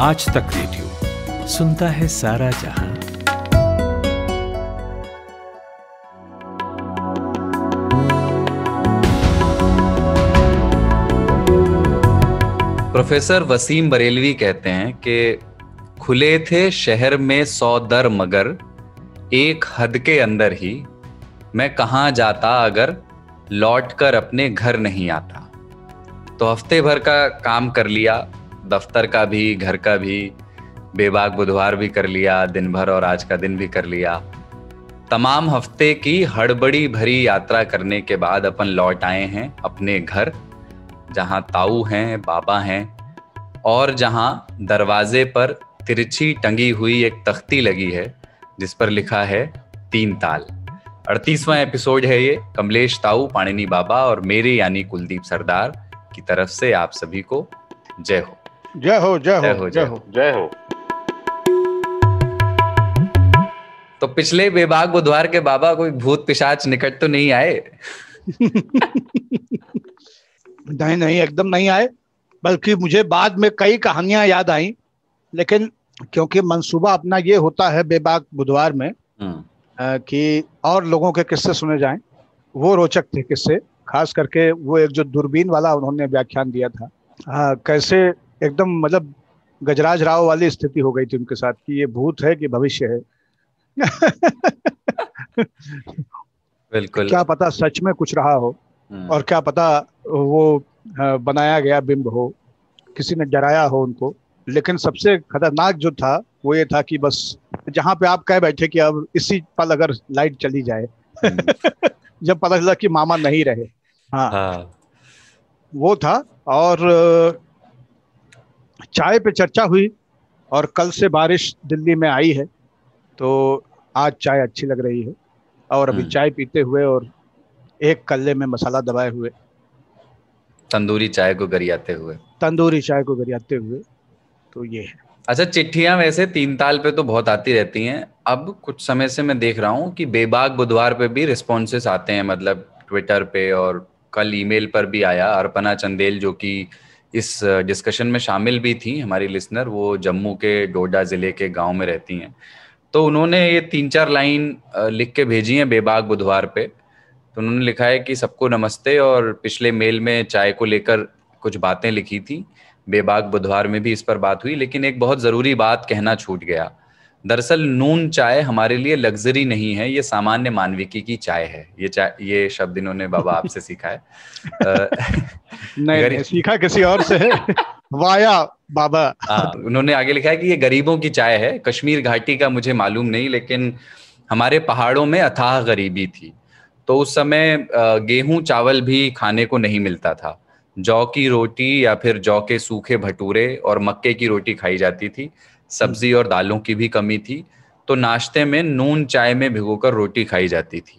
आज तक रेडियो सुनता है सारा जहां। प्रोफेसर वसीम बरेलवी कहते हैं कि खुले थे शहर में 100 दर, मगर एक हद के अंदर ही मैं कहाँ जाता अगर लौट कर अपने घर नहीं आता। तो हफ्ते भर का काम कर लिया, दफ्तर का भी घर का भी, बेबाक बुधवार भी कर लिया, दिन भर और आज का दिन भी कर लिया। तमाम हफ्ते की हड़बड़ी भरी यात्रा करने के बाद अपन लौट आए हैं अपने घर, जहाँ ताऊ हैं, बाबा हैं, और जहाँ दरवाजे पर तिरछी टंगी हुई एक तख्ती लगी है जिस पर लिखा है तीन ताल। 38वां एपिसोड है ये। कमलेश ताऊ, पाणिनी बाबा और मेरे यानी कुलदीप सरदार की तरफ से आप सभी को जय हो। जय हो, जय हो, जय हो, जय हो। तो पिछले बेबाक बुधवार के बाबा कोई भूत पिशाच निकट तो नहीं आए? नहीं, एकदम नहीं आए। बल्कि मुझे बाद में कई कहानियां याद आईं, लेकिन क्योंकि मंसूबा अपना ये होता है बेबाक बुधवार में कि और लोगों के किस्से सुने जाएं। वो रोचक थे किस्से, खास करके वो एक जो दूरबीन वाला उन्होंने व्याख्यान दिया था। कैसे एकदम मतलब गजराज राव वाली स्थिति हो गई थी उनके साथ कि ये भूत है कि भविष्य है। बिल्कुल, क्या पता सच में कुछ रहा हो और क्या पता वो बनाया गया बिंब हो, किसी ने डराया हो उनको। लेकिन सबसे खतरनाक जो था वो ये था कि बस जहाँ पे आप कह बैठे कि अब इसी पल अगर लाइट चली जाए, जब पता चला कि मामा नहीं रहे। हाँ, वो था। और चाय पे चर्चा हुई और कल से बारिश दिल्ली में आई है तो आज चाय अच्छी लग रही है। और अभी चाय पीते हुए और एक कल्ले में मसाला दबाए हुए तंदूरी चाय को गरियाते हुए तो ये है। अच्छा, चिट्ठियां वैसे तीन ताल पे तो बहुत आती रहती हैं। अब कुछ समय से मैं देख रहा हूँ कि बेबाक बुधवार पे भी रिस्पॉन्सेस आते हैं, मतलब ट्विटर पे, और कल ईमेल पर भी आया। अर्पणा चंदेल जो कि इस डिस्कशन में शामिल भी थी, हमारी लिसनर, वो जम्मू के डोडा ज़िले के गांव में रहती हैं, तो उन्होंने ये 3-4 लाइन लिख के भेजी हैं बेबाक बुधवार पे। तो उन्होंने लिखा है कि सबको नमस्ते, और पिछले मेल में चाय को लेकर कुछ बातें लिखी थी, बेबाक बुधवार में भी इस पर बात हुई, लेकिन एक बहुत ज़रूरी बात कहना छूट गया। दरअसल नून चाय हमारे लिए लग्जरी नहीं है, ये सामान्य मानविकी की चाय है। ये शब्द इन्होंने बाबा आपसे सीखा है? नहीं, सीखा किसी और से है, वाया बाबा। उन्होंने आगे लिखा है कि ये गरीबों की चाय है। कश्मीर घाटी का मुझे मालूम नहीं, लेकिन हमारे पहाड़ों में अथाह गरीबी थी, तो उस समय गेहूं चावल भी खाने को नहीं मिलता था। जौ की रोटी या फिर जौ के सूखे भटूरे और मक्के की रोटी खाई जाती थी। सब्जी और दालों की भी कमी थी, तो नाश्ते में नून चाय में भिगोकर रोटी खाई जाती थी।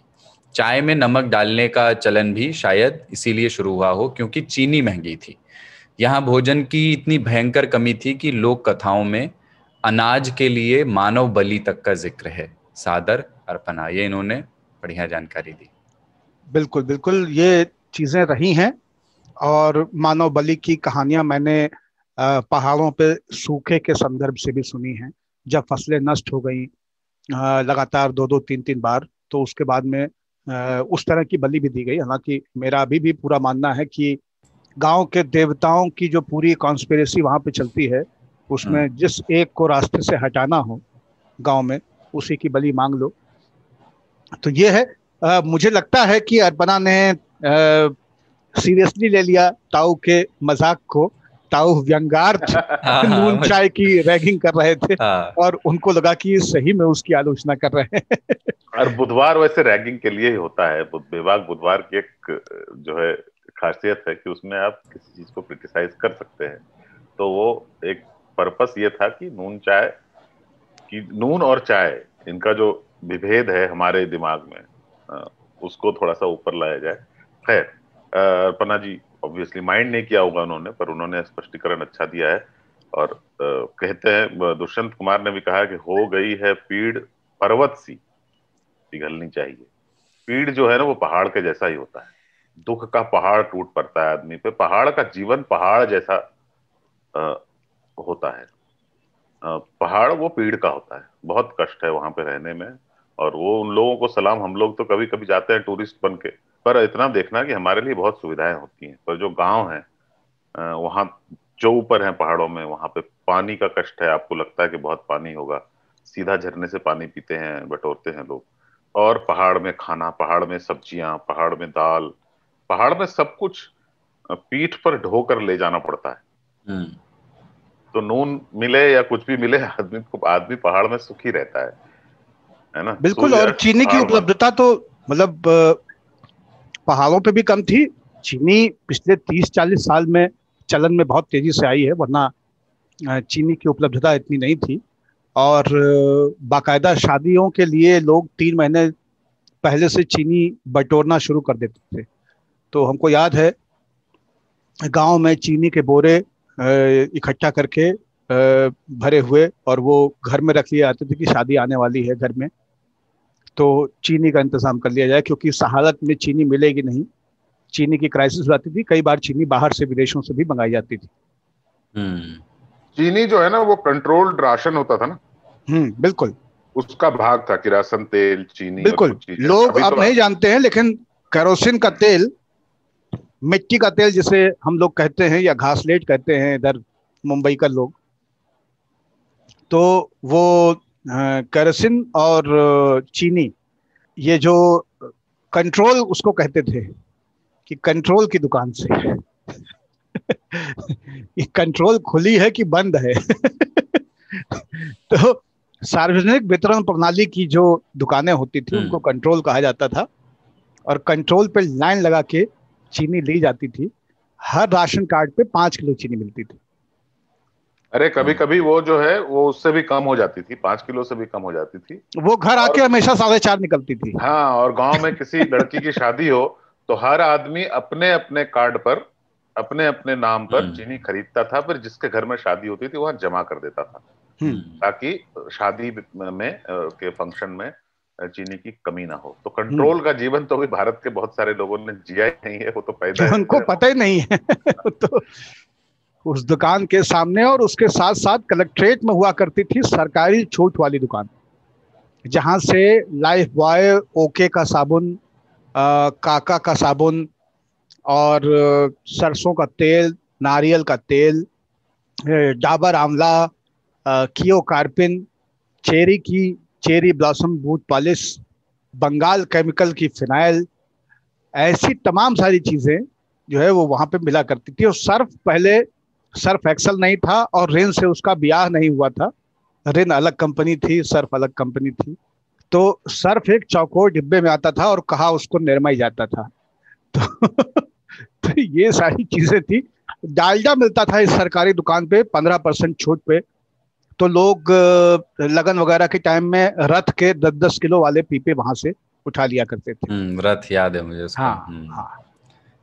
चाय में नमक डालने का चलन भी शायद इसीलिए शुरू हुआ हो क्योंकि चीनी महंगी थी। यहाँ भोजन की इतनी भयंकर कमी थी कि लोक कथाओं में अनाज के लिए मानव बलि तक का जिक्र है। सादर, अर्पणा। ये इन्होंने बढ़िया जानकारी दी। बिल्कुल बिल्कुल, ये चीजें रही हैं। और मानव बलि की कहानियां मैंने पहाड़ों पे सूखे के संदर्भ से भी सुनी है। जब फसलें नष्ट हो गई लगातार 2-3 बार, तो उसके बाद में उस तरह की बलि भी दी गई। हालांकि मेरा अभी भी पूरा मानना है कि गांव के देवताओं की जो पूरी कॉन्स्पिरेसी वहाँ पे चलती है, उसमें जिस एक को रास्ते से हटाना हो गांव में, उसी की बलि मांग लो। तो ये है। मुझे लगता है कि अर्पणा ने सीरियसली ले लिया ताऊ के मजाक को। ताऊ व्यंगार्थ नून चाय की रैगिंग कर रहे थे और उनको लगा कि सही में उसकी आलोचना कर रहे हैं। और बुधवार वैसे रैगिंग के लिए ही होता है। बेबाक बुधवार की एक जो है खासियत है कि उसमें आप किसी चीज को क्रिटिसाइज कर सकते हैं। तो वो एक पर्पस ये था कि नून और चाय, इनका जो विभेद है हमारे दिमाग में, उसको थोड़ा सा ऊपर लाया जाए। खैर, अर्पणा जी ऑब्वियसली माइंड नहीं किया होगा उन्होंने, पर उन्होंने स्पष्टीकरण अच्छा दिया है। और कहते हैं, दुष्यंत कुमार ने भी कहा कि हो गई है पीड़ पर्वत सी, पिघलनी चाहिए। पीड़ जो है ना, वो पहाड़ के जैसा ही होता है। दुख का पहाड़ टूट पड़ता है आदमी पे। पहाड़ का जीवन पहाड़ जैसा होता है। पहाड़ वो पेड़ का होता है, बहुत कष्ट है वहां पे रहने में, और वो उन लोगों को सलाम। हम लोग तो कभी कभी जाते हैं टूरिस्ट बन के, पर इतना देखना कि हमारे लिए बहुत सुविधाएं होती हैं, पर जो गांव है वहाँ जो ऊपर है पहाड़ों में, वहाँ पे पानी का कष्ट है। आपको लगता है कि बहुत पानी होगा, सीधा झरने से पानी पीते हैं, बटोरते हैं लोग। और पहाड़ में खाना, पहाड़ में सब्जियां, पहाड़ में दाल, पहाड़ में सब कुछ पीठ पर ढोकर ले जाना पड़ता है। तो नून मिले या कुछ भी मिले, आदमी पहाड़ में सुखी रहता है ना। बिल्कुल। और चीनी की उपलब्धता तो मतलब पहाड़ों पे भी कम थी। चीनी पिछले 30-40 साल में चलन में बहुत तेजी से आई है, वरना चीनी की उपलब्धता इतनी नहीं थी। और बाकायदा शादियों के लिए लोग 3 महीने पहले से चीनी बटोरना शुरू कर देते थे। तो हमको याद है गांव में चीनी के बोरे इकट्ठा करके भरे हुए, और वो घर में रख लिए आते थे कि शादी आने वाली है घर में, तो चीनी का इंतजाम कर लिया जाए, क्योंकि इस हालत में चीनी मिलेगी नहीं। चीनी की क्राइसिस आती थी, कई बार चीनी बाहर से, विदेशों से भी मंगाई जाती थी। चीनी जो है ना वो कंट्रोल्ड राशन होता था ना। बिल्कुल, उसका भाग था किरासन तेल, चीनी। बिल्कुल, लोग अब नहीं जानते हैं, लेकिन केरोसिन का तेल, मिट्टी का तेल जिसे हम लोग कहते हैं, या घासलेट कहते हैं इधर मुंबई का लोग, तो वो केरोसिन और चीनी, ये जो कंट्रोल उसको कहते थे कि कंट्रोल की दुकान से कंट्रोल खुली है कि बंद है तो सार्वजनिक वितरण प्रणाली की जो दुकानें होती थी उनको कंट्रोल कहा जाता था, और कंट्रोल पे लाइन लगा के चीनी ली जाती थी। हर राशन कार्ड पे 5 किलो चीनी मिलती थी। अरे कभी कभी वो जो है वो उससे भी कम हो जाती थी, 5 किलो से भी कम हो जाती थी। वो घर आके हमेशा 4.5 निकलती थी। हाँ, और गांव में किसी लड़की की शादी हो तो हर आदमी अपने अपने कार्ड पर, अपने अपने नाम पर चीनी खरीदता था, फिर जिसके घर में शादी होती थी वहां जमा कर देता था, ताकि शादी में के फंक्शन में चीनी की कमी ना हो। तो कंट्रोल का जीवन तो भी भारत के बहुत सारे लोगों ने जिया ही नहीं है, वो तो पैदा उनको पता ही नहीं है तो उस दुकान के सामने, और उसके साथ साथ कलेक्ट्रेट में हुआ करती थी सरकारी छूट वाली दुकान, जहां से लाइफ बॉय, ओके का साबुन, काका का साबुन, और सरसों का तेल, नारियल का तेल, डाबर आंवला, कियो कार्पिन, चेरी की Cherry Blossom boot polish, Bengal chemical की फिनाइल, ऐसी तमाम सारी चीज़ें जो है वो वहाँ पे मिला करती थी। और सर्फ, पहले सर्फ एक्सल नहीं था और रिन से उसका ब्याह नहीं हुआ था। रिन अलग कंपनी थी, सर्फ अलग कंपनी थी। तो सर्फ एक चौकोर डिब्बे में आता था और कहा उसको निरमाई जाता था। तो ये सारी चीज़ें थी। डालडा मिलता था इस सरकारी दुकान पे 15% छूट पे। तो लोग लगन वगैरह के टाइम में रथ के 10-10 किलो वाले पीपे वहां से उठा लिया करते थे। रथ याद है मुझे उसका। हाँ।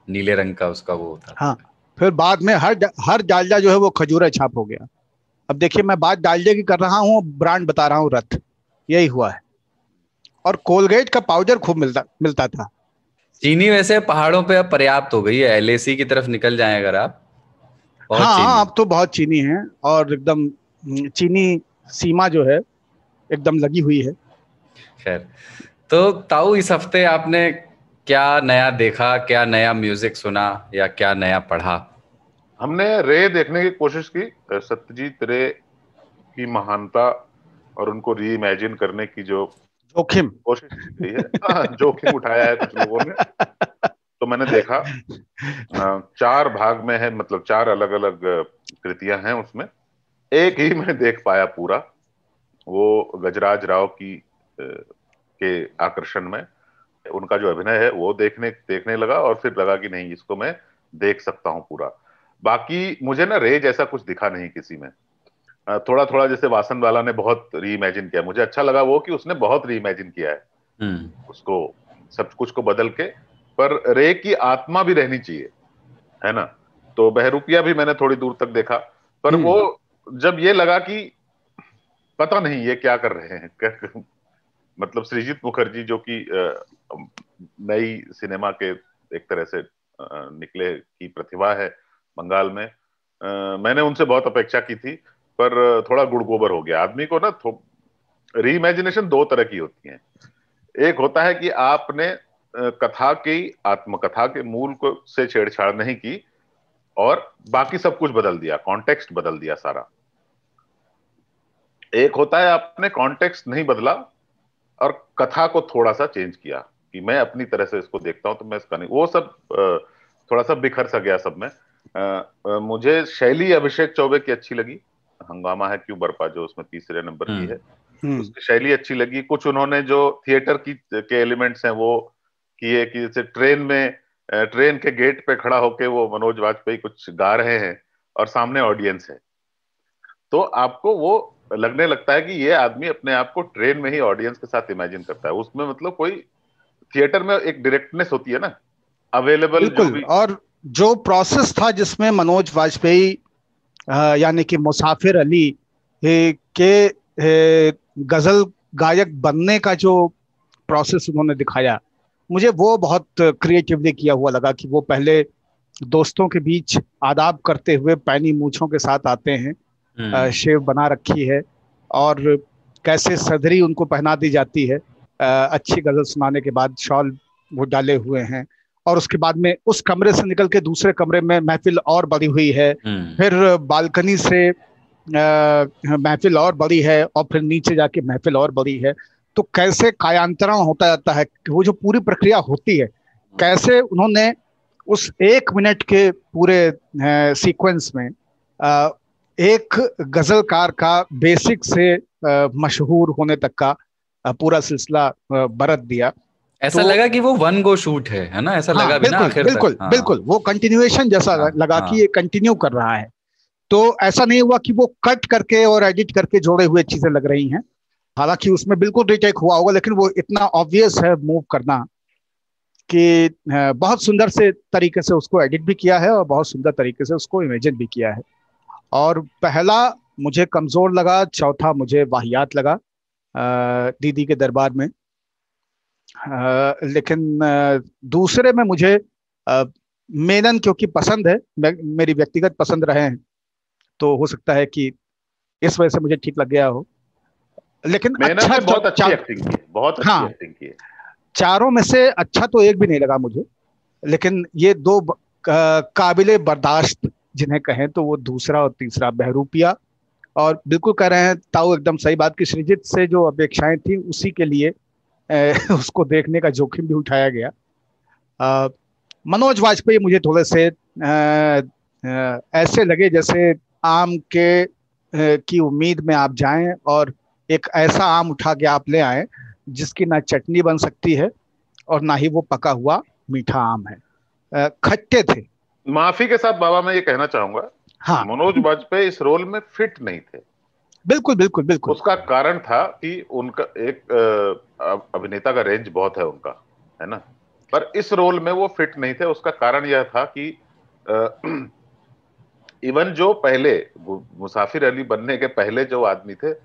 नीले रंग का उसका वो था। हाँ, फिर बाद में हर डालडा जो है वो खजूरा छाप हो गया। अब देखिए, मैं बात डालडे की कर रहा हूँ, ब्रांड बता रहा हूँ, रथ, यही हुआ है। और कोलगेट का पाउडर खूब मिलता था। चीनी वैसे पहाड़ों पे अब पर्याप्त हो गई है, LAC की तरफ निकल जाए अगर आप। हाँ, अब तो बहुत चीनी है, और एकदम चीनी सीमा जो है एकदम लगी हुई है। खैर, तो ताऊ, इस हफ्ते आपने क्या नया देखा, क्या नया म्यूजिक सुना, या क्या नया पढ़ा? हमने रे देखने की कोशिश की, सत्यजीत रे की महानता और उनको रीइमेजिन करने की जो जोखिम कोशिश की है, जोखिम उठाया है कुछ लोगों ने। तो मैंने देखा 4 भाग में है, मतलब 4 अलग-अलग कृतियां हैं उसमें। एक ही मैं देख पाया पूरा, वो गजराज राव के आकर्षण में उनका जो अभिनय है वो देखने लगा, और फिर लगा कि नहीं, इसको मैं देख सकता हूँ पूरा। बाकी मुझे ना रे जैसा कुछ दिखा नहीं किसी में। थोड़ा थोड़ा, जैसे वासन वाला ने बहुत रीइमेजिन किया, मुझे अच्छा लगा वो, कि उसने बहुत रीइमेजिन किया है उसको, सब कुछ को बदल के, पर रे की आत्मा भी रहनी चाहिए, है ना। तो बहरूपिया भी मैंने थोड़ी दूर तक देखा, पर वो जब ये लगा कि पता नहीं ये क्या कर रहे हैं मतलब सृजित मुखर्जी, जो कि नई सिनेमा के एक तरह से निकले की प्रतिभा है बंगाल में, मैंने उनसे बहुत अपेक्षा की थी, पर थोड़ा गुड़गोबर हो गया आदमी को ना। रीइमेजिनेशन दो तरह की होती है, एक होता है कि आपने कथा की आत्मकथा के मूल को से छेड़छाड़ नहीं की और बाकी सब कुछ बदल दिया, कॉन्टेक्स्ट बदल दिया सारा। एक होता है आपने कॉन्टेक्स्ट नहीं बदला और कथा को थोड़ा सा चेंज किया कि मैं अपनी तरह से इसको देखता हूं तो मैं इसका नहीं, वो सब थोड़ा सा बिखर सा गया सब में। मुझे शैली अभिषेक चौबे की अच्छी लगी, हंगामा है क्यों बरपा जो उसमें तीसरे नंबर की है उसकी शैली अच्छी लगी। कुछ उन्होंने जो थिएटर की के एलिमेंट्स हैं वो किए कि जैसे ट्रेन में, ट्रेन के गेट पे खड़ा होके वो मनोज वाजपेयी कुछ गा रहे हैं और सामने ऑडियंस है, तो आपको वो लगने लगता है कि ये आदमी अपने आप को ट्रेन में ही ऑडियंस के साथ इमेजिन करता है। उसमें मतलब कोई थिएटर में एक डायरेक्टनेस होती है ना अवेलेबल जो, और जो प्रोसेस था जिसमें मनोज वाजपेयी यानी कि मुसाफिर अली के गजल गायक बनने का जो प्रोसेस उन्होंने दिखाया, मुझे वो बहुत क्रिएटिवली किया हुआ लगा कि वो पहले दोस्तों के बीच आदाब करते हुए पैनी मूछों के साथ आते हैं, शेव बना रखी है और कैसे सदरी उनको पहना दी जाती है, अच्छी गजल सुनाने के बाद शॉल वो डाले हुए हैं, और उसके बाद में उस कमरे से निकल के दूसरे कमरे में महफिल और बड़ी हुई है, फिर बालकनी से महफिल और बड़ी है और फिर नीचे जाके महफिल और बड़ी है। तो कैसे कायांतरण होता जाता है, वो जो पूरी प्रक्रिया होती है, कैसे उन्होंने उस एक मिनट के पूरे सीक्वेंस में एक गजलकार का बेसिक से मशहूर होने तक का पूरा सिलसिला बरत दिया। ऐसा तो लगा कि वो वन गो शूट है ना, ऐसा लगा बिना आखिर तक। बिल्कुल बिल्कुल, वो कंटिन्यूएशन जैसा लगा कि ये कंटिन्यू कर रहा है, तो ऐसा नहीं हुआ कि वो कट करके और एडिट करके जोड़े हुए चीजें लग रही हैं। हालांकि उसमें बिल्कुल रिटेक हुआ होगा, लेकिन वो इतना ऑब्वियस है मूव करना कि बहुत सुंदर से तरीके से उसको एडिट भी किया है और बहुत सुंदर तरीके से उसको इमेजिन भी किया है। और पहला मुझे कमजोर लगा, चौथा मुझे वाहियात लगा दीदी के दरबार में, लेकिन दूसरे में मुझे मेनन क्योंकि पसंद है, मेरी व्यक्तिगत पसंद रहे हैं, तो हो सकता है कि इस वजह से मुझे ठीक लग गया हो। लेकिन अच्छा, बहुत अच्छी एक्टिंग की, बहुत अच्छी एक्टिंग की। चारों में से अच्छा तो एक भी नहीं लगा मुझे, लेकिन ये दो काबिले बर्दाश्त जिन्हें कहें तो वो दूसरा और तीसरा, बहरूपिया। और बिल्कुल कह रहे हैं ताऊ, एकदम सही बात की श्रीजित से जो अपेक्षाएं थी उसी के लिए उसको देखने का जोखिम भी उठाया गया। मनोज वाजपेयी मुझे थोड़े से ऐसे लगे जैसे आम की उम्मीद में आप जाएं और एक ऐसा आम उठा के आप ले आए जिसकी ना चटनी बन सकती है और ना ही वो पका हुआ मीठा आम है, खट्टे थे। माफी के साथ बाबा मैं ये कहना चाहूंगा, हाँ, मनोज वाजपेयी इस रोल में फिट नहीं थे। बिल्कुल बिल्कुल बिल्कुल। उसका कारण था कि उनका एक अभिनेता का रेंज बहुत है उनका, है ना, पर इस रोल में वो फिट नहीं थे। उसका कारण यह था कि इवन जो पहले मुसाफिर अली बनने के पहले जो आदमी थे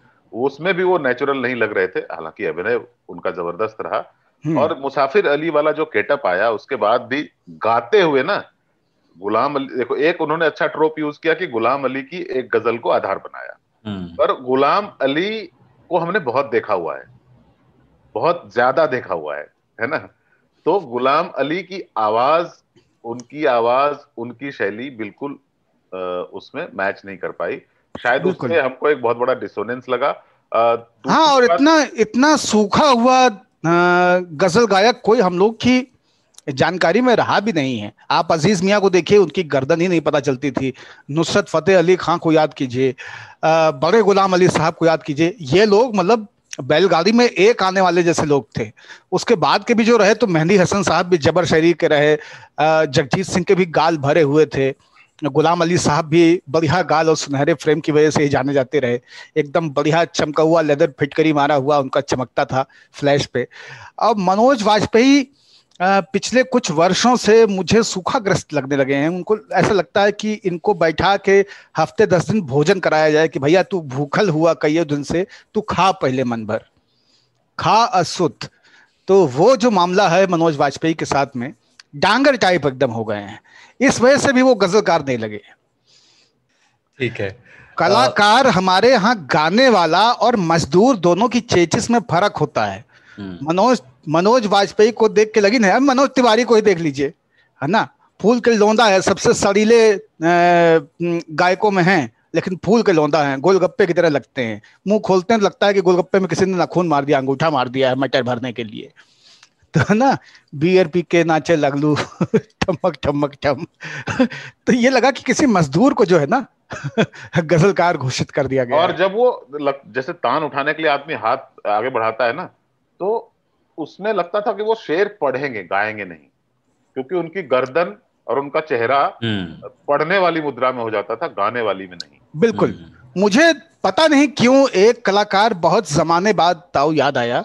उसमें भी वो नेचुरल नहीं लग रहे थे, हालांकि अभिनय उनका जबरदस्त रहा। और मुसाफिर अली वाला जो गेटअप आया उसके बाद भी गाते हुए ना, गुलाम अली देखो, एक उन्होंने अच्छा ट्रोप यूज किया कि गुलाम अली की एक गजल को आधार बनाया, पर गुलाम अली को हमने बहुत देखा हुआ है, बहुत ज्यादा देखा हुआ है ना, तो गुलाम अली की आवाज उनकी शैली बिल्कुल उसमें मैच नहीं कर पाई। शायद उसमें हमको एक बहुत बड़ा डिसोनेंस लगा। हाँ, और इतना सूखा हुआ गजल गायक कोई हम लोग की जानकारी में रहा भी नहीं है। आप अजीज मियाँ को देखिए, उनकी गर्दन ही नहीं पता चलती थी। नुसरत फतेह अली खां को याद कीजिए, बड़े गुलाम अली साहब को याद कीजिए, ये लोग मतलब बैलगाड़ी में एक आने वाले जैसे लोग थे। उसके बाद के भी जो रहे, तो मेहदी हसन साहब भी जबर शरीर के रहे, जगजीत सिंह के भी गाल भरे हुए थे, गुलाम अली साहब भी बढ़िया गाल और सुनहरे फ्रेम की वजह से ही जाने जाते रहे, एकदम बढ़िया चमका हुआ लेदर फिटकरी मारा हुआ उनका चमकता था फ्लैश पे। अब मनोज वाजपेयी पिछले कुछ वर्षों से मुझे सूखाग्रस्त लगने लगे हैं। उनको ऐसा लगता है कि इनको बैठा के हफ्ते 10 दिन भोजन कराया जाए कि भैया तू भूखल हुआ कई दिन से, तू खा पहले मन भर, खा असुत। तो वो जो मामला है मनोज वाजपेयी के साथ में, डांगर टाइप एकदम हो गए हैं, इस वजह से भी वो गजलकार नहीं लगे। ठीक है, कलाकार हमारे यहाँ गाने वाला और मजदूर दोनों की चेचिस में फर्क होता है। मनोज वाजपेयी को देख के लगी नहीं, अब मनोज तिवारी को ही देख लीजिए, है ना। फूल के लौंदा है, सबसे सड़ीले गायकों में हैं, लेकिन फूल के लौंदा हैं, गोलगप्पे की तरह लगते हैं, मुंह खोलते हैं लगता है कि गोलगप्पे में किसी ने नाखून मार दिया, अंगूठा मार दिया है मटर भरने के लिए, तो ना बीयर पी के नाचे लगलू ठमक ठमक ठम। तो ये लगा कि किसी मजदूर को जो है ना गजलकार घोषित कर दिया गया। और जब वो जैसे तान उठाने के लिए आदमी हाथ आगे बढ़ाता है ना, तो उसमें लगता था कि वो शेर पढ़ेंगे गाएंगे नहीं, क्योंकि उनकी गर्दन और उनका चेहरा पढ़ने वाली मुद्रा में हो जाता था, गाने वाली में नहीं। बिल्कुल, मुझे पता नहीं क्यों एक कलाकार बहुत जमाने बाद ताऊ याद आया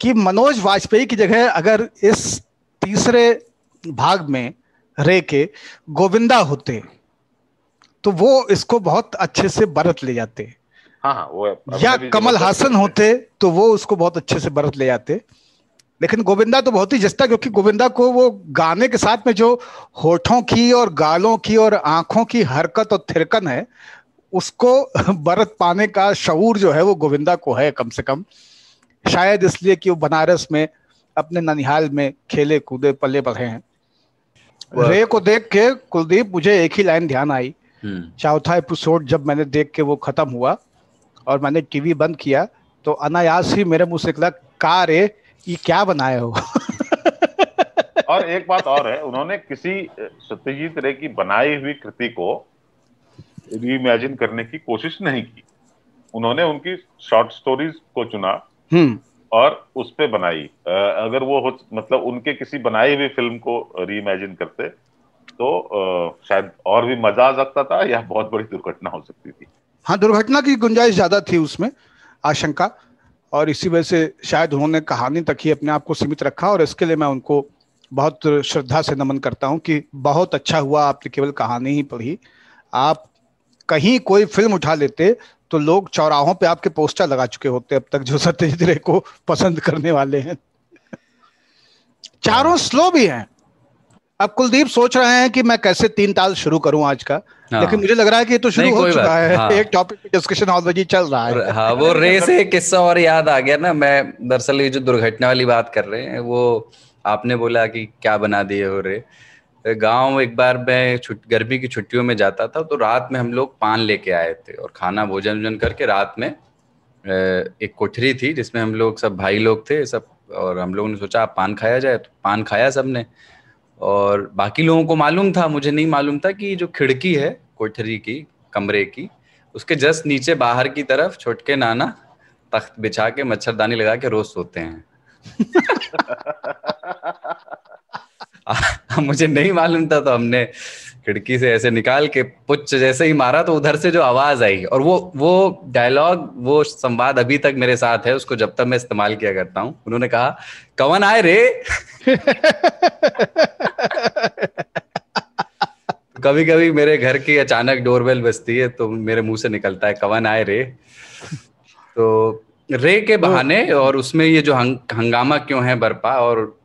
कि मनोज वाजपेयी की जगह अगर इस तीसरे भाग में रे के गोविंदा होते तो वो इसको बहुत अच्छे से बरत ले जाते। हाँ, वो या कमल हासन होते तो वो उसको बहुत अच्छे से बरत ले जाते, लेकिन गोविंदा तो बहुत ही जस्ता, क्योंकि गोविंदा को वो गाने के साथ में जो होठों की और गालों की और आंखों की हरकत और थिरकन है, उसको बरत पाने का शऊर जो है वो गोविंदा को है, कम से कम। शायद इसलिए कि वो बनारस में अपने ननिहाल में खेले कूदे पले बढ़े हैं। रे को देख के कुलदीप मुझे एक ही लाइन ध्यान आई, चौथा एपिसोड जब मैंने देख के वो खत्म हुआ और मैंने टीवी बंद किया तो अनायास ही मेरे मुंह से निकला, का रे ये क्या बनाया हो। और एक बात और है, उन्होंने किसी सत्यजीत रे की बनाई हुई कृति को रीइमेजिन करने की कोशिश नहीं की, उन्होंने उनकी शॉर्ट स्टोरीज को चुना और उस पे बनाई। अगर वो मतलब उनके किसी बनाई हुई फिल्म को रीइमेजिन करते तो शायद और भी मजा आ सकता था या बहुत बड़ी दुर्घटना हो सकती थी। हाँ, दुर्घटना की गुंजाइश ज्यादा थी उसमें, आशंका, और इसी वजह से शायद उन्होंने कहानी तक ही अपने आप को सीमित रखा। और इसके लिए मैं उनको बहुत श्रद्धा से नमन करता हूं कि बहुत अच्छा हुआ आपने केवल कहानी ही पढ़ी। आप कहीं कोई फिल्म उठा लेते तो लोग चौराहों पे आपके पोस्टर लगा चुके होते अब तक, जो सत्यजीत रे को पसंद करने वाले हैं। चारों स्लो भी हैं। अब कुलदीप सोच रहे हैं कि मैं कैसे तीन ताल शुरू करूं आज का, लेकिन मुझे लग रहा है कि ये तो शुरू हो चुका है। हाँ। एक टॉपिक पे डिस्कशन ऑलरेडी चल रहा है। हाँ, वो रे से एक किस्सा और याद आ गया ना। मैं दरअसल ये जो दुर्घटना वाली बात कर रहे हैं, वो आपने बोला कि क्या बना दिए हो रे। गाँव एक बार मैं गर्मी की छुट्टियों में जाता था, तो रात में हम लोग पान लेके आए थे और खाना भोजन करके रात में एक कोठरी थी जिसमें हम लोग सब भाई लोग थे सब, और हम लोगों ने सोचा आप पान खाया जाए, तो पान खाया सबने। और बाकी लोगों को मालूम था, मुझे नहीं मालूम था कि जो खिड़की है कोठरी की, कमरे की, उसके जस्ट नीचे बाहर की तरफ छोटके नाना तख्त बिछा के मच्छरदानी लगा के रोज सोते हैं। मुझे नहीं मालूम था, तो हमने खिड़की से ऐसे निकाल के पुच्छ जैसे ही मारा तो उधर से जो आवाज आई, और वो डायलॉग, वो संवाद अभी तक मेरे साथ है, उसको जब तक मैं इस्तेमाल किया करता हूँ। उन्होंने कहा कवन आए रे। कभी कभी मेरे घर की अचानक डोरबेल बजती है तो मेरे मुंह से निकलता है कवन आए रे। तो रे के बहाने, और उसमें ये जो हंगामा क्यों है बरपा, और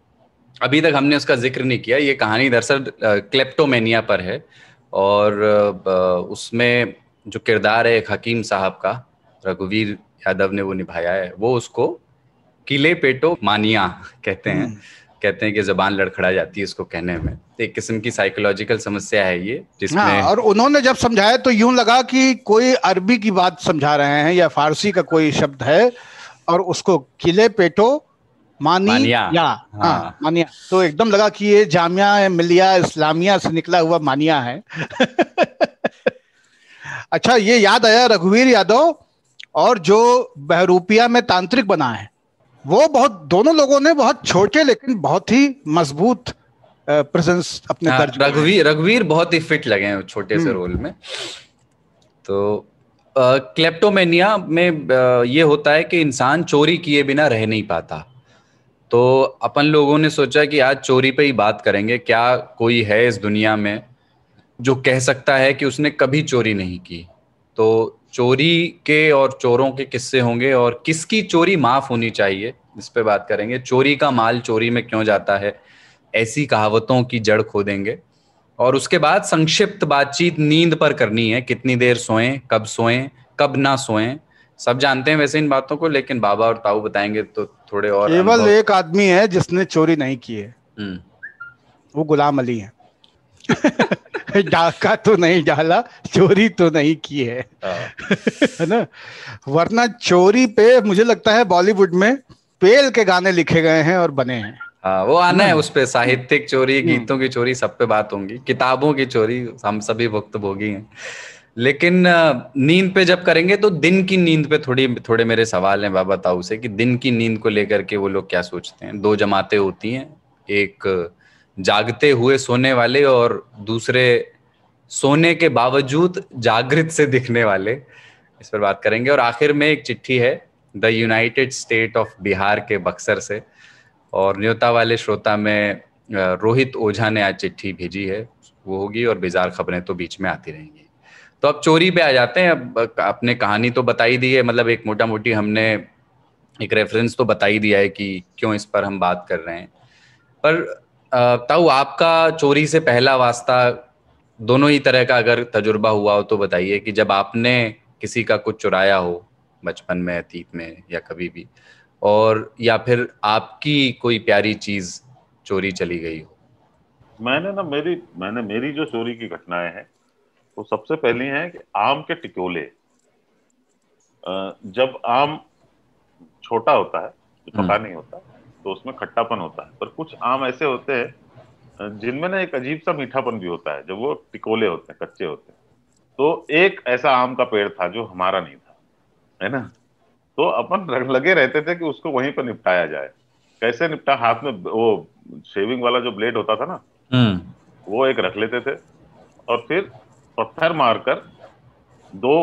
अभी तक हमने उसका जिक्र नहीं किया। ये कहानी दरअसल क्लेप्टोमेनिया पर है, और उसमें जो किरदार है एक हकीम साहब का, रघुवीर यादव ने वो निभाया है, वो उसको किले पेटो मानिया कहते हैं कि जबान लड़खड़ा जाती है इसको कहने में। एक किस्म की साइकोलॉजिकल समस्या है ये, जिसमें हाँ, और उन्होंने जब समझाया तो यूं लगा कि कोई अरबी की बात समझा रहे हैं या फारसी का कोई शब्द है, और उसको किले पेटो मानिया या हाँ, मानिया, तो एकदम लगा कि ये जामिया मिलिया इस्लामिया से निकला हुआ मानिया है। अच्छा, ये याद आया, रघुवीर यादव और जो बहरूपिया में तांत्रिक बना है, वो बहुत, दोनों लोगों ने बहुत छोटे लेकिन बहुत ही मजबूत प्रेजेंस अपने हाँ, रघुवीर बहुत ही फिट लगे हैं छोटे से रोल में। तो क्लेप्टोमेनिया में ये होता है कि इंसान चोरी किए बिना रह नहीं पाता, तो अपन लोगों ने सोचा कि आज चोरी पे ही बात करेंगे। क्या कोई है इस दुनिया में जो कह सकता है कि उसने कभी चोरी नहीं की? तो चोरी के और चोरों के किस्से होंगे, और किसकी चोरी माफ होनी चाहिए इस पे बात करेंगे। चोरी का माल चोरी में क्यों जाता है, ऐसी कहावतों की जड़ खोदेंगे, और उसके बाद संक्षिप्त बातचीत नींद पर करनी है, कितनी देर सोएं, कब ना सोएं, सब जानते हैं वैसे इन बातों को, लेकिन बाबा और ताऊ बताएंगे तो थोड़े और। केवल एक आदमी है जिसने चोरी नहीं की है, वो गुलाम अली है। डाका तो नहीं डाला, चोरी तो नहीं की है, है ना। वरना चोरी पे मुझे लगता है बॉलीवुड में पेल के गाने लिखे गए हैं और बने हैं। वो आना है उस पे, साहित्यिक चोरी, गीतों की चोरी, सब पे बात होंगी। किताबों की चोरी हम सभी भुक्तभोगी हैं। लेकिन नींद पे जब करेंगे तो दिन की नींद पे थोड़े मेरे सवाल हैं बाबा ताऊ से कि दिन की नींद को लेकर के वो लोग क्या सोचते हैं। दो जमातें होती हैं, एक जागते हुए सोने वाले और दूसरे सोने के बावजूद जागृत से दिखने वाले, इस पर बात करेंगे। और आखिर में एक चिट्ठी है the United State of Bihar के बक्सर से, और न्योता वाले श्रोता में रोहित ओझा ने आज चिट्ठी भेजी है, वो होगी। और बेजार खबरें तो बीच में आती रहेंगी। तो अब चोरी पे आ जाते हैं। अब आपने कहानी तो बताई दी है, मतलब एक मोटा मोटी हमने एक रेफरेंस तो बताई दिया है कि क्यों इस पर हम बात कर रहे हैं। पर ताऊ, आपका चोरी से पहला वास्ता दोनों ही तरह का अगर तजुर्बा हुआ हो तो बताइए कि जब आपने किसी का कुछ चुराया हो बचपन में, अतीत में या कभी भी, और या फिर आपकी कोई प्यारी चीज चोरी चली गई हो। मेरी जो चोरी की घटनाएं हैं वो तो सबसे पहली है कि आम के टिकोले। जब आम छोटा होता है जो पका नहीं होता तो उसमें खट्टापन होता है, पर कुछ आम ऐसे होते हैं जिनमें ना एक अजीब सा मीठापन भी होता है जब वो टिकोले होते हैं, कच्चे होते हैं। तो एक ऐसा आम का पेड़ था जो हमारा नहीं था, है ना। तो अपन लगे रहते थे कि उसको वहीं पर निपटाया जाए। कैसे निपटा, हाथ में वो शेविंग वाला जो ब्लेड होता था ना, वो एक रख लेते थे और फिर पत्थर मारकर, दो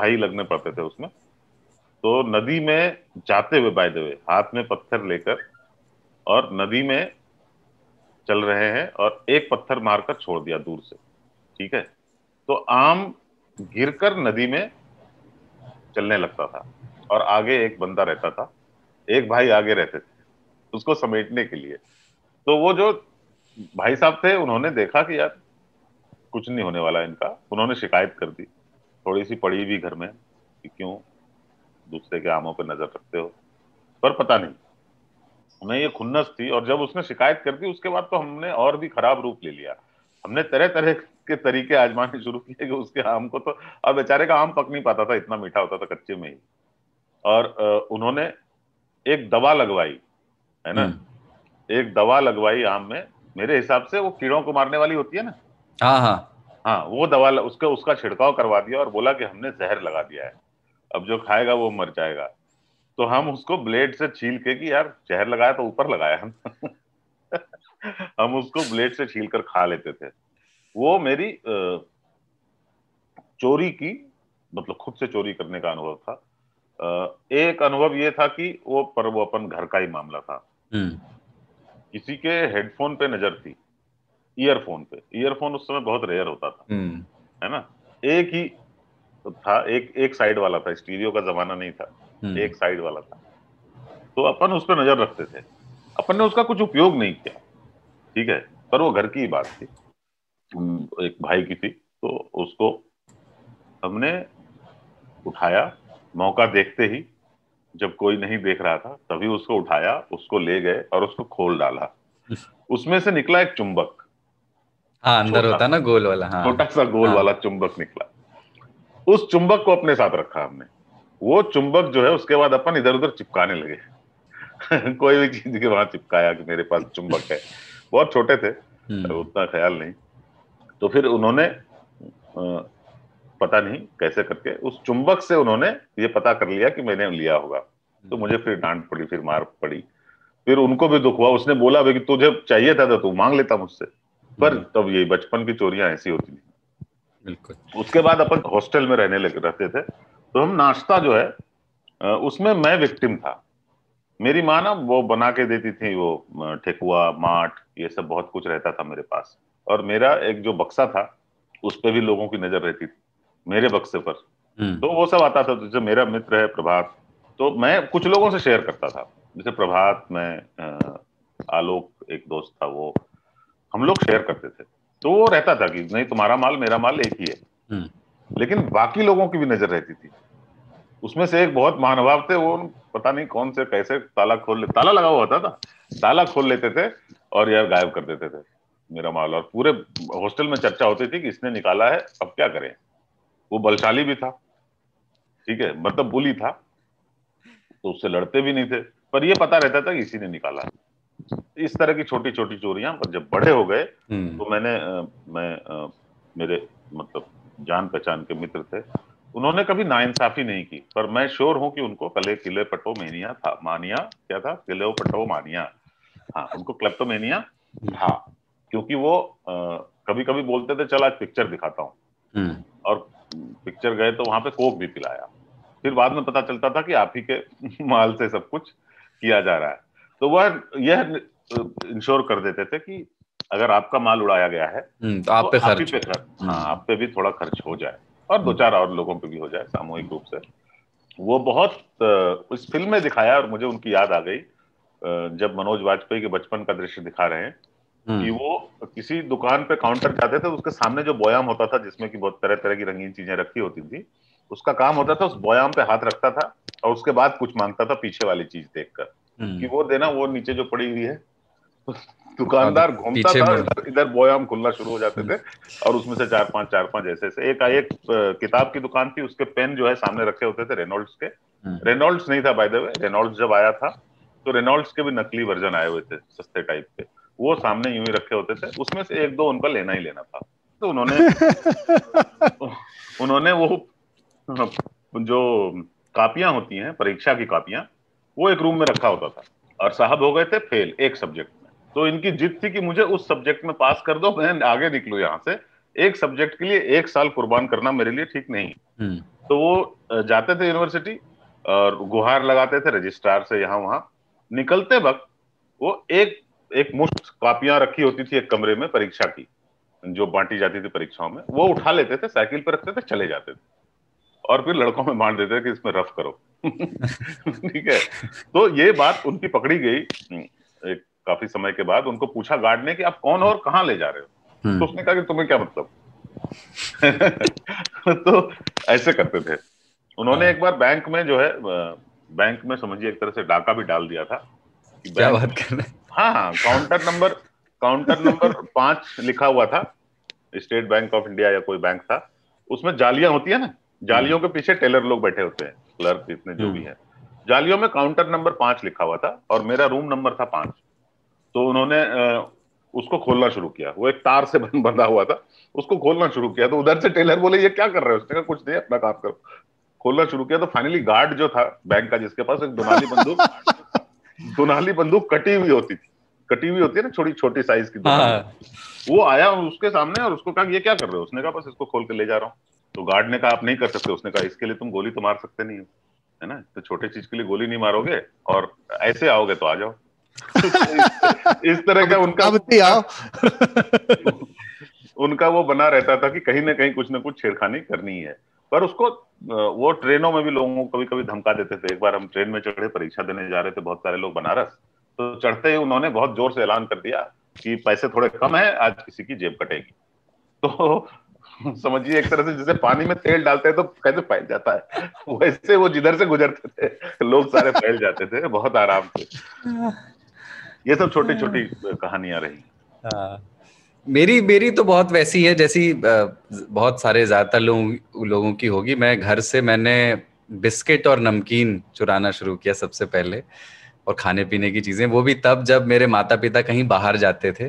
भाई लगने पड़ते थे उसमें। तो नदी में जाते हुए, बाय द वे, हाथ में पत्थर लेकर और नदी में चल रहे हैं और एक पत्थर मारकर छोड़ दिया दूर से, ठीक है। तो आम गिरकर नदी में चलने लगता था और आगे एक बंदा रहता था, एक भाई आगे रहते थे उसको समेटने के लिए। तो वो जो भाई साहब थे उन्होंने देखा कि यार कुछ नहीं होने वाला इनका, उन्होंने शिकायत कर दी, थोड़ी सी पड़ी भी घर में कि क्यों दूसरे के आमों पर नजर रखते हो। पर पता नहीं हमें ये खुन्नस थी, और जब उसने शिकायत कर दी उसके बाद तो हमने और भी खराब रूप ले लिया। हमने तरह तरह के तरीके आजमाने शुरू किए कि उसके आम को, तो और बेचारे का आम पक नहीं पाता था, इतना मीठा होता था कच्चे में ही। और उन्होंने एक दवा लगवाई, है ना, एक दवा लगवाई आम में, मेरे हिसाब से वो कीड़ों को मारने वाली होती है ना, हाँ, वो दवा उसका छिड़काव करवा दिया और बोला कि हमने जहर लगा दिया है, अब जो खाएगा वो मर जाएगा। तो हम उसको ब्लेड से छील के, कि यार जहर लगाया तो ऊपर लगाया हम। हम उसको ब्लेड से छील कर खा लेते थे। वो मेरी चोरी की, मतलब खुद से चोरी करने का अनुभव था। एक अनुभव ये था कि वो अपन घर का ही मामला था। किसी के हेडफोन पे नजर थी, ईयरफोन पे। ईयरफोन उस समय बहुत रेयर होता था, है ना। एक ही था, एक साइड वाला था, स्टीरियो का जमाना नहीं था, एक साइड वाला था। तो अपन उस पर नजर रखते थे, अपन ने उसका कुछ उपयोग नहीं किया, ठीक है, पर वो घर की ही बात थी, एक भाई की थी। तो उसको हमने उठाया, मौका देखते ही, जब कोई नहीं देख रहा था तभी उसको उठाया, उसको ले गए और उसको खोल डाला। उसमें से निकला एक चुंबक, अंदर होता ना गोल वाला, छोटा सा गोल वाला चुंबक निकला। उस चुंबक को अपने साथ रखा हमने। वो चुंबक जो है उसके बाद अपन इधर उधर चिपकाने लगे। कोई भी चीज के वहां चिपकाया कि मेरे पास चुंबक है। बहुत छोटे थे, उतना ख्याल नहीं। तो फिर उन्होंने पता नहीं कैसे करके उस चुंबक से उन्होंने ये पता कर लिया कि मैंने लिया होगा। तो मुझे फिर डांट पड़ी, फिर मार पड़ी, फिर उनको भी दुख हुआ। उसने बोला कि तुझे चाहिए था तो तू मांग लेता मुझसे। पर तब ये बचपन की चोरियां ऐसी होती थी, बिल्कुल। उसके बाद अपन हॉस्टल में रहते थे। तो हम नाश्ता जो है उसमें मैं विक्टिम था। मेरी माँ ना वो बना के देती थी, वो ठेकुआ, माठ, ये सब बहुत कुछ रहता था मेरे पास। और मेरा एक जो बक्सा था उस पर भी लोगों की नजर रहती थी, मेरे बक्से पर। तो वो सब आता था। जैसे मेरा मित्र है प्रभात, तो मैं कुछ लोगों से शेयर करता था। जैसे प्रभात में आलोक एक दोस्त था, वो हम लोग शेयर करते थे। तो रहता था कि नहीं तुम्हारा माल मेरा माल एक ही है, लेकिन बाकी लोगों की भी नजर रहती थी। उसमें से एक बहुत महानुभाव थे, वो पता नहीं कौन से कैसे ताला लगा हुआ था, ताला खोल लेते थे और यार गायब कर देते थे मेरा माल, और पूरे हॉस्टल में चर्चा होती थी कि इसने निकाला है अब क्या करें। वो बलशाली भी था, ठीक है, मतलब बुली था, तो उससे लड़ते भी नहीं थे, पर ये पता रहता था कि इसी ने निकाला। इस तरह की छोटी छोटी चोरियां। पर जब बड़े हो गए तो मैं मेरे मतलब जान पहचान के मित्र थे, उन्होंने कभी नाइंसाफी नहीं की, पर मैं श्योर हूं कि उनको क्लेपटोमेनिया था, हाँ, उनको क्लेप्टोमेनिया था, क्योंकि वो कभी कभी बोलते थे चल आज पिक्चर दिखाता हूँ, और पिक्चर गए तो वहां पे कोक भी पिलाया। फिर बाद में पता चलता था कि आप ही के माल से सब कुछ किया जा रहा है। तो वह यह इंश्योर कर देते थे कि अगर आपका माल उड़ाया गया है तो आप पे खर्च, हाँ, आप पे भी थोड़ा खर्च हो जाए और दो चार और लोगों पे भी हो जाए सामूहिक रूप से। वो बहुत इस फिल्म में दिखाया, और मुझे उनकी याद आ गई जब मनोज वाजपेयी के बचपन का दृश्य दिखा रहे हैं कि वो किसी दुकान पे काउंटर जाते थे, उसके सामने जो बयाम होता था जिसमें कि बहुत तरह तरह की रंगीन चीजें रखी होती थी, उसका काम होता था उस बयाम पे हाथ रखता था और उसके बाद कुछ मांगता था पीछे वाली चीज देखकर कि वो देना, वो नीचे जो पड़ी हुई है। दुकानदार घूमता था, इधर बयाम खुलना शुरू हो जाते थे और उसमें से चार पांच ऐसे एक किताब की दुकान थी, उसके पेन जो है सामने रखे होते थे रेनॉल्ड्स के। रेनॉल्ड्स नहीं था बाय द वे, रेनॉल्ड्स जब आया था तो रेनॉल्ड्स के भी नकली वर्जन आए हुए थे सस्ते टाइप के, वो सामने यूं ही रखे होते थे, उसमें से एक दो उनका लेना ही लेना था। तो उन्होंने वो जो कापियां होती हैं परीक्षा की कापियां, वो एक रूम में रखा होता था, और साहब हो गए थे फेल एक सब्जेक्ट में, तो इनकी जिद थी कि मुझे उस सब्जेक्ट में पास कर दो, मैं आगे निकलूं यहाँ से। एक सब्जेक्ट के लिए एक साल कुर्बान करना मेरे लिए ठीक नहीं। तो वो जाते थे यूनिवर्सिटी और गुहार लगाते थे रजिस्ट्रार से यहाँ वहां, निकलते वक्त वो एक मुश्त कापियां रखी होती थी एक कमरे में परीक्षा की, जो बांटी जाती थी परीक्षाओं में, वो उठा लेते थे, साइकिल पर रखते थे, चले जाते थे, और फिर लड़कों में बांट देते थे कि इसमें रफ करो। ठीक है, तो ये बात उनकी पकड़ी गई एक काफी समय के बाद। उनको पूछा गार्ड ने कि आप कौन और कहाँ ले जा रहे हो, तो उसने कहा कि तुम्हें क्या मतलब। तो ऐसे करते थे। उन्होंने एक बार बैंक में जो है, बैंक में समझिए एक तरह से डाका भी डाल दिया था। क्या बात कर रहे हैं? हाँ, काउंटर नंबर 5 लिखा हुआ था, स्टेट बैंक ऑफ इंडिया या कोई बैंक था, उसमें जालियां होती है ना, जालियों के पीछे टेलर लोग बैठे होते हैं, क्लर्क इतने जो भी है, जालियों में काउंटर नंबर 5 लिखा हुआ था और मेरा रूम नंबर था 5। तो उन्होंने उसको खोलना शुरू किया, वो एक तार से बंधा हुआ था, उसको खोलना शुरू किया, तो उधर से टेलर बोले ये क्या कर रहे हो, उसने कहा कुछ नहीं अपना काम करो, खोलना शुरू किया। तो फाइनली गार्ड जो था बैंक का, जिसके पास एक दुनाली बंदूक कटी हुई होती है ना, छोटी छोटी साइज की, वो आया उसके सामने और उसको कहा ये क्या कर रहे हो, उसने कहा बस इसको खोल के ले जा रहा हूँ। तो गार्ड ने कहा आप नहीं कर सकते, उसने कहा इसके लिए तुम गोली तो मार सकते नहीं हो, है ना, तो छोटे चीज के लिए गोली नहीं मारोगे और ऐसे आओगे तो आ जाओ। इस तरह का उनका वो बना रहता था कि कहीं ना कहीं कुछ ना कुछ छेड़खानी करनी है। पर उसको वो ट्रेनों में भी लोगों को कभी कभी धमका देते थे। एक बार हम ट्रेन में चढ़े, परीक्षा देने जा रहे थे बहुत सारे लोग बनारस, तो चढ़ते ही उन्होंने बहुत जोर से ऐलान कर दिया कि पैसे थोड़े कम है, आज किसी की जेब कटेगी। तो समझिए एक तरह से जैसे पानी में तेल डालते हैं तो कैसे फैल जाता है, वैसे वो जिधर से गुजरते थे लोग सारे फैल जाते थे बहुत आराम से। ये सब छोटी छोटी कहानियां रही। मेरी तो बहुत वैसी है जैसी बहुत सारे ज्यादातर लोगों की होगी। मैं घर से मैंने बिस्किट और नमकीन चुराना शुरू किया सबसे पहले, और खाने पीने की चीजें, वो भी तब जब मेरे माता पिता कहीं बाहर जाते थे,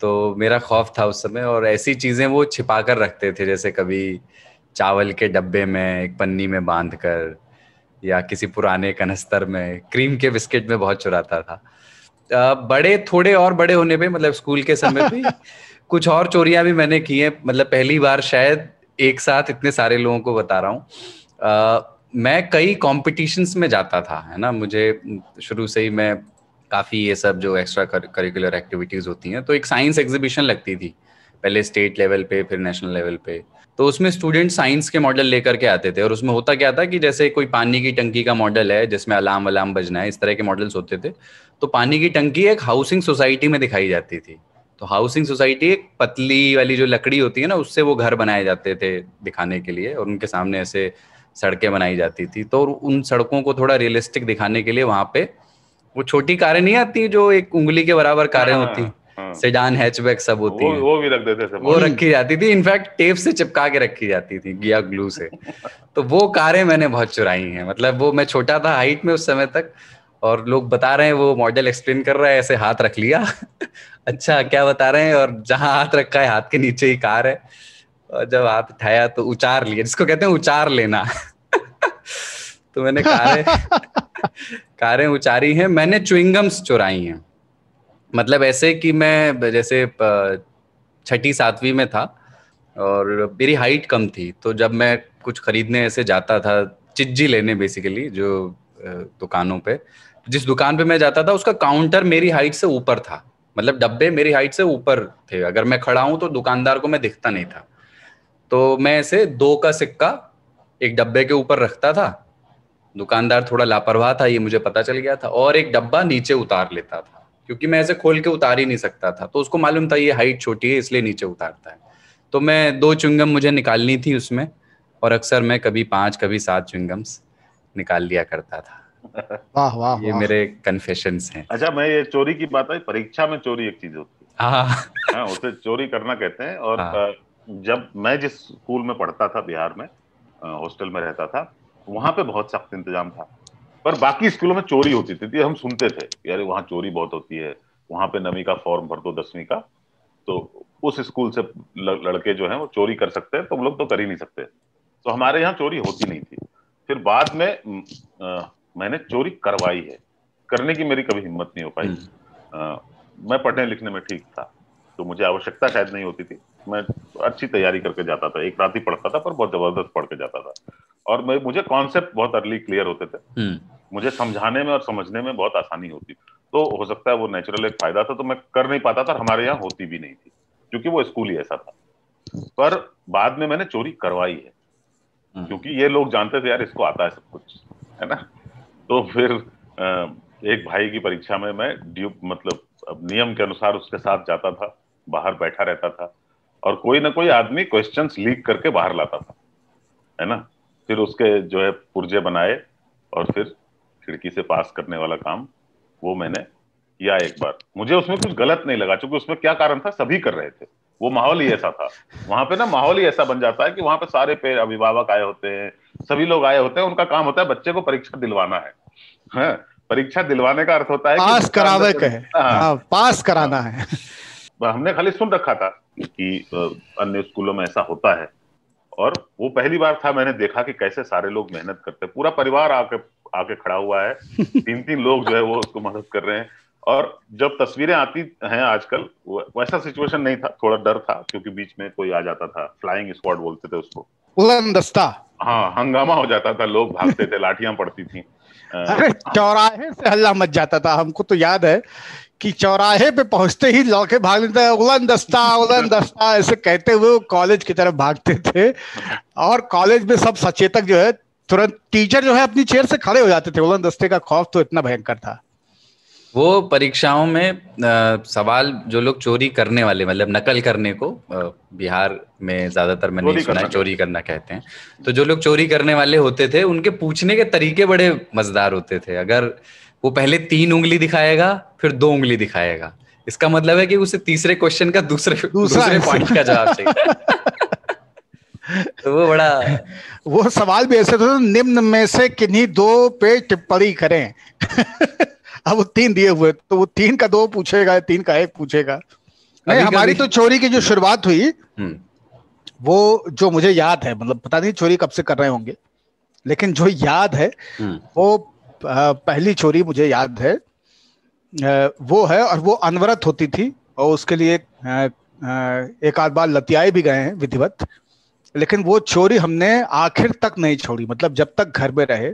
तो मेरा खौफ था उस समय। और ऐसी चीजें वो छिपा कर रखते थे, जैसे कभी चावल के डब्बे में एक पन्नी में बांध कर, या किसी पुराने कनस्तर में, क्रीम के बिस्किट में बहुत चुराता था। थोड़े और बड़े होने पे, मतलब स्कूल के समय पे कुछ और चोरियां भी मैंने की हैं। मतलब पहली बार शायद एक साथ इतने सारे लोगों को बता रहा हूँ। मैं कई कॉम्पिटिशन्स में जाता था, है ना, मुझे शुरू से ही मैं काफ़ी ये सब जो एक्स्ट्रा करिकुलर एक्टिविटीज़ होती हैं, तो एक साइंस एग्जीबिशन लगती थी पहले स्टेट लेवल पे, फिर नेशनल लेवल पे। तो उसमें स्टूडेंट साइंस के मॉडल लेकर के आते थे, और उसमें होता क्या था कि जैसे कोई पानी की टंकी का मॉडल है जिसमें अलार्म अलार्म बजना है, इस तरह के मॉडल्स होते थे। तो पानी की टंकी एक हाउसिंग सोसाइटी में दिखाई जाती थी, तो हाउसिंग सोसाइटी एक पतली वाली जो लकड़ी होती है ना, उससे वो घर बनाए जाते थे दिखाने के लिए, और उनके सामने ऐसे सड़कें बनाई जाती थी। तो उन सड़कों को थोड़ा रियलिस्टिक दिखाने के लिए वहां पे वो छोटी कारें नहीं आती जो एक उंगली के बराबर कारें होती, सेडान हैचबैक सब होती है, वो भी रख देते थे, वो रखी जाती थी, इनफैक्ट टेप से चिपका के रखी जाती थी या ग्लू से। तो वो कारें मैंने बहुत चुराई हैं, मतलब वो मैं छोटा था हाइट में उस समय तक, और लोग बता रहे हैं वो मॉडल एक्सप्लेन कर रहा है, ऐसे हाथ रख लिया अच्छा क्या बता रहे हैं, और जहाँ हाथ रखा है हाथ के नीचे ही कार है, और जब हाथ उठाया तो उचार लिए, जिसको कहते हैं उचार लेना तो मैंने कारें उचारी हैं। मैंने च्युइंगम्स चुराई हैं, मतलब ऐसे कि मैं जैसे छठी सातवीं में था और मेरी हाइट कम थी, तो जब मैं कुछ खरीदने ऐसे जाता था, चिज्जी लेने बेसिकली, जो दुकानों पे, जिस दुकान पे मैं जाता था उसका काउंटर मेरी हाइट से ऊपर था, मतलब डब्बे मेरी हाइट से ऊपर थे, अगर मैं खड़ा हूँ तो दुकानदार को मैं दिखता नहीं था। तो मैं ऐसे 2 का सिक्का एक डब्बे के ऊपर रखता था, दुकानदार थोड़ा लापरवाह था ये मुझे पता चल गया था, और एक डब्बा नीचे उतार लेता था, क्योंकि मैं ऐसे खोल के उतार ही नहीं सकता था, तो उसको मालूम था ये हाइट छोटी है इसलिए नीचे उतारता है। तो मैं 2 च्युइंगम मुझे निकालनी थी उसमें, और अक्सर मैं कभी 5 कभी 7 च्युइंगम्स निकाल लिया करता था। वाह वाह, ये मेरे कन्फेशंस हैं। अच्छा, मैं ये चोरी की बात आई, परीक्षा में चोरी एक चीज होती है, हाँ, उसे चोरी करना कहते हैं। और जब मैं जिस स्कूल में पढ़ता था बिहार में, हॉस्टल में रहता था, वहां पे बहुत सख्त इंतजाम था, पर बाकी स्कूलों में चोरी होती थी। हम सुनते थे यार वहाँ चोरी बहुत होती है, वहां पे नवी का फॉर्म भर दो 10वीं का, तो उस स्कूल से लड़के जो हैं वो चोरी कर सकते हैं, तो हम लोग तो कर ही नहीं सकते। तो हमारे यहाँ चोरी होती नहीं थी। फिर बाद में मैंने चोरी करवाई है, करने की मेरी कभी हिम्मत नहीं हो पाई। मैं पढ़ने लिखने में ठीक था, तो मुझे आवश्यकता शायद नहीं होती थी, मैं अच्छी तैयारी करके जाता था, एक रात ही पढ़ता था पर बहुत जबरदस्त पढ़ के जाता था, और मैं मुझे कॉन्सेप्ट बहुत अर्ली क्लियर होते थे, मुझे समझाने में और समझने में बहुत आसानी होती, तो हो सकता है वो नेचुरल एक फायदा था, तो मैं कर नहीं पाता था, हमारे यहाँ होती भी नहीं थी क्योंकि वो स्कूल ही ऐसा था। पर बाद में मैंने चोरी करवाई है, क्योंकि ये लोग जानते थे यार इसको आता है सब कुछ, है ना। तो फिर एक भाई की परीक्षा में मैं ड्यू मतलब नियम के अनुसार उसके साथ जाता था, बाहर बैठा रहता था, और कोई ना कोई आदमी क्वेश्चंस लीक करके बाहर लाता था, है ना। फिर उसके जो है पुर्जे बनाए, और फिर खिड़की से पास करने वाला काम वो मैंने किया एक बार। मुझे उसमें कुछ गलत नहीं लगा, क्योंकि उसमें क्या कारण था, सभी कर रहे थे, वो माहौल ही ऐसा था वहां पे ना। माहौल ही ऐसा बन जाता है कि वहां पे सारे पे अभिभावक आए होते हैं, सभी लोग आए होते हैं, उनका काम होता है बच्चे को परीक्षा दिलवाना है। हाँ, परीक्षा दिलवाने का अर्थ होता है पास करावे का है, पास कराना है। हमने खाली सुन रखा था कि अन्य स्कूलों में ऐसा होता है, और वो पहली बार था मैंने देखा कि कैसे सारे लोग मेहनत करते हैं, पूरा परिवार आके खड़ा हुआ है, 3-3 लोग जो है वो उसको मदद कर रहे हैं। और जब तस्वीरें आती हैं आजकल, वैसा सिचुएशन नहीं था, थोड़ा डर था, क्योंकि बीच में कोई आ जाता था, फ्लाइंग स्क्वाड बोलते थे उसको, उलंदस्ता, हाँ, हंगामा हो जाता था, लोग भागते थे, लाठियां पड़ती थी, चौराहे से हल्ला मच जाता था। हमको तो याद है कि चौराहे पे पहुंचते ही लौके भाग लेते, उलन दस्ता ऐसे कहते हुए कॉलेज की तरफ भागते थे, और कॉलेज में सब सचेतक जो है तुरंत टीचर जो है अपनी चेयर से खड़े हो जाते थे, उलन दस्ते का खौफ तो इतना भयंकर था। वो परीक्षाओं में सवाल जो लोग चोरी करने वाले, मतलब नकल करने को बिहार में ज्यादातर मैंने सुना चोरी करना कहते हैं, तो जो लोग चोरी करने वाले होते थे उनके पूछने के तरीके बड़े मजेदार होते थे। अगर वो पहले 3 उंगली दिखाएगा फिर 2 उंगली दिखाएगा, इसका मतलब है कि उसे तीसरे क्वेश्चन का दूसरे पॉइंट का जवाब चाहिए। तो वो बड़ा वो सवाल भी ऐसे था, निम्न में से किन्हीं 2 पे टिप्पणी करें। अब वो 3 दिए हुए, तो वो 3 का 2 पूछेगा, 3 का 1 पूछेगा। नहीं, हमारी तो चोरी की जो शुरुआत हुई वो जो मुझे याद है, मतलब पता नहीं चोरी कब से कर रहे होंगे, लेकिन जो याद है वो पहली चोरी मुझे याद है वो है, और वो अनवरत होती थी, और उसके लिए एक आध बार लतियाए भी गए हैं विधिवत, लेकिन वो चोरी हमने आखिर तक नहीं छोड़ी, मतलब जब तक घर में रहे।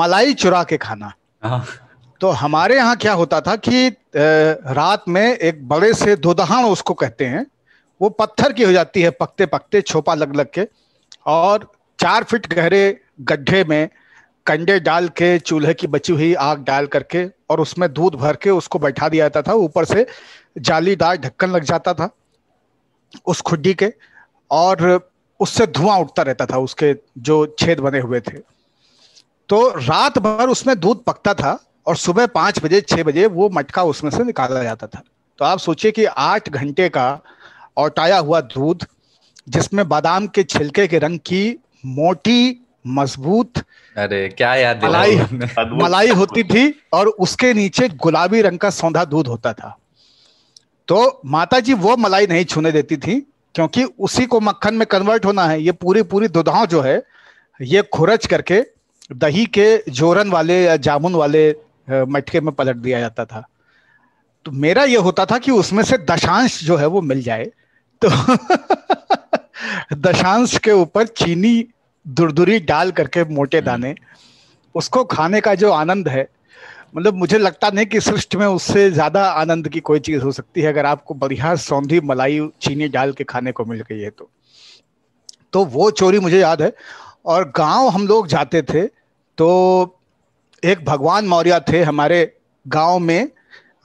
मलाई चुरा के खाना, तो हमारे यहाँ क्या होता था कि रात में एक बड़े से दोदहान, उसको कहते हैं, वो पत्थर की हो जाती है पकते पकते, छोपा लग लग के, और 4 फीट गहरे गड्ढे में कंडे डाल के चूल्हे की बची हुई आग डाल करके और उसमें दूध भर के उसको बैठा दिया जाता था। ऊपर से जालीदार ढक्कन लग जाता था उस खुड्डी के और उससे धुआं उठता रहता था, उसके जो छेद बने हुए थे। तो रात भर उसमें दूध पकता था और सुबह 5-6 बजे वो मटका उसमें से निकाला जाता था। तो आप सोचिए कि 8 घंटे का औटाया हुआ दूध जिसमें बादाम के छिलके के रंग की मोटी मजबूत मलाई होती थी और उसके नीचे गुलाबी रंग का सौंधा दूध होता था। तो माता जी वो मलाई नहीं छूने देती थी क्योंकि उसी को मक्खन में कन्वर्ट होना है। ये पूरी दुधाव जो है ये खुरच करके दही के जोरन वाले या जामुन वाले मटके में पलट दिया जाता था। तो मेरा ये होता था कि उसमें से दशांश जो है वो मिल जाए, तो दशांश के ऊपर चीनी दुरदुरी डाल करके मोटे दाने उसको खाने का जो आनंद है, मतलब मुझे लगता नहीं कि सृष्टि में उससे ज्यादा आनंद की कोई चीज हो सकती है अगर आपको बढ़िया सौंधी मलाई चीनी डाल के खाने को मिल गई है। तो वो चोरी मुझे याद है। और गांव हम लोग जाते थे तो एक भगवान मौर्य थे हमारे गांव में,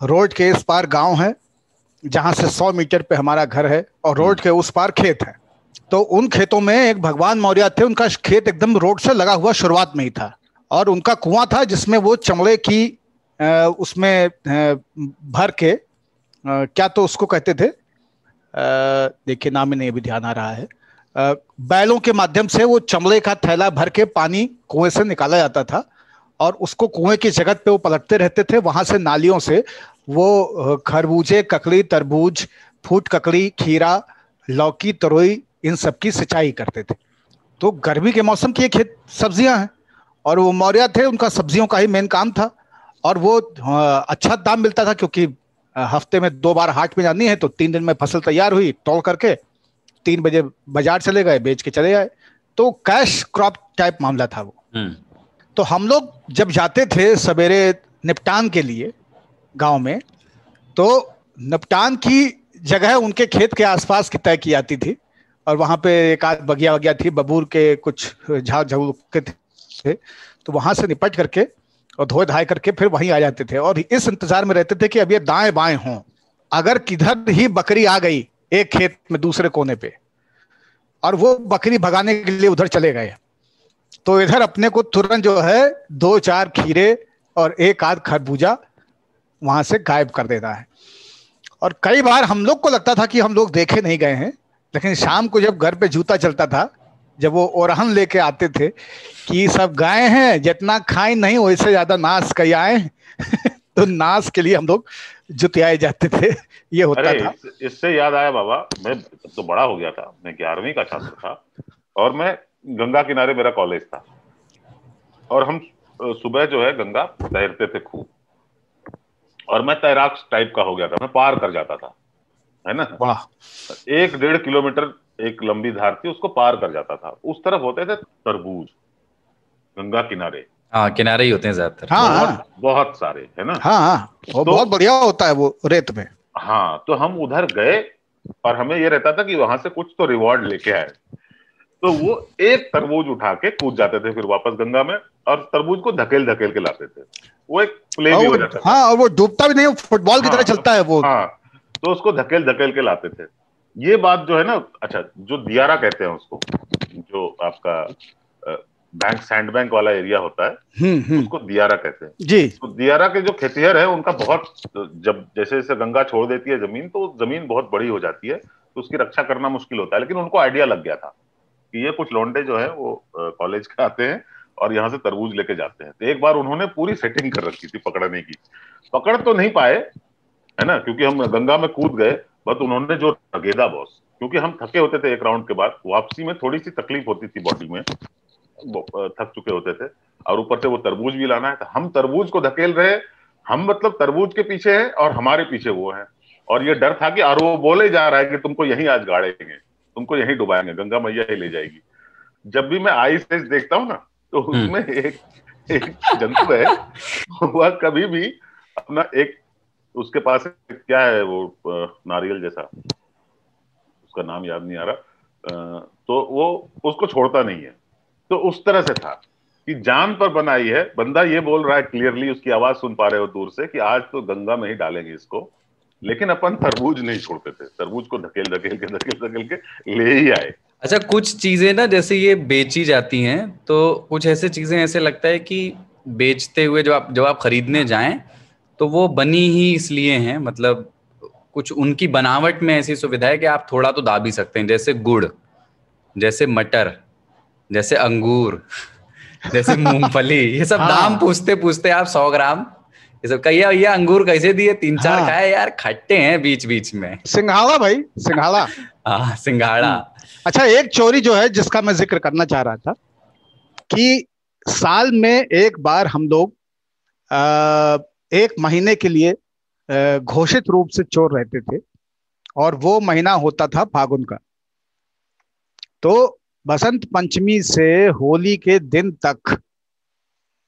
रोड के इस पार गांव है जहां से 100 मीटर पे हमारा घर है और रोड के उस पार खेत है। तो उन खेतों में एक भगवान मौर्य थे, उनका खेत एकदम रोड से लगा हुआ शुरुआत में ही था और उनका कुआं था जिसमें वो चमड़े की उसमें भर के क्या तो उसको कहते थे, देखिए नाम ही नहीं अभी ध्यान आ रहा है, बैलों के माध्यम से वो चमड़े का थैला भर के पानी कुएं से निकाला जाता था और उसको कुएं की जगत पे वो पलटते रहते थे। वहां से नालियों से वो खरबूजे, ककड़ी, तरबूज, फूट ककड़ी, खीरा, लौकी, तरोई, इन सब की सिंचाई करते थे। तो गर्मी के मौसम की ये खेत सब्जियां हैं और वो मौर्य थे, उनका सब्जियों का ही मेन काम था और वो अच्छा दाम मिलता था क्योंकि हफ्ते में 2 बार हाट में जानी है। तो 3 दिन में फसल तैयार हुई, तौल करके 3 बजे बाजार चले गए, बेच के चले आए। तो कैश क्रॉप टाइप मामला था वो। तो हम लोग जब जाते थे सवेरे निपटान के लिए गांव में, तो निपटान की जगह उनके खेत के आसपास की तय की जाती थी और वहां पे एक आध बगिया वगिया थी, बबूर के कुछ झाड़ झूल के थे, तो वहां से निपट करके और धोए धाए करके फिर वहीं आ जाते थे और इस इंतजार में रहते थे कि अब ये दाएं बाएं हों। अगर किधर ही बकरी आ गई एक खेत में दूसरे कोने पे और वो बकरी भगाने के लिए उधर चले गए, तो इधर अपने को तुरंत जो है 2-4 खीरे और 1-8 खरबूजा वहां से गायब कर देना है। और कई बार हम लोग को लगता था कि हम लोग देखे नहीं गए हैं, लेकिन शाम को जब घर पे जूता चलता था, जब वो ओरहन लेके आते थे कि सब गाय हैं, जितना खाएं नहीं वैसे ज्यादा नाश कर आए तो नाश के लिए हम लोग जुतियाए जाते थे। ये होता था। इससे याद आया बाबा, मैं तो बड़ा हो गया था, मैं 11वीं का छात्र था और मैं गंगा किनारे मेरा कॉलेज था और हम सुबह जो है गंगा तैरते थे खूब और मैं तैराक टाइप का हो गया था, मैं पार कर जाता था, है ना। वाह। 1-1.5 किलोमीटर एक लंबी धार थी, उसको पार कर जाता था। उस तरफ होते थे तरबूज, गंगा किनारे। हाँ, किनारे ही होते हैं ज्यादातर। हाँ, बहुत सारे, है ना। हाँ, तो बहुत बढ़िया होता है वो रेत में। हाँ, तो हम उधर गए और हमें ये रहता था कि वहां से कुछ तो रिवॉर्ड लेके आए, तो वो एक तरबूज उठा के कूद जाते थे फिर वापस गंगा में और तरबूज को धकेल धकेल के लाते थे। वो एक प्ले भी हो जाता था। हाँ, और वो डूबता भी नहीं, फुटबॉल की तरह चलता है वो। हाँ, तो उसको धकेल धकेल के लाते थे। ये बात जो है ना, अच्छा, जो दियारा कहते हैं उसको, जो आपका बैंक सैंडबैंक वाला एरिया होता है, उसको दियारा कहते हैं जी। तो दियारा के जो खेतिहर है उनका बहुत, जब जैसे जैसे गंगा छोड़ देती है जमीन, तो जमीन बहुत बड़ी हो जाती है, तो उसकी रक्षा करना मुश्किल होता है। लेकिन उनको आइडिया लग गया था कि ये कुछ लौंडे जो है वो कॉलेज के आते हैं और यहाँ से तरबूज लेके जाते हैं। तो एक बार उन्होंने पूरी सेटिंग कर रखी थी पकड़ने की, पकड़ तो नहीं पाए, है ना, क्योंकि हम गंगा में कूद गए, बट उन्होंने जो रगेदा बॉस, क्योंकि हम थके होते थे एक राउंड के बाद, वापसी में थोड़ी सी तकलीफ होती थी बॉडी में, थक चुके होते थे और ऊपर से वो तरबूज भी लाना है। तो हम तरबूज को धकेल रहे, हम मतलब तरबूज के पीछे हैं और हमारे पीछे वो है और ये डर था कि, और वो बोले जा रहा है कि तुमको यहीं आज गाड़ेंगे, तुमको यहीं डुबाएंगे, गंगा मैया ही ले जाएगी। जब भी मैं आई से देखता हूँ ना, तो उसमें एक जंतु है, वह कभी भी अपना एक, उसके पास क्या है वो नारियल जैसा, उसका नाम याद नहीं आ रहा, तो वो उसको छोड़ता नहीं है। तो उस तरह से था कि जान पर बनाई है, बंदा ये बोल रहा है क्लियरली, उसकी आवाज सुन पा रहे हो दूर से कि आज तो गंगा में ही डालेंगे इसको, लेकिन अपन तरबूज नहीं छोड़ते थे, तरबूज को धकेल धकेल के ले ही आए। अच्छा, कुछ चीजें ना जैसे ये बेची जाती हैं तो कुछ ऐसे चीजें ऐसे लगता है कि बेचते हुए जब आप खरीदने जाएं तो वो बनी ही इसलिए हैं, मतलब कुछ उनकी बनावट में ऐसी सुविधा है कि आप थोड़ा तो दाब ही सकते हैं, जैसे गुड़, जैसे मटर, जैसे अंगूर, जैसे मूंगफली, ये सब दाम पूछते आप 100 ग्राम ये सब कहिए, ये अंगूर कैसे दिए, 3-4 खाए यार, खट्टे हैं बीच बीच में। सिंघाड़ा भाई, सिंघाड़ा, हाँ सिंघाड़ा। अच्छा, एक चोरी जो है जिसका मैं जिक्र करना चाह रहा था कि साल में एक बार हम लोग एक महीने के लिए घोषित रूप से चोर रहते थे और वो महीना होता था फागुन का। तो बसंत पंचमी से होली के दिन तक,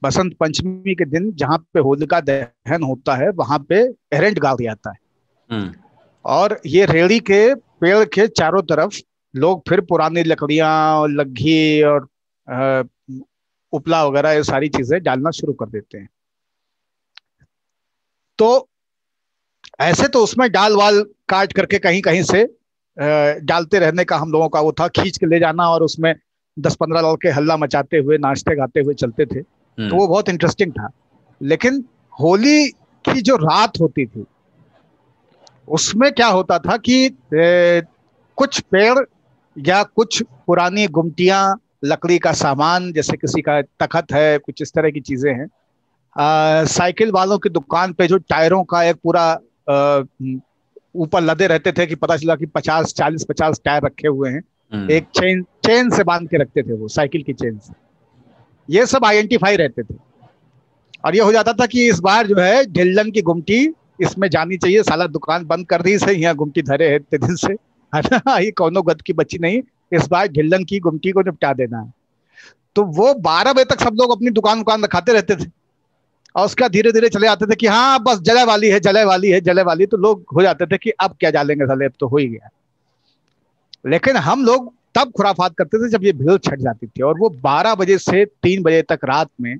बसंत पंचमी के दिन जहाँ पे होलिका दहन होता है वहां पे एरेंट गाड़ दिया जाता है और ये रेड़ी के पेड़ के चारों तरफ लोग फिर पुरानी लकड़ियां और लग्घी और उपला वगैरह ये सारी चीजें डालना शुरू कर देते हैं। तो ऐसे तो उसमें डाल वाल काट करके कहीं कहीं से डालते रहने का हम लोगों का वो था, खींच के ले जाना, और उसमें 10-15 लड़के हल्ला मचाते हुए नाचते गाते हुए चलते थे, तो वो बहुत इंटरेस्टिंग था। लेकिन होली की जो रात होती थी उसमें क्या होता था कि कुछ पेड़ या कुछ पुरानी गुमटियां, लकड़ी का सामान, जैसे किसी का तखत है, कुछ इस तरह की चीजें हैं, साइकिल वालों की दुकान पे जो टायरों का एक पूरा ऊपर लदे रहते थे कि पता चला कि 50 टायर रखे हुए हैं, एक चेन से बांध के रखते थे, वो साइकिल की चेन से, ये सब आइडेंटिफाई रहते थे। और ये हो जाता था कि इस बार जो है ढिल्लन की गुमटी इसमें जानी चाहिए, साला दुकान बंद कर दी से, यहाँ गुमटी धरे है इतने दिन से, ये कौनो गद की बच्ची नहीं, इस बार ढिल्लन की गुमटी को निपटा देना है। तो वो 12 बजे तक सब लोग अपनी दुकान दिखाते रहते थे और उसका धीरे धीरे चले आते थे कि हाँ बस जले वाली है। तो लोग हो जाते थे कि अब क्या डालेंगे साले, अब तो हो ही गया। लेकिन हम लोग तब खुराफात करते थे जब ये भीड़ छट जाती थी, और वो 12 बजे से 3 बजे तक रात में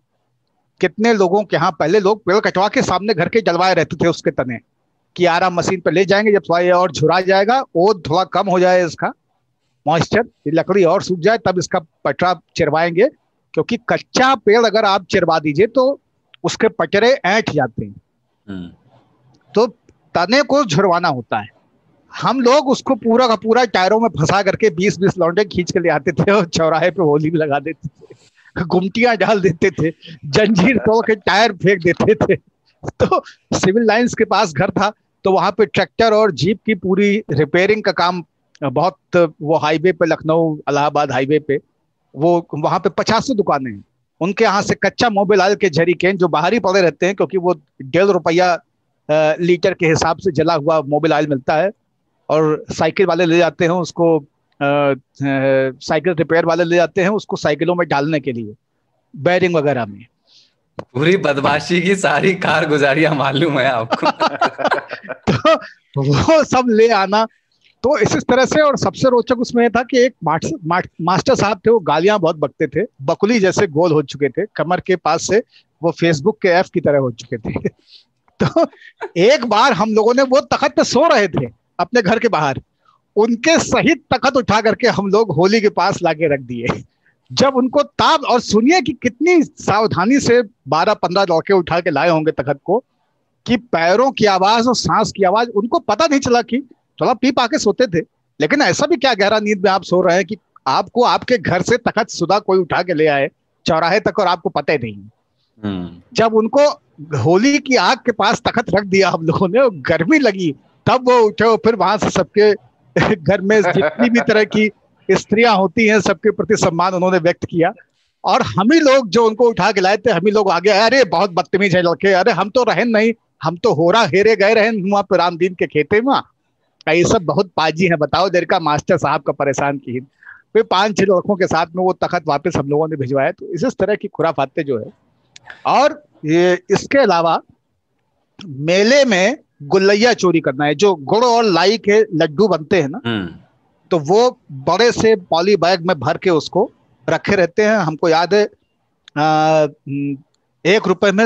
कितने लोगों के यहाँ पहले लोग पेड़ कटवा के सामने घर के जलवाए रहते थे उसके तने कि आरा मशीन पर ले जाएंगे, जब थोड़ा ये और झुरा जाएगा, ओद थोड़ा कम हो जाए, इसका मॉइस्चर, लकड़ी और सूख जाए, तब इसका पटरा चिरवाएंगे, क्योंकि कच्चा पेड़ अगर आप चिरवा दीजिए तो उसके पटरे ऐंठ जाते हैं, तो तने को झुरवाना होता है। हम लोग उसको पूरा का पूरा टायरों में फंसा करके 20-20 लौंडे खींच के ले आते थे और चौराहे पे होली भी लगा देते थे, गुमटियां डाल देते थे, जंजीर तोड़ के टायर फेंक देते थे। तो सिविल लाइंस के पास घर था तो वहां पे ट्रैक्टर और जीप की पूरी रिपेयरिंग का काम बहुत, वो हाईवे पे, लखनऊ इलाहाबाद हाईवे पे, वो वहां पे 50 दुकानें हैं, उनके यहाँ से कच्चा मोबाइल ऑयल के झरीकेन जो बाहर ही पड़े रहते हैं, क्योंकि वो 1.5 रुपया लीटर के हिसाब से जला हुआ मोबाइल ऑयल मिलता है, और साइकिल वाले ले जाते हैं उसको, साइकिल रिपेयर वाले ले जाते हैं उसको साइकिलों में डालने के लिए, बैरिंग वगैरह में। पूरी बदमाशी की सारी कारगुजारियां मालूम है आपको। तो वो सब ले आना, तो इस तरह से। और सबसे रोचक उसमें था कि एक मास्टर साहब थे, वो गालियां बहुत बकते थे, बकुली जैसे गोल हो चुके थे, कमर के पास से वो फेसबुक के ऐप की तरह हो चुके थे। तो एक बार हम लोगों ने, वो तखत पे सो रहे थे अपने घर के बाहर, उनके सहित तखत उठा करके हम लोग होली के पास लाके रख दिए। जब उनको ताब, और सुनिए कि कितनी सावधानी से 12-15 लौके उठा के लाए होंगे तखत को, कि पैरों की आवाज और सांस की आवाज, उनको पता नहीं चला कि थोड़ा पी पा के सोते थे, लेकिन ऐसा भी क्या गहरा नींद में आप सो रहे हैं कि आपको आपके घर से तखत सुधा कोई उठा के ले आए चौराहे तक और आपको पता ही नहीं। जब उनको होली की आग के पास तखत रख दिया हम लोगों ने, गर्मी लगी, तब वो उठे, फिर वहां से सबके घर में जितनी भी तरह की स्त्रियां होती हैं सबके प्रति सम्मान उन्होंने व्यक्त किया, और हम ही लोग जो उनको उठा के लाए थे, हम ही लोग आगे, अरे बहुत बदतमीज है लड़के, अरे हम तो रहन नहीं, हम तो होरा हेरे गए रहन हुआ पे रामदीन के खेते में, ये सब बहुत पाजी हैं, बताओ देर का मास्टर साहब का परेशान की। फिर 5-6 लड़कों के साथ में वो तखत वापस हम लोगों ने भिजवाया। तो इस तरह की खुराफाते जो है, और ये इसके अलावा मेले में गुल्लैया चोरी करना है, जो गुड़ और लाई के लड्डू बनते हैं ना, तो वो बड़े से पॉली बैग में भर के उसको रखे रहते हैं। हमको याद है 1 रुपए में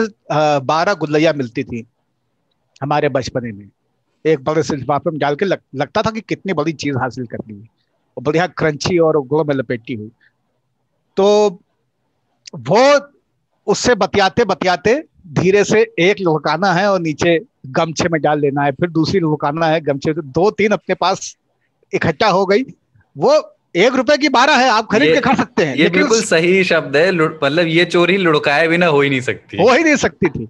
12 गुल्लैया मिलती थी हमारे बचपने में। एक बड़े से लिफाफे में डाल के लगता था कि कितनी बड़ी चीज हासिल करनी है, और बढ़िया क्रंची और गुड़ में लपेटी हुई। तो वो उससे बतियाते बतियाते धीरे से एक लुढ़काना है और नीचे गमछे में डाल लेना है, फिर दूसरी लुढ़काना है गमछे, तो 2-3 अपने पास इकट्ठा हो गई। वो 1 रुपए की 12 है, आप खरीद के खा सकते हैं। ये बिल्कुल सही शब्द है, मतलब ये चोरी लुढ़काए बिना हो ही नहीं सकती थी।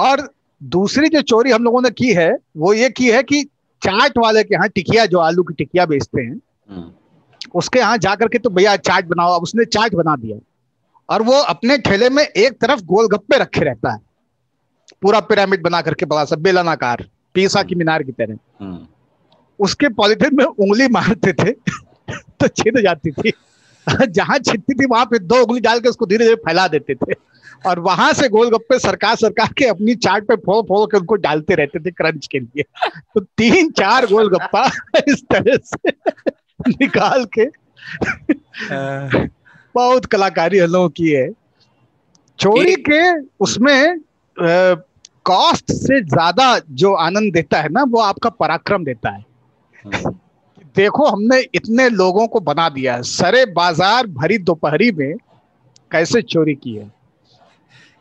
और दूसरी जो चोरी हम लोगों ने की है वो ये की है कि चाट वाले के यहाँ टिकिया, जो आलू की टिकिया बेचते हैं, उसके यहाँ जाकर के तो भैया चाट बनाओ। अब उसने चाट बना दिया और वो अपने ठेले में एक तरफ गोलगप्पे रखे रहता है, पूरा पिरामिड बना करके बड़ा सा बेलनाकार, पीसा की मीनार की तरह। उसके पॉलिथिन में उंगली मारते थे तो छिद जाती थी, जहां छिदती थी वहां पे 2 उंगली डाल के उसको धीरे धीरे फैला देते थे, और वहां से गोलगप्पे सरकार के अपनी चाट पे फोड़ के उनको डालते रहते थे क्रंच के लिए। तो 3-4 गोलगप्पा इस तरह से निकाल के बहुत कलाकारी हम लोगों की है। चोरी के उसमें कॉस्ट से ज्यादा जो आनंद देता है ना, वो आपका पराक्रम देता है। देखो हमने इतने लोगों को बना दिया है, सरे बाजार भरी दोपहरी में कैसे चोरी की है।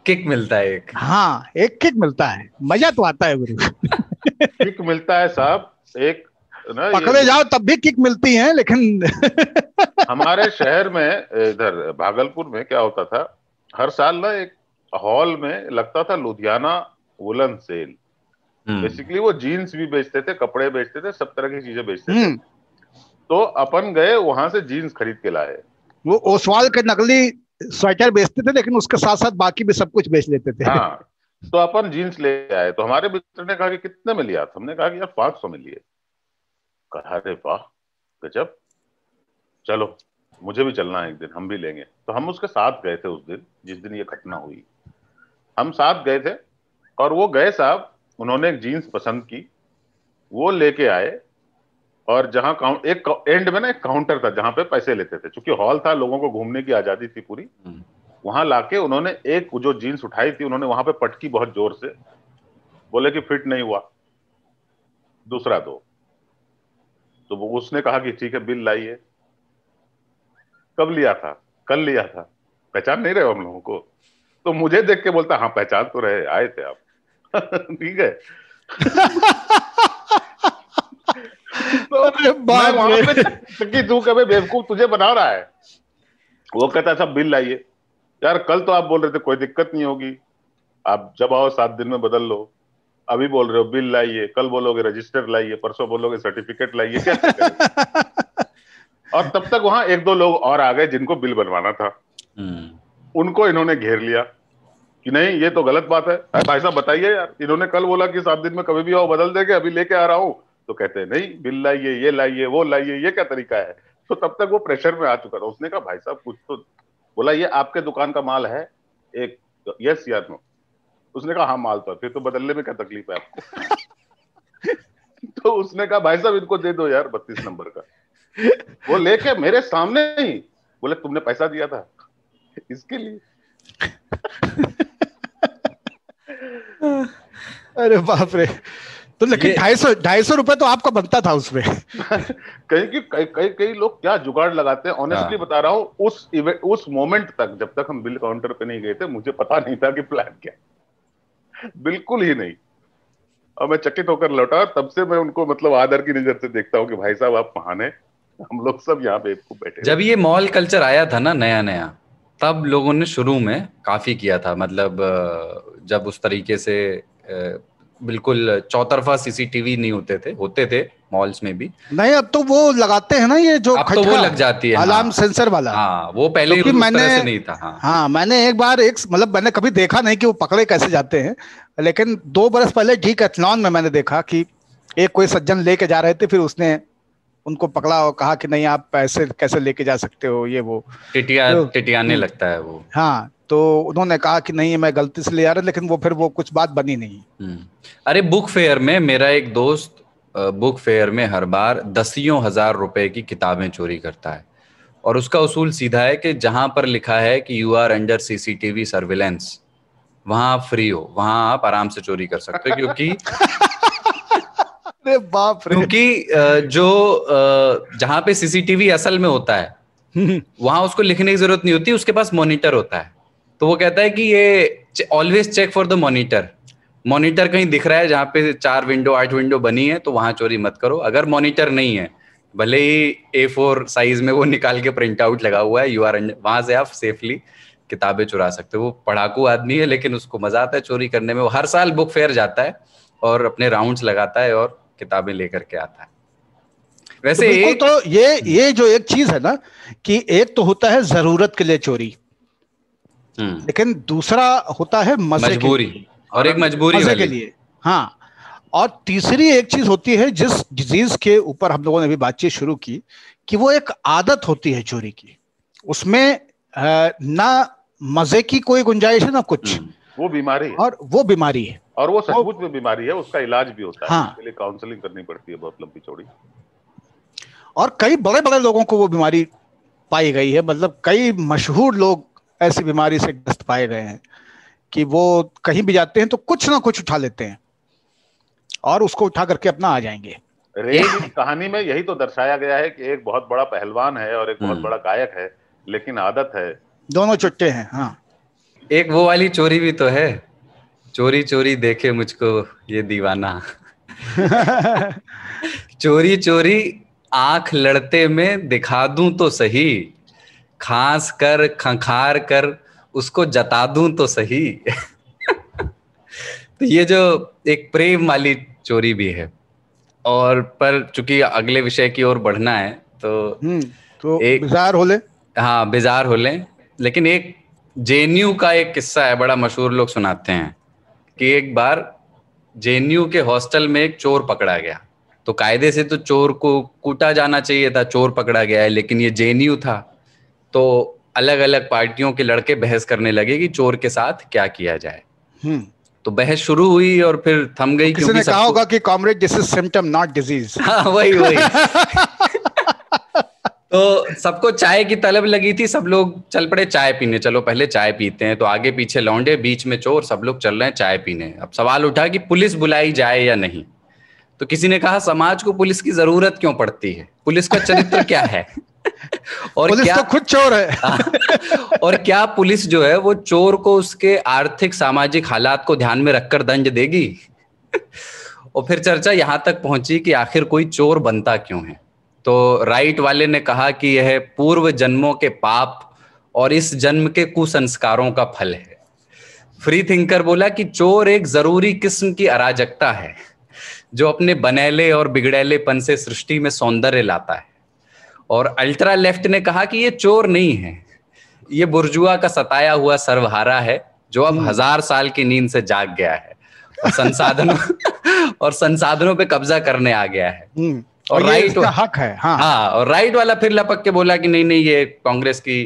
किक मिलता है एक, हाँ एक किक मिलता है, मजा तो आता है गुरु। किक मिलता है साहब, एक ना पकड़े जाओ तब भी किक मिलती है, लेकिन हमारे शहर में इधर भागलपुर में क्या होता था, हर साल ना एक हॉल में लगता था लुधियाना वुलन सेल। बेसिकली वो जीन्स भी बेचते थे, कपड़े बेचते थे, सब तरह की चीजें बेचते थे। तो अपन गए वहां से जीन्स खरीद के लाए। वो ओसवाल के नकली स्वेटर बेचते थे, लेकिन उसके साथ साथ बाकी भी सब कुछ बेच लेते थे। हाँ, तो अपन जीन्स ले आए। तो हमारे मित्र ने कहा कि कितने में लिया, हमने कहा कि यार 500 में लिए। कहा अरे वाह गजब, चलो मुझे भी चलना है एक दिन, हम भी लेंगे। तो हम उसके साथ गए थे उस दिन जिस दिन ये घटना हुई, हम साथ गए थे। और वो गए साहब, उन्होंने एक जीन्स पसंद की, वो लेके आए। और जहां एक एंड में ना एक काउंटर था जहां पे पैसे लेते थे, क्योंकि हॉल था, लोगों को घूमने की आजादी थी पूरी। वहां लाके उन्होंने एक जो जीन्स उठाई थी, उन्होंने वहां पे पटकी बहुत जोर से, बोले कि फिट नहीं हुआ, दूसरा दो। तो उसने कहा कि ठीक है बिल लाइए। कब लिया था? कल लिया था। पहचान नहीं रहे हो हम लोगों को? तो मुझे देख के बोलता हाँ पहचान तो रहे, आए थे आप। ठीक है। तो मैं बेवकूफ तुझे बना रहा है। वो कहता सब बिल लाइए। यार कल तो आप बोल रहे थे कोई दिक्कत नहीं होगी, आप जब आओ 7 दिन में बदल लो, अभी बोल रहे हो बिल लाइए, कल बोलोगे रजिस्टर लाइए, परसों बोलोगे सर्टिफिकेट लाइए, क्या? और तब तक वहां 1-2 लोग और आ गए जिनको बिल बनवाना था। उनको इन्होंने घेर लिया कि नहीं ये तो गलत बात है, भाई साहब बताइए यार, इन्होंने कल बोला कि 7 दिन में कभी भी आओ बदल देंगे, अभी लेके आ रहा हूं। तो कहते हैं नहीं बिल लाइए, ये लाइए, वो लाइए, ये क्या तरीका है? तो तब तक वो प्रेशर में आ चुका था। उसने कहा भाई साहब कुछ तो बोला, ये आपके दुकान का माल है, एक यस या नो। उसने कहा हाँ माल तो है, फिर तो बदलने में क्या तकलीफ है आपको? तो उसने कहा भाई साहब इनको दे दो यार 32 नंबर का। वो लेके मेरे सामने ही बोले तुमने पैसा दिया था इसके लिए। अरे बाप रे। तो लेकिन 250 रुपए तो आपका बनता था उसमें। कई लोग क्या जुगाड़ लगाते हैं, ऑनेस्टली बता रहा हूँ। उस मोमेंट तक जब तक हम बिल काउंटर पे नहीं गए थे, मुझे पता नहीं था कि प्लान क्या है, बिल्कुल ही नहीं। और मैं चकित होकर लौटा। तब से मैं उनको मतलब आदर की नजर से देखता हूँ कि भाई साहब आप महान है, हम लोग सब यहाँ पे बैठे। जब ये मॉल कल्चर आया था ना नया नया, तब लोगों ने शुरू में काफी किया था। मतलब जब उस तरीके से बिल्कुल चौतरफा सीसीटीवी नहीं होते थे मॉल्स में भी नहीं। अब तो वो लगाते हैं ना, ये जो अब तो वो लग जाती है अलार्म सेंसर वाला। हाँ वो पहले तो मैंने तरह से नहीं था। हाँ मैंने एक बार मतलब मैंने कभी देखा नहीं कि वो पकड़े कैसे जाते हैं, लेकिन 2 बरस पहले डीकैथलॉन में मैंने देखा कि एक कोई सज्जन लेके जा रहे थे, फिर उसने उनको पकड़ा और कहा कि नहीं आप पैसे कैसे लेके जा सकते हो, ये वो टिटियाने लगता है वो। हाँ तो उन्होंने कहा कि नहीं मैं गलती से ले आ रहा, लेकिन वो फिर वो कुछ बात बनी नहीं। अरे बुक फेयर में मेरा एक दोस्त बुक फेयर में हर बार 10,000 रुपए की किताबें चोरी करता है। और उसका उसूल सीधा है कि जहां पर लिखा है कि you are under CCTV surveillance, वहां आप फ्री हो, वहां आप आराम से चोरी कर सकते हो, क्योंकि जो जहां पे सीसीटीवी असल में होता है वहां उसको लिखने की जरूरत नहीं होती, उसके पास मॉनिटर होता है। तो वो कहता है कि ये always check for the monitor, monitor कहीं दिख रहा है जहां पे 4 विंडो 8 विंडो बनी है तो वहां चोरी मत करो। अगर मॉनिटर नहीं है, भले ही A4 साइज में वो निकाल के प्रिंट आउट लगा हुआ है, यू आर, वहां से आप सेफली किताबें चुरा सकते हो। वो पढ़ाकू आदमी है लेकिन उसको मजा आता है चोरी करने में। वो हर साल बुक फेयर जाता है और अपने राउंड्स लगाता है और किताबें लेकर के आता है। वैसे तो एक तो ये जो एक चीज है ना कि एक तो होता है जरूरत के लिए चोरी, लेकिन दूसरा होता है मजबूरी, और एक मजबूरी के लिए, हाँ, और तीसरी एक चीज होती है जिस डिजीज के ऊपर हम लोगों ने अभी बातचीत शुरू की कि वो एक आदत होती है चोरी की, उसमें ना मजे की कोई गुंजाइश है ना कुछ, वो बीमारी है। और वो बीमारी है, और वो सचमुच में बीमारी है, उसका इलाज भी होता है, हाँ, उसके लिए काउंसलिंग करनी पड़ती है बहुत लंबी चौड़ी, और कई बड़े बड़े लोगों को वो बीमारी पाई गई है, मतलब कई मशहूर लोग ऐसी बीमारी से ग्रस्त पाए गए हैं कि वो कहीं भी जाते हैं तो कुछ ना कुछ उठा लेते हैं और उसको उठा करके अपना आ जाएंगे। रे की कहानी में यही तो दर्शाया गया है कि एक बहुत बड़ा पहलवान है और एक बहुत बड़ा गायक है, लेकिन आदत है, दोनों चुट्टे हैं। हाँ, एक वो वाली चोरी भी तो है, चोरी चोरी देखे मुझको ये दीवाना चोरी चोरी आंख लड़ते में दिखा दूं तो सही, खांस कर खंखार कर उसको जता दूं तो सही तो ये जो एक प्रेम वाली चोरी भी है, और पर चूंकि अगले विषय की ओर बढ़ना है तो एक बिजार हो ले, हाँ बिजार हो ले, लेकिन एक जेएनयू का एक किस्सा है, बड़ा मशहूर लोग सुनाते हैं कि एक बार जेएनयू के हॉस्टल में एक चोर पकड़ा गया। तो कायदे से तो चोर को कूटा जाना चाहिए था, चोर पकड़ा गया है, लेकिन ये जेएनयू था, तो अलग अलग पार्टियों के लड़के बहस करने लगे कि चोर के साथ क्या किया जाए। तो बहस शुरू हुई और फिर थम गई, किसी ने कहा होगा कि comrade this is symptom not disease, हाँ वही वही तो सबको चाय की तलब लगी थी, सब लोग चल पड़े चाय पीने, चलो पहले चाय पीते हैं। तो आगे पीछे लौंडे, बीच में चोर, सब लोग चल रहे हैं चाय पीने। अब सवाल उठा कि पुलिस बुलाई जाए या नहीं। तो किसी ने कहा समाज को पुलिस की जरूरत क्यों पड़ती है, पुलिस का चरित्र क्या है, और पुलिस क्या तो खुद चोर है और क्या पुलिस जो है वो चोर को उसके आर्थिक सामाजिक हालात को ध्यान में रखकर दंड देगी और फिर चर्चा यहां तक पहुंची कि आखिर कोई चोर बनता क्यों है। तो राइट वाले ने कहा कि यह पूर्व जन्मों के पाप और इस जन्म के कुसंस्कारों का फल है। फ्री थिंकर बोला कि चोर एक जरूरी किस्म की अराजकता है जो अपने बनेले और बिगड़ेलेपन से सृष्टि में सौंदर्य लाता है। और अल्ट्रा लेफ्ट ने कहा कि ये चोर नहीं है, ये बुर्जुआ का सताया हुआ सर्वहारा है जो अब 1000 साल की नींद से जाग गया है और संसाधनों पे कब्जा करने आ गया है। और राइट हक है, हाँ। हाँ, और राइट वाला फिर लपक के बोला कि नहीं नहीं, ये कांग्रेस की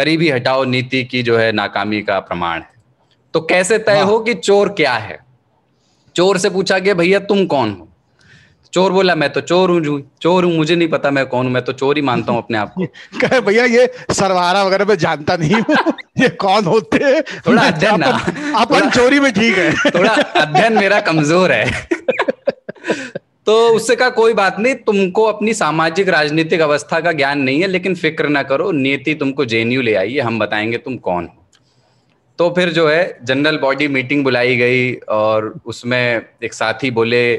गरीबी हटाओ नीति की जो है नाकामी का प्रमाण है। तो कैसे तय हो कि चोर क्या है। चोर से पूछा गया भैया तुम कौन हो। चोर बोला मैं तो चोर हूँ, मुझे नहीं पता मैं कौन हूँ, मैं तो चोर ही मानता हूँ अपने आप को। कहे भैया ये सरवारा वगैरह मैं जानता नहीं हूँ ये कौन होते हैं, थोड़ा अध्ययन, अपन चोरी में ठीक है, थोड़ा अध्ययन मेरा कमजोर है तो उससे कहा कोई बात नहीं, तुमको अपनी सामाजिक राजनीतिक अवस्था का ज्ञान नहीं है, लेकिन फिक्र ना करो, नीति तुमको जेएनयू ले आई है, हम बताएंगे तुम कौन हो। तो फिर जो है जनरल बॉडी मीटिंग बुलाई गई और उसमें एक साथी बोले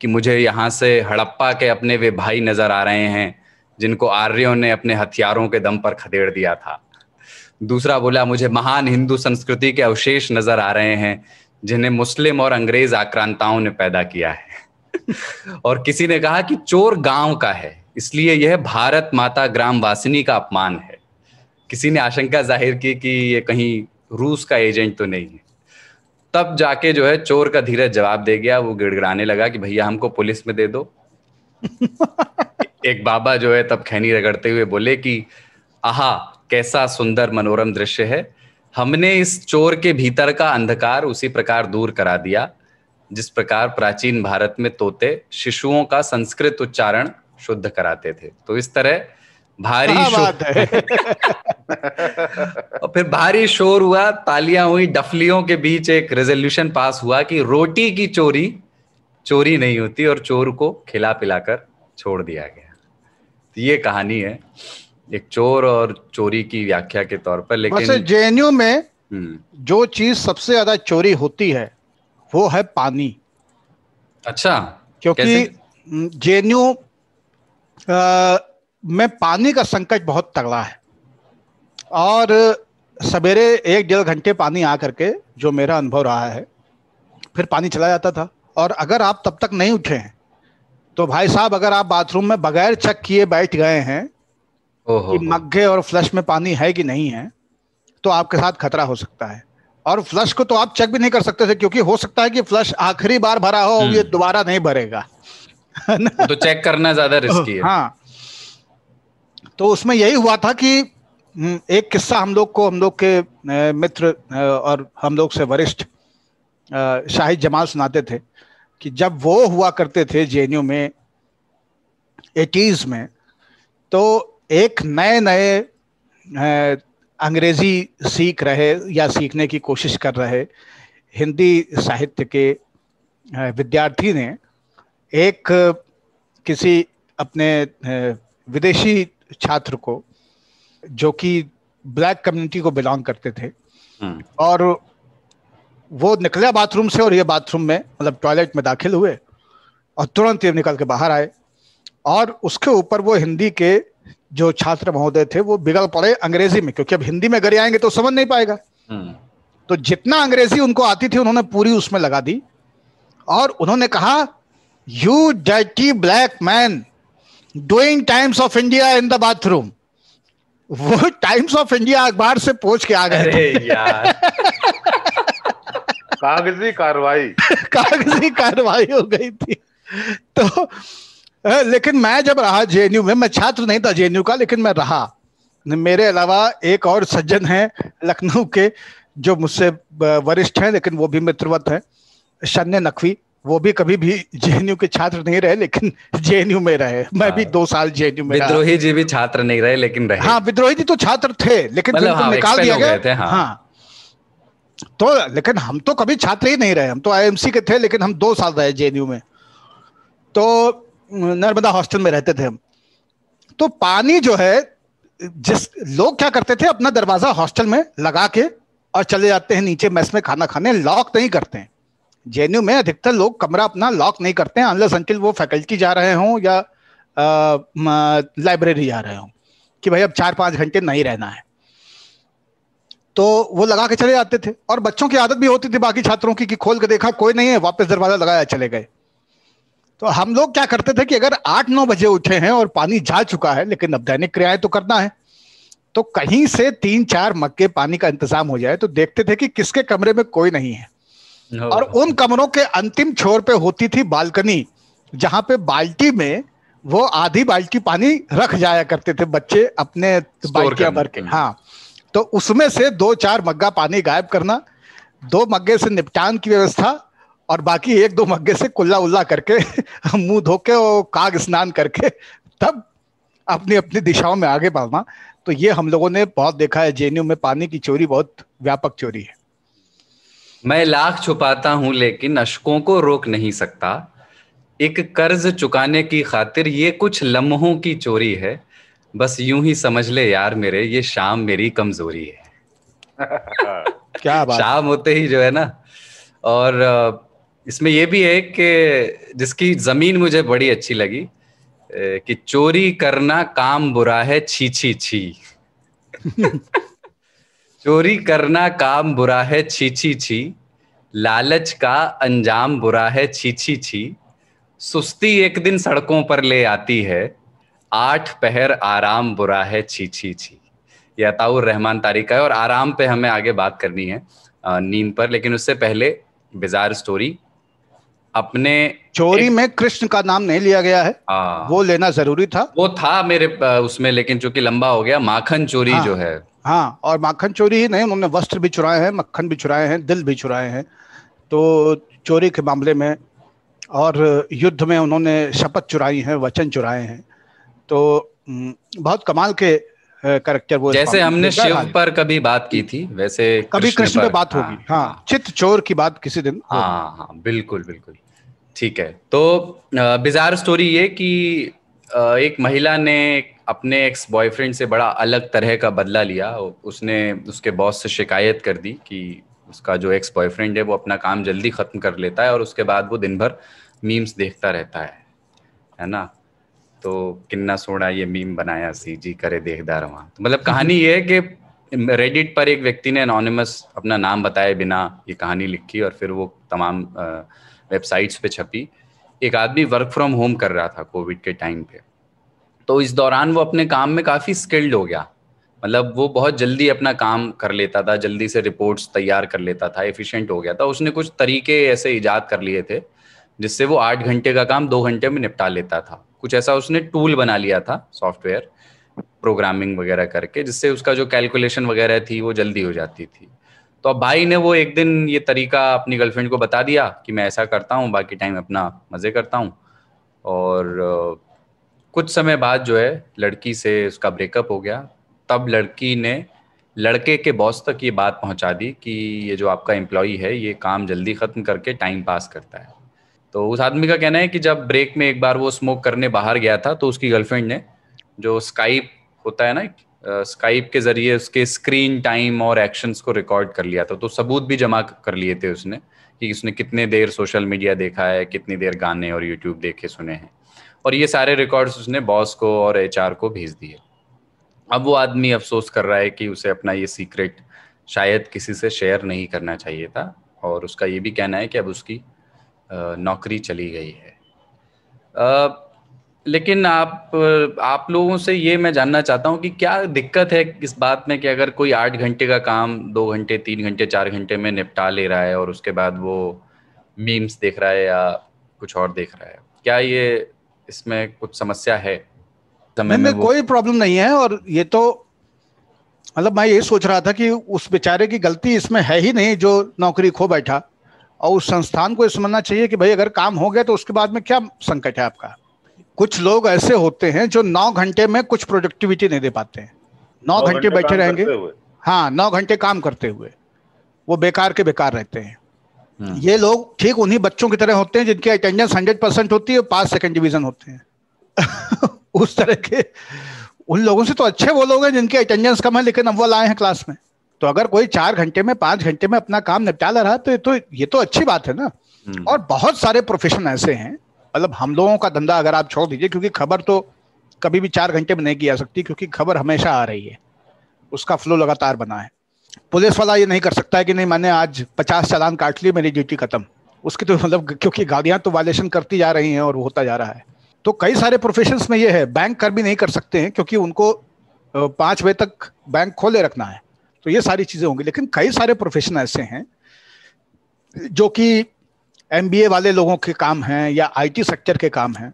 कि मुझे यहाँ से हड़प्पा के अपने वे भाई नजर आ रहे हैं जिनको आर्यों ने अपने हथियारों के दम पर खदेड़ दिया था। दूसरा बोला मुझे महान हिंदू संस्कृति के अवशेष नजर आ रहे हैं जिन्हें मुस्लिम और अंग्रेज आक्रांताओं ने पैदा किया है और किसी ने कहा कि चोर गांव का है इसलिए यह भारत माता ग्राम वासिनी का अपमान है। किसी ने आशंका जाहिर की कि ये कहीं रूस का एजेंट तो नहीं है। तब जाके जो है चोर का धीरज जवाब दे गया। वो गिड़गिड़ाने लगा कि भैया हमको पुलिस में दे दो एक बाबा जो है तब खैनी रगड़ते हुए बोले कि आहा कैसा सुंदर मनोरम दृश्य है, हमने इस चोर के भीतर का अंधकार उसी प्रकार दूर करा दिया जिस प्रकार प्राचीन भारत में तोते शिशुओं का संस्कृत उच्चारण शुद्ध कराते थे। तो इस तरह भारी शोर और फिर भारी शोर हुआ, तालियां हुई, डफलियों के बीच एक रेजोल्यूशन पास हुआ कि रोटी की चोरी चोरी नहीं होती, और चोर को खिला पिलाकर छोड़ दिया गया। तो ये कहानी है एक चोर और चोरी की व्याख्या के तौर पर। लेकिन जेएनयू में जो चीज सबसे ज्यादा चोरी होती है वो है पानी। अच्छा, क्योंकि जेएनयू में पानी का संकट बहुत तगड़ा है, और सवेरे 1-1.5 घंटे पानी आ करके, जो मेरा अनुभव रहा है, फिर पानी चला जाता था। और अगर आप तब तक नहीं उठे हैं तो भाई साहब, अगर आप बाथरूम में बगैर चेक किए बैठ गए हैं कि मग्गे और फ्लश में पानी है कि नहीं है, तो आपके साथ खतरा हो सकता है। और फ्लश को तो आप चेक भी नहीं कर सकते थे, क्योंकि हो सकता है कि फ्लश आखिरी बार भरा हो, ये दोबारा नहीं भरेगा, तो चेक करना ज्यादा रिस्की है। हाँ, तो उसमें यही हुआ था कि एक किस्सा हम लोग के मित्र और हम लोग से वरिष्ठ शाहिद जमाल सुनाते थे कि जब वो हुआ करते थे जेएनयू में 80s में, तो एक नए अंग्रेजी सीख रहे या सीखने की कोशिश कर रहे हिंदी साहित्य के विद्यार्थी ने एक किसी अपने विदेशी छात्र को, जो कि ब्लैक कम्युनिटी को बिलोंग करते थे, और वो निकला बाथरूम से, और ये बाथरूम में मतलब टॉयलेट में दाखिल हुए और तुरंत ये निकल के बाहर आए, और उसके ऊपर वो हिंदी के जो छात्र महोदय थे वो बिगड़ पड़े अंग्रेजी में, क्योंकि अब हिंदी में घर आएंगे तो समझ नहीं पाएगा। तो जितना अंग्रेजी उनको आती थी उन्होंने पूरी उसमें लगा दी, और उन्होंने कहा, you dirty black man doing Times of India in the bathroom. वो टाइम्स ऑफ इंडिया अखबार से पोंछ के आ गए। कागजी कार्रवाई कागजी कार्रवाई हो गई थी। तो लेकिन मैं जब रहा जेएनयू में, मैं छात्र नहीं था जेएनयू का, लेकिन मैं रहा, मेरे अलावा एक और सज्जन हैं लखनऊ के जो मुझसे वरिष्ठ हैं, लेकिन वो भी मित्रवत हैं, शनय नकवी। वो भी कभी भी जेएनयू के छात्र नहीं रहे, लेकिन जेएनयू में रहे। मैं भी 2 साल जेएनयू में रहा। विद्रोही जी भी छात्र नहीं रहे, लेकिन रहे। हाँ, विद्रोही जी तो छात्र थे, लेकिन उनको निकाल दिया गया। हाँ, तो लेकिन हम तो कभी छात्र ही नहीं रहे, हम तो आईएमसी के थे, लेकिन हम 2 साल रहे जेएनयू में। तो नर्मदा हॉस्टल में रहते थे हम। तो पानी जो है, जिस लोग क्या करते थे, अपना दरवाजा हॉस्टल में लगा के और चले जाते हैं नीचे मेस में खाना खाने, लॉक नहीं करते हैं। जेएनयू में अधिकतर लोग कमरा अपना लॉक नहीं करते हैं, अनलेस अंटिल वो फैकल्टी जा रहे हों या लाइब्रेरी जा रहे हों कि भाई अब 4-5 घंटे नहीं रहना है, तो वो लगा के चले जाते थे। और बच्चों की आदत भी होती थी बाकी छात्रों की कि खोल के देखा कोई नहीं है, वापस दरवाजा लगाया, चले गए। तो हम लोग क्या करते थे कि अगर 8-9 बजे उठे हैं और पानी जा चुका है, लेकिन अब दैनिक क्रियाएं तो करना है, तो कहीं से 3-4 मग्गे पानी का इंतजाम हो जाए। तो देखते थे कि किसके कमरे में कोई नहीं है, और उन कमरों के अंतिम छोर पे होती थी बालकनी, जहां पे बाल्टी में वो आधी बाल्टी पानी रख जाया करते थे बच्चे अपने बाल्टियां भर के। हाँ, तो उसमें से 2-4 मग्गा पानी गायब करना, 2 मग्गे से निपटान की व्यवस्था, और बाकी 1-2 मग्गे से कुल्ला उल्ला करके मुंह धो के और काग स्नान करके तब अपनी अपनी दिशाओं में आगे बढ़ना। तो ये हम लोगों ने बहुत देखा है जेएनयू में, पानी की चोरी बहुत व्यापक चोरी है। मैं लाख छुपाता हूं लेकिन अशकों को रोक नहीं सकता, एक कर्ज चुकाने की खातिर ये कुछ लम्हों की चोरी है, बस यूं ही समझ ले यार मेरे, ये शाम मेरी कमजोरी है। क्या बात, शाम होते ही जो है ना। और इसमें ये भी है कि जिसकी जमीन मुझे बड़ी अच्छी लगी कि चोरी करना काम बुरा है, छी छी छी। चोरी करना काम बुरा है, छी छी छी, लालच का अंजाम बुरा है, छी छी छी, सुस्ती एक दिन सड़कों पर ले आती है, 8 पहर आराम बुरा है, छी छी छी। ये अताउर रहमान तारिका है, और आराम पे हमें आगे बात करनी है, नींद पर। लेकिन उससे पहले बिजार स्टोरी, अपने चोरी में कृष्ण का नाम नहीं लिया गया है, वो लेना जरूरी था, वो था मेरे उसमें, लेकिन चूंकि लंबा हो गया। माखन चोरी जो है, हाँ, और माखन चोरी ही नहीं, उन्होंने वस्त्र भी चुराए हैं, मक्खन भी चुराए हैं, दिल भी चुराए हैं। तो चोरी के मामले में, और युद्ध में उन्होंने शपथ चुराई है, वचन चुराए हैं। तो बहुत कमाल के कैरेक्टर वो, जैसे हमने शिव पर कभी बात की थी वैसे कभी कृष्ण पे बात होगी। हाँ, चित चोर की बात किसी दिन। हाँ हाँ बिल्कुल बिल्कुल ठीक है। तो बिजार स्टोरी ये कि एक महिला ने अपने एक्स बॉयफ्रेंड से बड़ा अलग तरह का बदला लिया। उसने उसके बॉस से शिकायत कर दी कि उसका जो एक्स बॉयफ्रेंड है वो अपना काम जल्दी खत्म कर लेता है और उसके बाद वो दिन भर मीम्स देखता रहता है ना। तो किन्ना सोड़ा ये मीम बनाया सी जी करे देखदार वहां। तो मतलब कहानी ये है कि रेडिट पर एक व्यक्ति ने एनोनिमस अपना नाम बताए बिना ये कहानी लिखी और फिर वो तमाम वेबसाइट्स पे छपी। एक आदमी वर्क फ्रॉम होम कर रहा था कोविड के टाइम पे, तो इस दौरान वो अपने काम में काफ़ी स्किल्ड हो गया। मतलब वो बहुत जल्दी अपना काम कर लेता था, जल्दी से रिपोर्ट्स तैयार कर लेता था, एफिशिएंट हो गया था। उसने कुछ तरीके ऐसे ईजाद कर लिए थे जिससे वो 8 घंटे का काम 2 घंटे में निपटा लेता था। कुछ ऐसा उसने टूल बना लिया था, सॉफ्टवेयर प्रोग्रामिंग वगैरह करके, जिससे उसका जो कैलकुलेशन वगैरह थी वो जल्दी हो जाती थी। तो अब भाई ने वो एक दिन ये तरीका अपनी गर्लफ्रेंड को बता दिया कि मैं ऐसा करता हूँ, बाकी टाइम अपना मज़े करता हूँ। और कुछ समय बाद जो है लड़की से उसका ब्रेकअप हो गया। तब लड़की ने लड़के के बॉस तक ये बात पहुँचा दी कि ये जो आपका एम्प्लॉई है ये काम जल्दी ख़त्म करके टाइम पास करता है। तो उस आदमी का कहना है कि जब ब्रेक में एक बार वो स्मोक करने बाहर गया था तो उसकी गर्लफ्रेंड ने, जो स्काइप होता है ना, स्काइप के जरिए उसके स्क्रीन टाइम और एक्शंस को रिकॉर्ड कर लिया था। तो सबूत भी जमा कर लिए थे उसने कि उसने कितने देर सोशल मीडिया देखा है, कितनी देर गाने और यूट्यूब देखे सुने हैं। और ये सारे रिकॉर्ड्स उसने बॉस को और एचआर को भेज दिए। अब वो आदमी अफसोस कर रहा है कि उसे अपना ये सीक्रेट शायद किसी से शेयर नहीं करना चाहिए था। और उसका ये भी कहना है कि अब उसकी नौकरी चली गई है। लेकिन आप लोगों से ये मैं जानना चाहता हूँ कि क्या दिक्कत है इस बात में कि अगर कोई 8 घंटे का काम 2 घंटे 3 घंटे 4 घंटे में निपटा ले रहा है और उसके बाद वो मीम्स देख रहा है या कुछ और देख रहा है, क्या ये इसमें कुछ समस्या है? समय में कोई प्रॉब्लम नहीं है। और ये तो मतलब मैं ये सोच रहा था कि उस बेचारे की गलती इसमें है ही नहीं जो नौकरी खो बैठा। और उस संस्थान को समझना चाहिए कि भाई अगर काम हो गया तो उसके बाद में क्या संकट है आपका। कुछ लोग ऐसे होते हैं जो 9 घंटे में कुछ प्रोडक्टिविटी नहीं दे पाते हैं। 9 घंटे बैठे रहेंगे, हाँ 9 घंटे काम करते हुए वो बेकार के बेकार रहते हैं। ये लोग ठीक उन्हीं बच्चों की तरह होते हैं जिनकी अटेंडेंस 100% होती है और 5 सेकंड डिवीजन होते हैं। उस तरह के उन लोगों से तो अच्छे वो लोग हैं जिनकी अटेंडेंस कम है लेकिन अव्वल आए हैं क्लास में। तो अगर कोई 4 घंटे में 5 घंटे में अपना काम निपटा रहा है तो ये तो अच्छी बात है ना। और बहुत सारे प्रोफेशन ऐसे हैं, मतलब हम लोगों का धंधा अगर आप छोड़ दीजिए, क्योंकि खबर तो कभी भी 4 घंटे में नहीं की जा सकती क्योंकि खबर हमेशा आ रही है, उसका फ्लो लगातार बना है। पुलिस वाला ये नहीं कर सकता है कि नहीं मैंने आज 50 चालान काट लिए, मेरी ड्यूटी खत्म। उसकी तो मतलब क्योंकि गाड़ियां तो वायलेशन करती जा रही हैं और वो होता जा रहा है। तो कई सारे प्रोफेशंस में ये है। बैंकर भी नहीं कर सकते हैं क्योंकि उनको 5 बजे तक बैंक खोले रखना है। तो ये सारी चीज़ें होंगी। लेकिन कई सारे प्रोफेशन ऐसे हैं जो कि MBA वाले लोगों के काम हैं या IT सेक्टर के काम हैं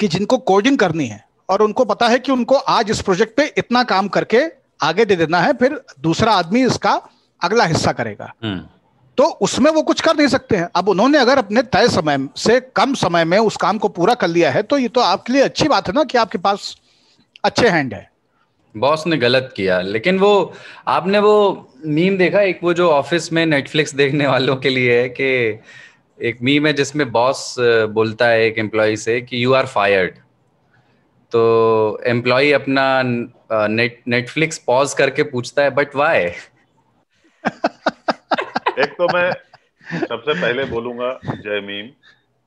कि जिनको कोडिंग करनी है और उनको पता है कि उनको आज इस प्रोजेक्ट पे इतना काम करके आगे दे देना है, फिर दूसरा आदमी इसका अगला हिस्सा करेगा। तो उसमें वो कुछ कर नहीं सकते हैं। अब उन्होंने अगर अपने तय समय से कम समय में उस काम को पूरा कर लिया है तो ये तो आपके लिए अच्छी बात है ना कि आपके पास अच्छे हैंड है। बॉस ने गलत किया। लेकिन वो आपने वो मीम देखा, एक वो जो ऑफिस में नेटफ्लिक्स देखने वालों के लिए है कि एक मीम है जिसमें बॉस बोलता है एक एम्प्लॉय से कि यू आर फायर्ड। तो एम्प्लॉय अपना नेटफ्लिक्स पॉज करके पूछता है बट वाई। एक तो मैं सबसे पहले बोलूंगा जय मीम।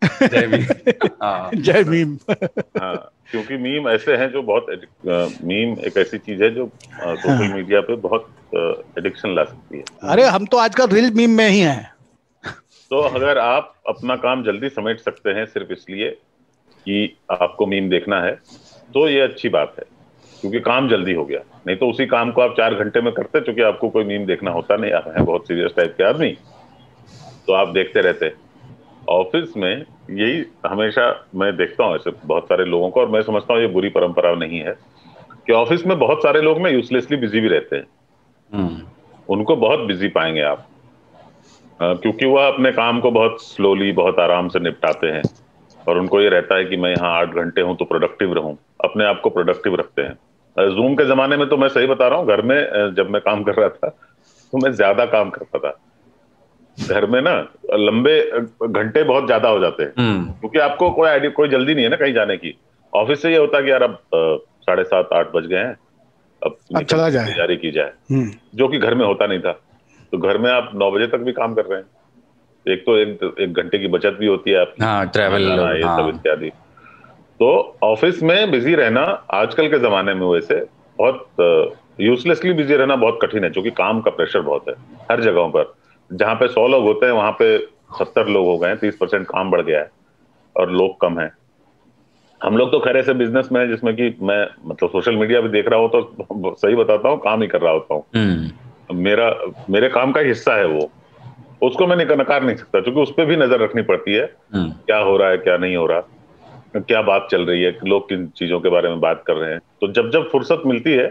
जय मीम, जय मीम। हाँ, क्योंकि मीम ऐसे हैं जो बहुत, मीम एक ऐसी चीज है जो सोशल मीडिया पे बहुत एडिक्शन ला सकती है। अरे हम तो आजकल रील मीम में ही हैं। तो अगर आप अपना काम जल्दी समेट सकते हैं सिर्फ इसलिए कि आपको मीम देखना है तो ये अच्छी बात है क्योंकि काम जल्दी हो गया। नहीं तो उसी काम को आप 4 घंटे में करते, क्योंकि आपको कोई मीम देखना होता नहीं, आप हैं बहुत सीरियस टाइप के आदमी तो आप देखते रहते। ऑफिस में यही हमेशा मैं देखता हूँ ऐसे बहुत सारे लोगों को, और मैं समझता हूँ ये बुरी परंपरा नहीं है कि ऑफिस में बहुत सारे लोग ना यूजलेसली बिजी भी रहते हैं। उनको बहुत बिजी पाएंगे आप क्योंकि वह अपने काम को बहुत स्लोली, बहुत आराम से निपटाते हैं और उनको ये रहता है कि मैं यहाँ 8 घंटे हूँ तो प्रोडक्टिव रहूँ। अपने आप को प्रोडक्टिव रखते हैं। जूम के जमाने में तो मैं सही बता रहा हूँ, घर में जब मैं काम कर रहा था तो मैं ज्यादा काम करता था। घर में ना लंबे घंटे बहुत ज्यादा हो जाते हैं क्योंकि आपको कोई आइडिया, कोई जल्दी नहीं है ना कहीं जाने की। ऑफिस से ये होता कि यार अब 7:30-8 बज गए हैं, अब चला जाए, तैयारी की जाए, जो कि घर में होता नहीं था। तो घर में आप 9 बजे तक भी काम कर रहे हैं, एक तो एक घंटे की बचत भी होती है आपकी, ट्रैवल ये सब इत्यादि। तो ऑफिस में बिजी रहना आजकल के जमाने में वैसे बहुत यूजलेसली बिजी रहना बहुत कठिन है, क्योंकि काम का प्रेशर बहुत है हर जगहों पर। जहाँ पे 100 लोग होते हैं वहां पे 70 लोग हो गए, 30% काम बढ़ गया है और लोग कम हैं। हम लोग तो खैर ऐसे बिजनेस में है जिसमें कि मैं मतलब सोशल मीडिया भी देख रहा हूँ तो सही बताता हूँ काम ही कर रहा होता हूँ, मेरे काम का हिस्सा है वो, उसको मैं नकार नहीं सकता क्योंकि उस पर भी नजर रखनी पड़ती है, क्या हो रहा है क्या नहीं हो रहा, क्या बात चल रही है, लोग किन चीजों के बारे में बात कर रहे हैं। तो जब जब फुर्सत मिलती है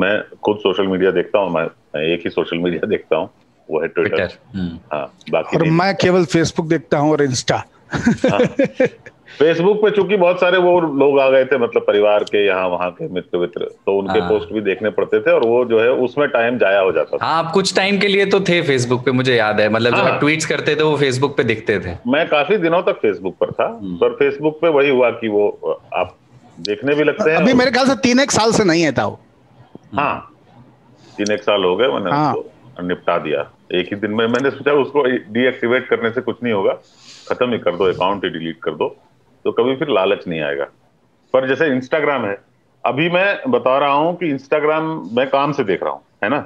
मैं खुद सोशल मीडिया देखता हूँ। मैं एक ही सोशल मीडिया देखता हूँ, वो है ट्विटर। बाकी और मैं केवल फेसबुक देखता हूँ और इंस्टा। फेसबुक पे चूंकि बहुत सारे वो लोग आ गए थे, मतलब परिवार के, यहाँ वहाँ के मित्र, तो उनके पोस्ट भी देखने पड़ते थे और वो जो है उसमें टाइम जाया हो जाता था। आप कुछ टाइम के लिए तो थे फेसबुक पे, मुझे याद है, मतलब जब ट्वीट्स करते थे वो फेसबुक पे दिखते थे। मैं काफी दिनों तक फेसबुक पर था, पर फेसबुक पे वही हुआ कि वो आप देखने भी लगते हैं। अभी मेरे ख्याल से 3-1 साल से नहीं था वो। हाँ, 3-1 साल हो गए मैंने निपटा दिया एक ही दिन में। मैंने सोचा उसको डीएक्टिवेट करने से कुछ नहीं होगा, खत्म ही कर दो, अकाउंट ही डिलीट कर दो, तो कभी फिर लालच नहीं आएगा। पर जैसे इंस्टाग्राम है, अभी मैं बता रहा हूँ कि इंस्टाग्राम मैं काम से देख रहा हूँ, है ना,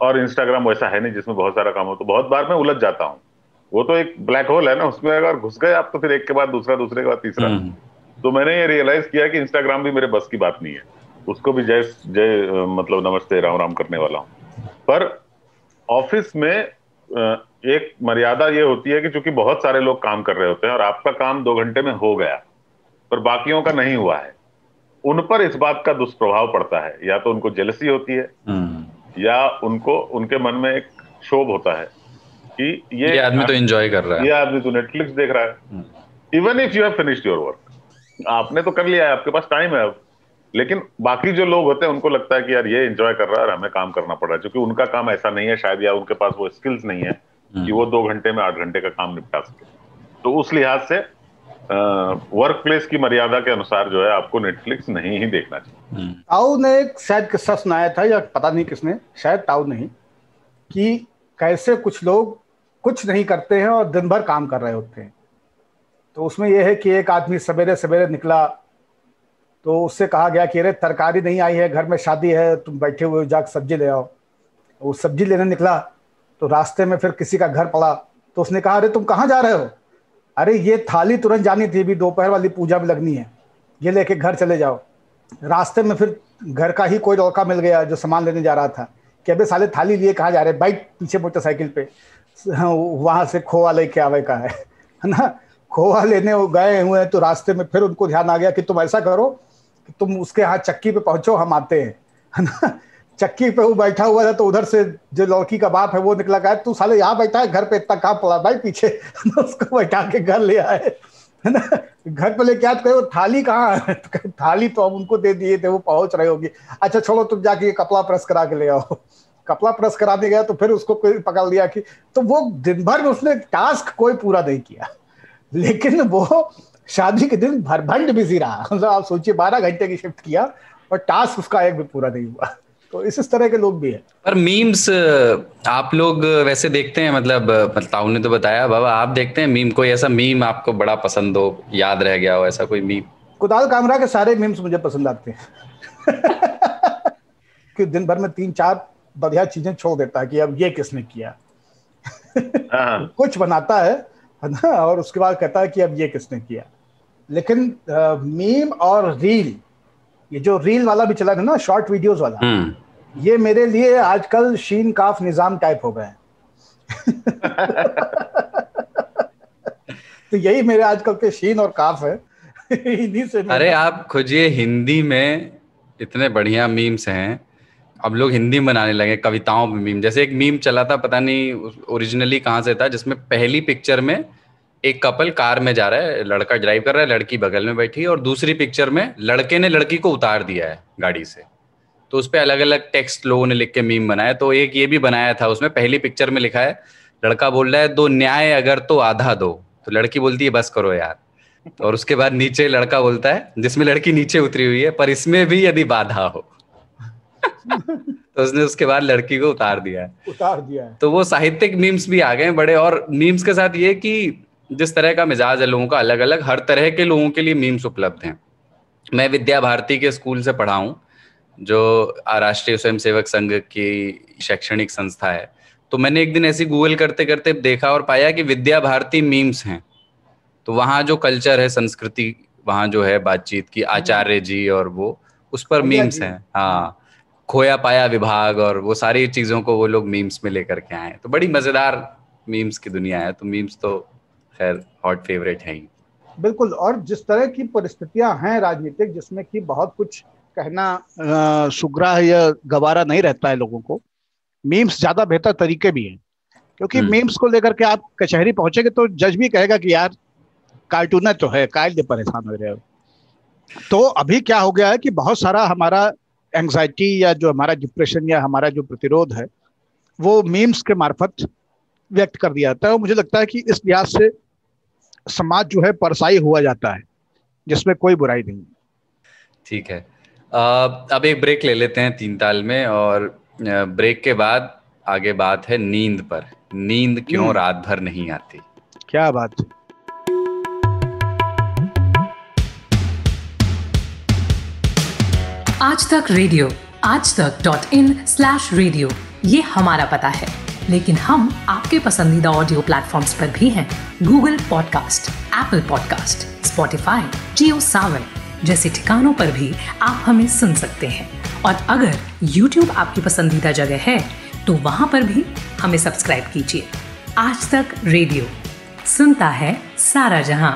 और इंस्टाग्राम वैसा है नहीं जिसमें बहुत सारा काम हो, तो बहुत बार मैं उलझ जाता हूँ। वो तो एक ब्लैक होल है ना, उसमें अगर घुस गए आप तो फिर एक के बाद दूसरा, दूसरे के बाद तीसरा। तो मैंने ये रियलाइज किया कि इंस्टाग्राम भी मेरे बस की बात नहीं है, उसको भी जय जय मतलब नमस्ते राम राम करने वाला हूँ। पर ऑफिस में एक मर्यादा ये होती है कि चूंकि बहुत सारे लोग काम कर रहे होते हैं और आपका काम 2 घंटे में हो गया पर बाकियों का नहीं हुआ है, उन पर इस बात का दुष्प्रभाव पड़ता है। या तो उनको जेलसी होती है या उनको उनके मन में एक क्षोभ होता है कि ये आदमी तो एंजॉय कर रहा है, ये आदमी तो नेटफ्लिक्स देख रहा है। Even if you have finished your work, आपने तो कर लिया है, आपके पास टाइम है अब, लेकिन बाकी जो लोग होते हैं उनको लगता है कि यार ये एंजॉय कर रहा है और हमें काम करना पड़ रहा है, क्योंकि उनका काम ऐसा नहीं है शायद, या उनके पास वो स्किल्स नहीं है कि वो 2 घंटे में 8 घंटे का काम निपटा सके। तो उस लिहाज से वर्क प्लेस की मर्यादा के अनुसार जो है आपको नेटफ्लिक्स नहीं ही देखना चाहिए। ताऊ ने एक शायद किस्सा सुनाया था, या पता नहीं किसने, शायद ताऊ नहीं, कि कैसे कुछ लोग कुछ नहीं करते हैं और दिन भर काम कर रहे होते हैं। तो उसमें यह है कि एक आदमी सवेरे सवेरे निकला तो उससे कहा गया कि अरे तरकारी नहीं आई है, घर में शादी है, तुम बैठे हुए जाकर सब्जी ले आओ। वो सब्जी लेने निकला तो रास्ते में फिर किसी का घर पड़ा, तो उसने कहा अरे तुम कहाँ जा रहे हो, अरे ये थाली तुरंत जानी थी, भी दोपहर वाली पूजा में लगनी है, ये लेके घर चले जाओ। रास्ते में फिर घर का ही कोई लड़का मिल गया जो सामान लेने जा रहा था कि अबे साले थाली लिए कहाँ जा रहे, बाइक पीछे मोटरसाइकिल पे, वहाँ से खोवा लेके आवे का है ना, खोवा लेने गए हुए हैं। तो रास्ते में फिर उनको ध्यान आ गया कि तुम ऐसा करो कि तुम उसके यहाँ चक्की पे पहुँचो, हम आते हैं, है ना। चक्की पे वो बैठा हुआ था, तो उधर से जो लड़की का बाप है वो निकला, कहा तू साले यहाँ बैठा है, घर पे इतना काम पड़ा भाई पीछे, उसको बैठा के घर ले आए, है ना। घर पे लेके आते वो थाली कहाँ है, तो थाली तो हम उनको दे दिए थे, वो पहुंच रहे होगी। अच्छा छोड़ो तुम जाके कपड़ा प्रेस करा के ले आओ। कपड़ा प्रेस कराने गया तो फिर उसको कोई पकड़ लिया कि, तो वो दिन भर में उसने टास्क कोई पूरा नहीं किया, लेकिन वो शादी के दिन भरभंड बिजी रहा। मतलब आप सोचिए 12 घंटे की शिफ्ट किया और टास्क उसका एक भी पूरा नहीं हुआ। तो इस तरह के लोग भी है। पर मीम्स आप लोग वैसे देखते हैं, मतलब ताऊ ने तो बताया, बाबा आप देखते हैं मीम, कोई ऐसा मीम आपको बड़ा पसंद हो, याद रह गया हो ऐसा कोई मीम? कुदाल कामरा के सारे मीम्स मुझे पसंद आते हैं। कि दिन भर में 3-4 बढ़िया चीजें छोड़ देता है कि अब ये किसने किया। कुछ बनाता है ना, और उसके बाद कहता है कि अब ये किसने किया। लेकिन मीम और रील, ये जो रील वाला भी चला था ना, शॉर्ट वीडियोज वाला, ये मेरे लिए आजकल शीन काफ निजाम टाइप हो गए हैं। तो यही मेरे आजकल के शीन और काफ है। इन्हीं से। अरे आप खोजिए, हिंदी में इतने बढ़िया मीम्स हैं, अब लोग हिंदी में बनाने लगे, कविताओं में मीम। जैसे एक मीम चला था, पता नहीं ओरिजिनली कहाँ से था, जिसमें पहली पिक्चर में एक कपल कार में जा रहा है, लड़का ड्राइव कर रहा है, लड़की बगल में बैठी है, और दूसरी पिक्चर में लड़के ने लड़की को उतार दिया है गाड़ी से। तो उस पर अलग अलग टेक्स्ट लोगों ने लिख के मीम बनाया। तो एक ये भी बनाया था, उसमें पहली पिक्चर में लिखा है, लड़का बोल रहा है दो न्याय अगर तो आधा दो, तो लड़की बोलती है बस करो यार। और उसके बाद नीचे लड़का बोलता है, जिसमें लड़की नीचे उतरी हुई है, पर इसमें भी यदि बाधा हो। तो उसने उसके बाद लड़की को उतार दिया है। तो वो साहित्यिक मीम्स भी आ गए बड़े। और मीम्स के साथ ये कि जिस तरह का मिजाज है लोगों का, अलग अलग हर तरह के लोगों के लिए मीम्स उपलब्ध हैं। मैं विद्या भारती के स्कूल से पढ़ा हूँ, जो राष्ट्रीय स्वयंसेवक संघ की शैक्षणिक संस्था है। तो मैंने एक दिन ऐसी गूगल करते करते देखा और पाया कि विद्या भारती मीम्स हैं। तो वहाँ जो कल्चर है, संस्कृति वहाँ जो है बातचीत की, आचार्य जी और वो, उस पर मीम्स हैं। हाँ, खोया पाया विभाग और वो सारी चीजों को वो लोग मीम्स में लेकर के आए। तो बड़ी मजेदार मीम्स की दुनिया है। तो मीम्स तो खैर हॉट फेवरेट है ही। बिल्कुल। और जिस तरह की परिस्थितियां हैं राजनीतिक, जिसमें कि बहुत कुछ कहना सुग्राह या गवारा नहीं रहता है लोगों को, मीम्स ज्यादा बेहतर तरीके भी हैं, क्योंकि मीम्स को लेकर के आप कचहरी पहुंचेंगे तो जज भी कहेगा कि यार कार्टून तो है, कायल परेशान हो रहे हो। तो अभी क्या हो गया है कि बहुत सारा हमारा एंग्जाइटी या जो हमारा डिप्रेशन या हमारा जो प्रतिरोध है, वो मीम्स के मार्फत व्यक्त कर दिया जाता है। और मुझे लगता है कि इस लिहाज से समाज जो है परसाई हुआ जाता है, जिसमें कोई बुराई नहीं। ठीक है, अब एक ब्रेक ले लेते हैं तीन ताल में, और ब्रेक के बाद आगे बात है नींद पर। नींद क्यों रात भर नहीं आती? क्या बात है? आज तक रेडियो, aajtak.in/radio ये हमारा पता है, लेकिन हम आपके पसंदीदा ऑडियो प्लेटफॉर्म्स पर भी हैं। Google podcast, Apple podcast, Spotify, JioSaavn जैसे ठिकानों पर भी आप हमें सुन सकते हैं। और अगर YouTube आपकी पसंदीदा जगह है तो वहाँ पर भी हमें सब्सक्राइब कीजिए। आज तक रेडियो सुनता है सारा जहां।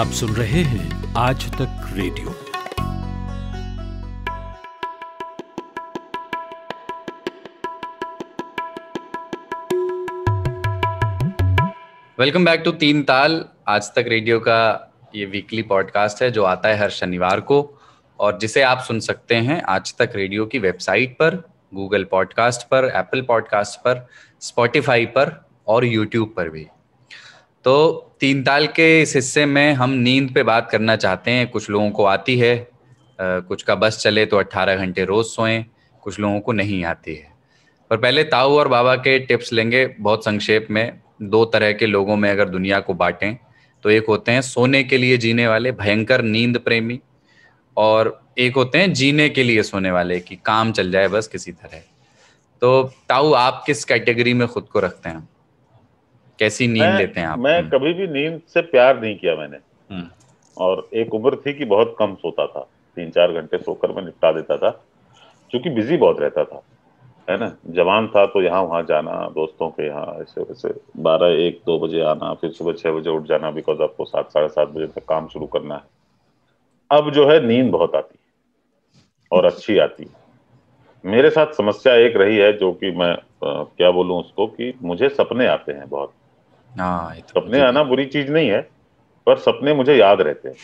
आप सुन रहे हैं आज तक रेडियो। वेलकम बैक टू तीन ताल। आज तक रेडियो का ये वीकली पॉडकास्ट है जो आता है हर शनिवार को, और जिसे आप सुन सकते हैं आज तक रेडियो की वेबसाइट पर, गूगल पॉडकास्ट पर, एप्पल पॉडकास्ट पर, स्पॉटिफाई पर और यूट्यूब पर भी। तो तीन ताल के इस हिस्से में हम नींद पे बात करना चाहते हैं। कुछ लोगों को आती है, कुछ का बस चले तो 18 घंटे रोज सोएं, कुछ लोगों को नहीं आती है। पर पहले ताऊ और बाबा के टिप्स लेंगे बहुत संक्षेप में। दो तरह के लोगों में अगर दुनिया को बांटें तो एक होते हैं सोने के लिए जीने वाले, भयंकर नींद प्रेमी, और एक होते हैं जीने के लिए सोने वाले, कि काम चल जाए बस किसी तरह। तो ताऊ, आप किस कैटेगरी में खुद को रखते हैं? कैसी नींद लेते हैं आप? मैं कभी भी नींद से प्यार नहीं किया मैंने, और एक उम्र थी कि बहुत कम सोता था, 3-4 घंटे सोकर मैं निपटा देता था, क्योंकि बिजी बहुत रहता था, है ना। जवान था तो यहाँ वहाँ जाना, दोस्तों के यहाँ, ऐसे वैसे 12-1-2 बजे आना, फिर सुबह 6 बजे उठ जाना, बिकॉज आपको 7-7:30 बजे तक काम शुरू करना है। अब जो है नींद बहुत आती है, और अच्छी आती है। मेरे साथ समस्या एक रही है जो कि मैं क्या बोलूँ उसको, कि मुझे सपने आते हैं बहुत। सपने आना बुरी चीज नहीं है, पर सपने मुझे याद रहते हैं,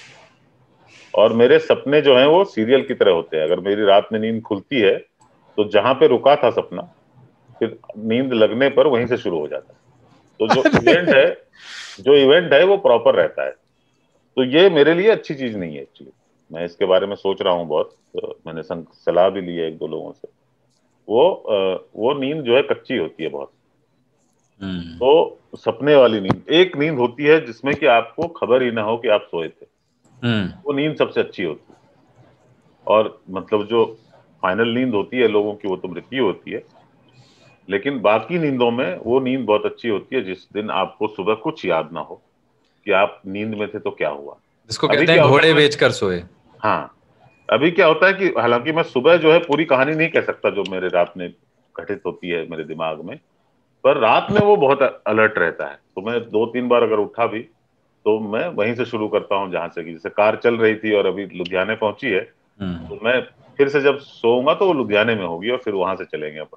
और मेरे सपने जो हैं वो सीरियल की तरह होते हैं। अगर मेरी रात में नींद खुलती है तो जहां पे रुका था सपना, फिर नींद लगने पर वहीं से शुरू हो जाता है। तो जो इवेंट है वो प्रॉपर रहता है। तो ये मेरे लिए अच्छी चीज नहीं है एक्चुअली। मैं इसके बारे में सोच रहा हूँ बहुत, तो मैंने सलाह भी ली है 1-2 लोगों से। वो नींद जो है कच्ची होती है बहुत। तो सपने वाली नींद, एक नींद होती है जिसमें कि आपको खबर ही ना हो कि आप सोए थे, वो नींद सबसे अच्छी होती है। और मतलब जो फाइनल नींद होती है लोगों की, वो तो मृत्यु होती है। लेकिन बाकी नींदों में वो नींद बहुत अच्छी होती है, जिस दिन आपको सुबह कुछ याद ना हो कि आप नींद में थे तो क्या हुआ। इसको कहते हैं घोड़े बेचकर सोए। हाँ, अभी क्या होता है कि हालांकि मैं सुबह जो है पूरी कहानी नहीं कह सकता जो मेरे रात में घटित होती है मेरे दिमाग में, पर रात में वो बहुत अलर्ट रहता है। तो मैं 2-3 बार अगर उठा भी तो मैं वहीं से शुरू करता हूँ जहां से, कि जैसे कार चल रही थी और अभी लुधियाने पहुंची है, तो मैं फिर से जब सोऊंगा तो वो लुधियाने में होगी और फिर वहां से चलेंगे अपन।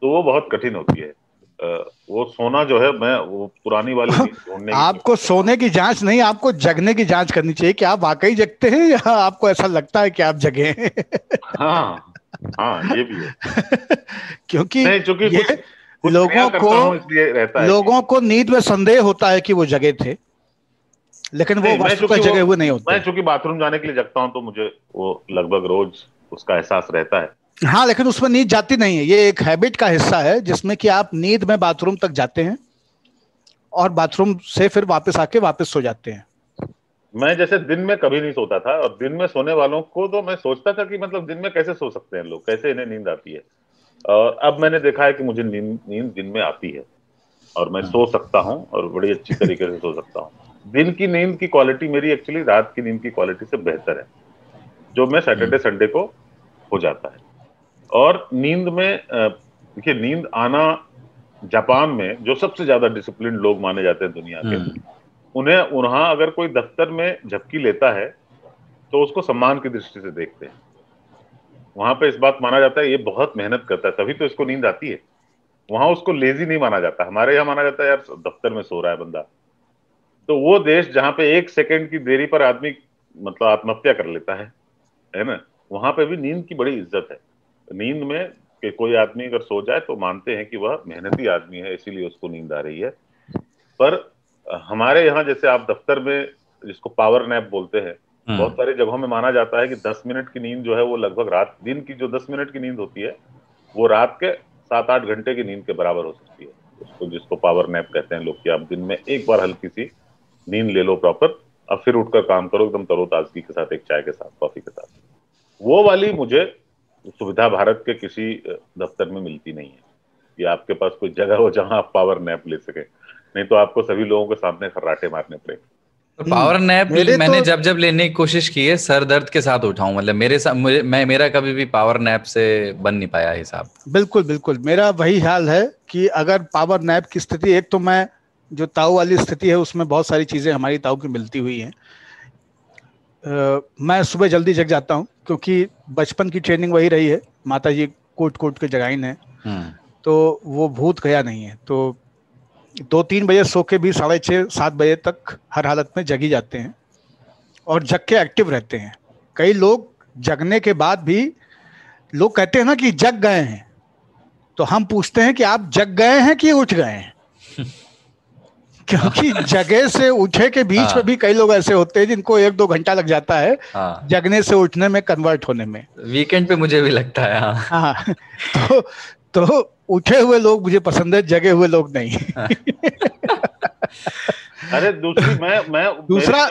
तो वो बहुत कठिन होती है। वो सोना जो है मैं वो पुरानी वाली ढूंढने आपको सोने की जांच नहीं, आपको जगने की जांच करनी चाहिए कि आप वाकई जगते हैं या आपको ऐसा लगता है कि आप जगे हैं। हाँ हाँ, ये भी है। क्योंकि लोगों को नींद में संदेह होता है कि वो जगे थे, लेकिन वो वास्तव में जगे हुए नहीं होते। मैं चूंकि बाथरूम जाने के लिए जगता हूँ तो मुझे वो लगभग रोज उसका एहसास रहता है। हाँ, लेकिन उसमें नींद जाती नहीं है, ये एक हैबिट का हिस्सा है जिसमें कि आप नींद में बाथरूम तक जाते हैं और बाथरूम से फिर वापस आके वापस सो जाते हैं। मैं जैसे दिन में कभी नहीं सोता था, और दिन में सोने वालों को तो मैं सोचता था कि मतलब दिन में कैसे सो सकते हैं लोग, कैसे इन्हें नींद आती है, और अब मैंने देखा है कि मुझे नींद दिन में आती है और मैं सो सकता हूँ और बड़ी अच्छी तरीके से सो सकता हूँ। दिन की नींद की क्वालिटी मेरी एक्चुअली रात की नींद की क्वालिटी से बेहतर है, जो मैं सैटरडे संडे को हो जाता है। और नींद में देखिए, नींद आना जापान में जो सबसे ज्यादा डिसिप्लिन लोग माने जाते हैं दुनिया के, उन्हें वहां अगर कोई दफ्तर में झपकी लेता है तो उसको सम्मान की दृष्टि से देखते हैं। वहां पे इस बात माना जाता है ये बहुत मेहनत करता है तभी तो इसको नींद आती है। वहां उसको लेजी नहीं माना जाता। हमारे यहाँ माना जाता है यार दफ्तर में सो रहा है बंदा। तो वो देश जहाँ पे एक सेकेंड की देरी पर आदमी मतलब आत्महत्या कर लेता है ना, वहां पे भी नींद की बड़ी इज्जत है। नींद में कि कोई आदमी अगर सो जाए तो मानते हैं कि वह मेहनती आदमी है, इसीलिए उसको नींद आ रही है। पर हमारे यहाँ जैसे आप दफ्तर में जिसको पावर नैप बोलते हैं, बहुत सारी जगहों में माना जाता है कि 10 मिनट की नींद जो है वो लगभग रात, दिन की जो 10 मिनट की नींद होती है वो रात के 7-8 घंटे की नींद के बराबर हो सकती है। उसको जिसको पावर नैप कहते हैं लोग, कि आप दिन में एक बार हल्की सी नींद ले लो प्रॉपर, और फिर उठकर काम करो एकदम तरोताजगी के साथ, एक चाय के साथ, कॉफी के साथ। वो वाली मुझे सुविधा भारत के किसी दफ्तर में मिलती नहीं है कि आपके पास कोई जगह हो जहां आप पावर नैप ले सके, नहीं तो आपको सभी लोगों के सामने खर्राटे मारने पड़ेंगे। पावर नैप मैंने जब लेने की कोशिश की है, सर दर्द के साथ उठाऊं, मतलब मेरा कभी भी पावर नैप से बन नहीं पाया हिसाब। बिल्कुल बिल्कुल, मेरा वही हाल है कि अगर पावर नैप की स्थिति, एक तो मैं जो ताऊ वाली स्थिति है उसमें बहुत सारी चीजें हमारी ताऊ की मिलती हुई है। मैं सुबह जल्दी जग जाता हूँ क्योंकि बचपन की ट्रेनिंग वही रही है, माता जी कोट के जगाइन है, तो वो भूत गया नहीं है। तो 2-3 बजे सो के भी 6:30-7 बजे तक हर हालत में जगी जाते हैं और जग के एक्टिव रहते हैं। कई लोग जगने के बाद भी, लोग कहते हैं ना कि जग गए हैं, तो हम पूछते हैं कि आप जग गए हैं कि उठ गए हैं। क्योंकि जगे से उठे के बीच में भी कई लोग ऐसे होते हैं जिनको 1-2 घंटा लग जाता है जगने से उठने में कन्वर्ट होने में। वीकेंड पे मुझे भी लगता है। हाँ। तो उठे हुए लोग मुझे पसंद है, जगे हुए लोग नहीं। अरे दूसरा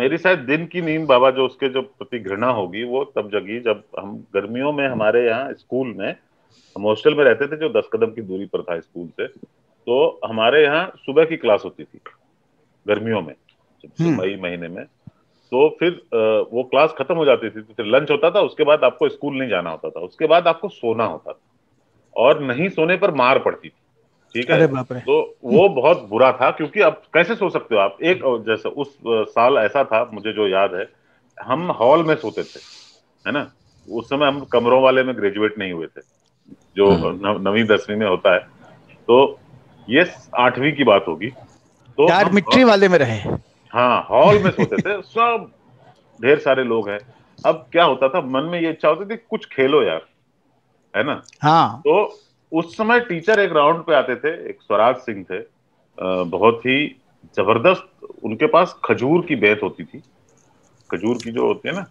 मेरी शायद दिन की नींद बाबा जो उसके जो प्रति घृणा होगी वो तब जगी जब हम गर्मियों में, हमारे यहाँ स्कूल में, हम हॉस्टल में रहते थे जो 10 कदम की दूरी पर था स्कूल से, तो हमारे यहाँ सुबह की क्लास होती थी गर्मियों में, मई महीने में। तो फिर वो क्लास खत्म हो जाती थी, तो फिर लंच होता था, उसके बाद आपको स्कूल नहीं जाना होता था, उसके बाद आपको सोना होता था, और नहीं सोने पर मार पड़ती थी। ठीक है, तो वो बहुत बुरा था क्योंकि अब कैसे सो सकते हो आप। एक जैसे उस साल ऐसा था, मुझे जो याद है, हम हॉल में सोते थे, है ना। उस समय हम कमरों वाले में ग्रेजुएट नहीं हुए थे, जो 9वीं 10वीं में होता है, तो ये 8वीं की बात होगी। तो 4 मिट्टी वाले में रहे। हाँ, हॉल में सोते थे सब, ढेर सारे लोग हैं। अब क्या होता था, मन में ये इच्छा होती थी कुछ खेलो यार, है ना। हाँ, तो उस समय टीचर एक राउंड पे आते थे, एक स्वराज सिंह थे, बहुत ही जबरदस्त। उनके पास खजूर की बेत होती थी, खजूर की जो होती है ना,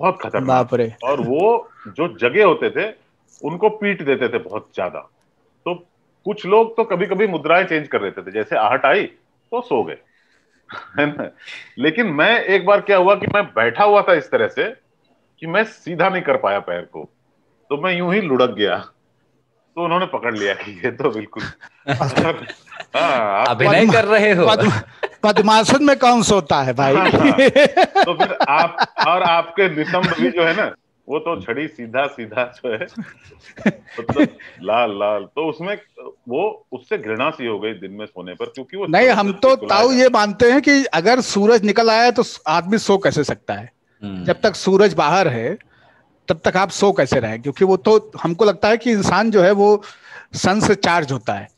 बहुत खतरनाक। और वो जो जगे होते थे उनको पीट देते थे बहुत ज्यादा। तो कुछ लोग तो कभी कभी मुद्राएं चेंज कर लेते थे, जैसे आहट आई तो सो गए, है ना। लेकिन मैं एक बार क्या हुआ कि मैं बैठा हुआ था इस तरह से कि मैं सीधा नहीं कर पाया पैर को, तो मैं यूं ही लुढ़क गया, तो उन्होंने पकड़ लिया कि ये तो बिल्कुल अभिनय कर रहे हो। पद्मासन में कौन सोता है भाई। तो फिर आप और आपके नितंब भी जो है ना, वो तो छड़ी सीधा सीधा जो है मतलब तो लाल लाल। तो उसमें वो उससे घृणा सी हो गई दिन में सोने पर, क्योंकि वो नहीं। हम तो ताऊ ये मानते हैं कि अगर सूरज निकल आया है तो आदमी सो कैसे सकता है। जब तक सूरज बाहर है तब तक आप सो कैसे रहे, क्योंकि वो तो हमको लगता है कि इंसान जो है वो सन से चार्ज होता है,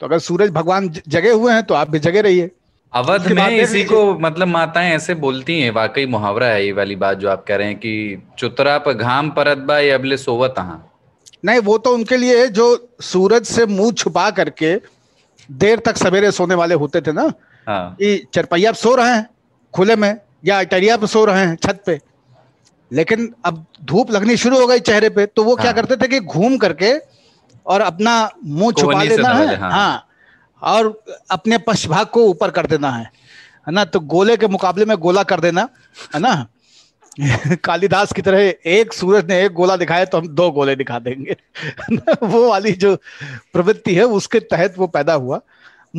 तो अगर सूरज भगवान जगे हुए हैं तो आप भी जगे रहिए। अवध में इसी को मतलब माताएं ऐसे बोलती हैं, वाकई मुहावरा है ये वाली बात जो आप कह रहे हैं कि चुतरा पर घाम परत बा ये अबले सोवत हाँ। नहीं, वो तो उनके लिए जो सूरज से मुंह छुपा करके देर तक सवेरे सोने वाले होते थे ना, कि चरपैया पे सो रहे हैं खुले में या अटरिया पे सो रहे हैं छत पे, लेकिन अब धूप लगनी शुरू हो गई चेहरे पे, तो वो क्या करते थे कि घूम करके और अपना मुंह छुपा लेना है, हाँ, और अपने पश्चभाग को ऊपर कर देना है ना, तो गोले के मुकाबले में गोला कर देना है ना। कालिदास की तरह एक सूरज ने एक गोला दिखाया तो हम दो गोले दिखा देंगे। वो वाली जो प्रवृत्ति है उसके तहत वो पैदा हुआ।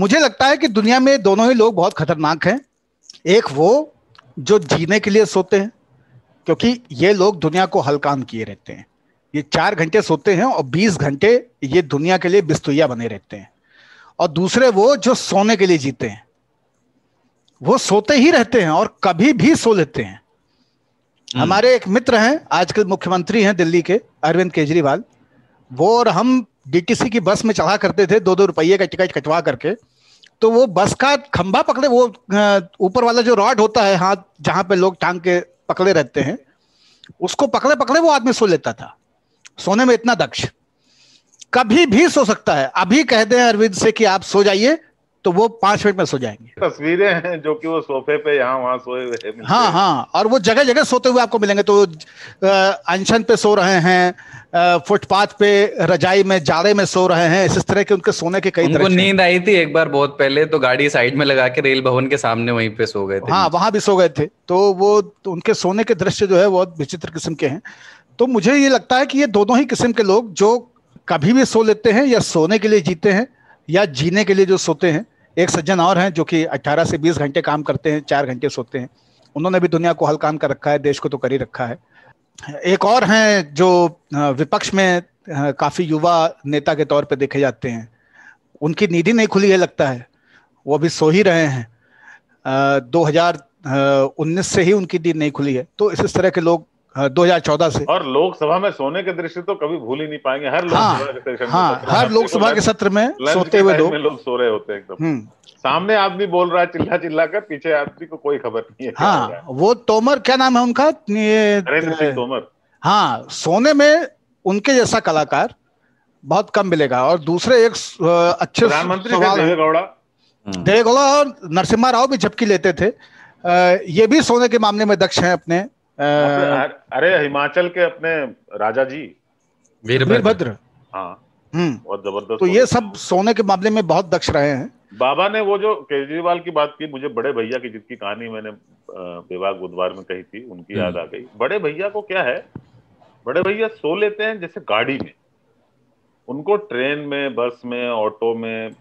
मुझे लगता है कि दुनिया में दोनों ही लोग बहुत खतरनाक हैं। एक वो जो जीने के लिए सोते हैं, क्योंकि ये लोग दुनिया को हलकान किए रहते हैं। ये 4 घंटे सोते हैं और 20 घंटे ये दुनिया के लिए बिस्तुइया बने रहते हैं। और दूसरे वो जो सोने के लिए जीते हैं, वो सोते ही रहते हैं और कभी भी सो लेते हैं। हमारे एक मित्र हैं, आजकल मुख्यमंत्री हैं दिल्ली के, अरविंद केजरीवाल, वो और हम डीटीसी की बस में चढ़ा करते थे 2-2 रुपये का टिकट कटवा करके। तो वो बस का खंभा पकड़े, वो ऊपर वाला जो रॉड होता है हाथ जहाँ पे लोग टांग के पकड़े रहते हैं, उसको पकड़े पकड़े वो आदमी सो लेता था। सोने में इतना दक्ष, कभी भी सो सकता है। अभी कह दें अरविंद से कि आप सो जाइए तो वो 5 मिनट में सो जाएंगे। तस्वीरें हैं जो कि वो सोफे पे यहाँ वहाँ सोए हुए, हाँ हाँ, और वो जगह जगह सोते हुए आपको मिलेंगे। तो अनशन पे सो रहे हैं, फुटपाथ पे रजाई में जाड़े में सो रहे हैं, इस तरह के उनके सोने के कई तरह। नींद आई थी एक बार बहुत पहले तो गाड़ी साइड में लगा के रेल भवन के सामने वहीं पे सो गए थे। हाँ, वहाँ भी सो गए थे। तो वो उनके सोने के दृश्य जो है बहुत विचित्र किस्म के हैं। तो मुझे ये लगता है कि ये दोनों ही किस्म के लोग जो कभी भी सो लेते हैं या सोने के लिए जीते हैं या जीने के लिए जो सोते हैं। एक सज्जन और हैं जो कि 18 से 20 घंटे काम करते हैं, 4 घंटे सोते हैं। उन्होंने भी दुनिया को हलकान कर रखा है, देश को तो कर ही रखा है। एक और हैं जो विपक्ष में काफ़ी युवा नेता के तौर पर देखे जाते हैं, उनकी नींद ही नहीं खुली है लगता है, वो अभी सो ही रहे हैं। 2019 से ही उनकी नींद नहीं खुली है। तो इस तरह के लोग 2014 से। और लोकसभा में सोने के दृश्य तो कभी भूल ही नहीं पाएंगे। हर लोकसभा के सत्र में सोते हुए लोग सो रहे होते हैं, एकदम सामने आदमी बोल रहा है चिल्ला चिल्ला कर, पीछे आदमी को कोई खबर नहीं है। हाँ, वो तोमर, क्या नाम है उनका, तोमर, हाँ, सोने में उनके जैसा कलाकार बहुत कम मिलेगा। और दूसरे एक अच्छे प्रधानमंत्री देवेगौड़ा और नरसिम्हा राव भी झपकी लेते थे, ये भी सोने के मामले में दक्ष हैं अपने। अरे हिमाचल के अपने राजा जी वीरभद्र, हाँ, बहुत जबरदस्त। तो ये सब सोने के मामले में बहुत दक्ष रहे हैं। बाबा ने वो जो केजरीवाल की बात की, मुझे बड़े भैया की, जिसकी कहानी मैंने विभाग बुधवार में कही थी, उनकी याद आ गई। बड़े भैया को क्या है, बड़े भैया सो लेते हैं जैसे गाड़ी में, उनको ट्रेन में, बस में, ऑटो में,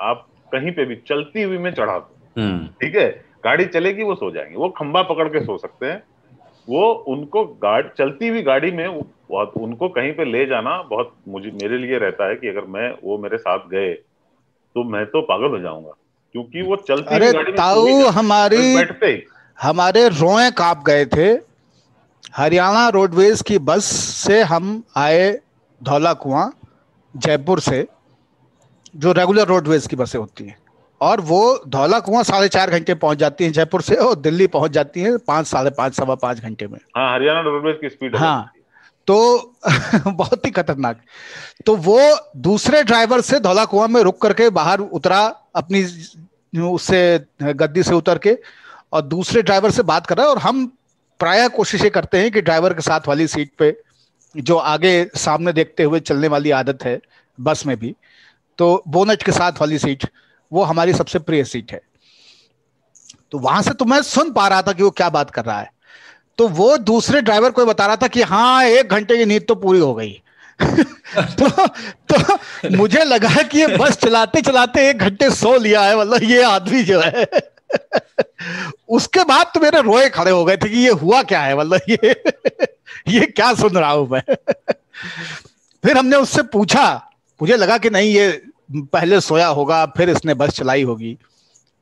आप कहीं पे भी चलती हुई में चढ़ा दो, ठीक है, गाड़ी चलेगी वो सो जाएंगे। वो खंबा पकड़ के सो सकते हैं। वो उनको चलती हुई गाड़ी में उनको कहीं पे ले जाना बहुत मेरे लिए रहता है कि अगर मैं वो मेरे साथ गए तो मैं तो पागल हो जाऊंगा, क्योंकि वो चलती हुई गाड़ी में ताऊ हमारे रोए कांप गए थे। हरियाणा रोडवेज़ की बस से हम आए धौला कुआं जयपुर से, जो रेगुलर रोडवेज़ की बसें होती हैं, और वो धौला कुआं 4.5 घंटे पहुंच जाती है जयपुर से, और दिल्ली पहुंच जाती है 5, 5.5, 5.25 घंटे में। हाँ, हरियाणा रोडवेज की स्पीड, हाँ, तो बहुत ही खतरनाक। तो वो दूसरे ड्राइवर से धौला कुआं में रुक करके बाहर उतरा, अपनी उससे गद्दी से उतर के, और दूसरे ड्राइवर से बात कर रहा है। और हम प्रायः कोशिशें करते हैं कि ड्राइवर के साथ वाली सीट पे, जो आगे सामने देखते हुए चलने वाली आदत है बस में भी, तो बोनट के साथ वाली सीट वो हमारी सबसे प्रिय सीट है। तो वहां से तो मैं सुन पा रहा था कि वो क्या बात कर रहा है। तो वो दूसरे ड्राइवर को बता रहा था कि हाँ, 1 घंटे की नींद तो पूरी हो गई। तो मुझे लगा कि ये बस चलाते चलाते 1 घंटे सो लिया है मतलब ये आदमी जो है। उसके बाद तो मेरे रोए खड़े हो गए थे कि ये हुआ क्या है, मतलब ये क्या सुन रहा हूं मैं। फिर हमने उससे पूछा, मुझे लगा कि नहीं ये पहले सोया होगा फिर इसने बस चलाई होगी।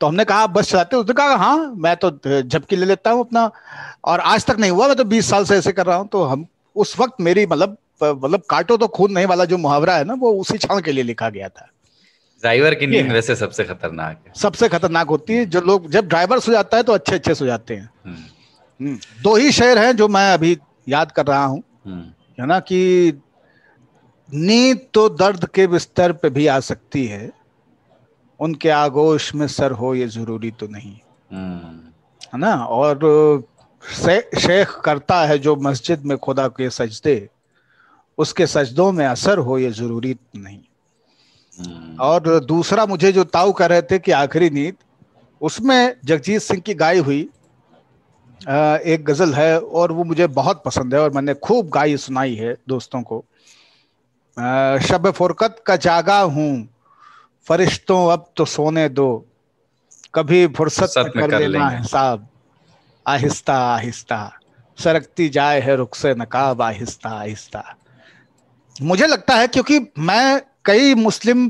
तो हमने कहा आप बस चलाते हो? उसने कहा हाँ, मैं तो झपकी ले लेता हूँ अपना, और आज तक नहीं हुआ, मैं तो 20 साल से ऐसे कर रहा हूँ। तो हम उस वक्त मेरी मतलब मतलब काटो तो खून नहीं वाला जो मुहावरा है ना, वो उसी क्षण के लिए लिखा गया था। ड्राइवर की नींद वैसे सबसे खतरनाक है, सबसे खतरनाक होती है। जो लोग जब ड्राइवर सो जाता है तो अच्छे अच्छे सो जाते हैं। दो ही शेर हैं जो मैं अभी याद कर रहा हूँ, है ना, कि नींद तो दर्द के बिस्तर पे भी आ सकती है, उनके आगोश में सर हो ये जरूरी तो नहीं, है ना। और शेख करता है जो मस्जिद में खुदा के सजदे, उसके सजदों में असर हो ये जरूरी तो नहीं। और दूसरा मुझे जो ताऊ कह रहे थे कि आखिरी नींद, उसमें जगजीत सिंह की गाई हुई एक गज़ल है और वो मुझे बहुत पसंद है और मैंने खूब गाई सुनाई है दोस्तों को। शब फुरकत का जागा हूँ फरिश्तों अब तो सोने दो, कभी फुर्सत कर लेना हिसाब, आहिस्ता आहिस्ता सरकती जाए है रुख से नकाब, आहिस्ता आहिस्ता। मुझे लगता है क्योंकि मैं कई मुस्लिम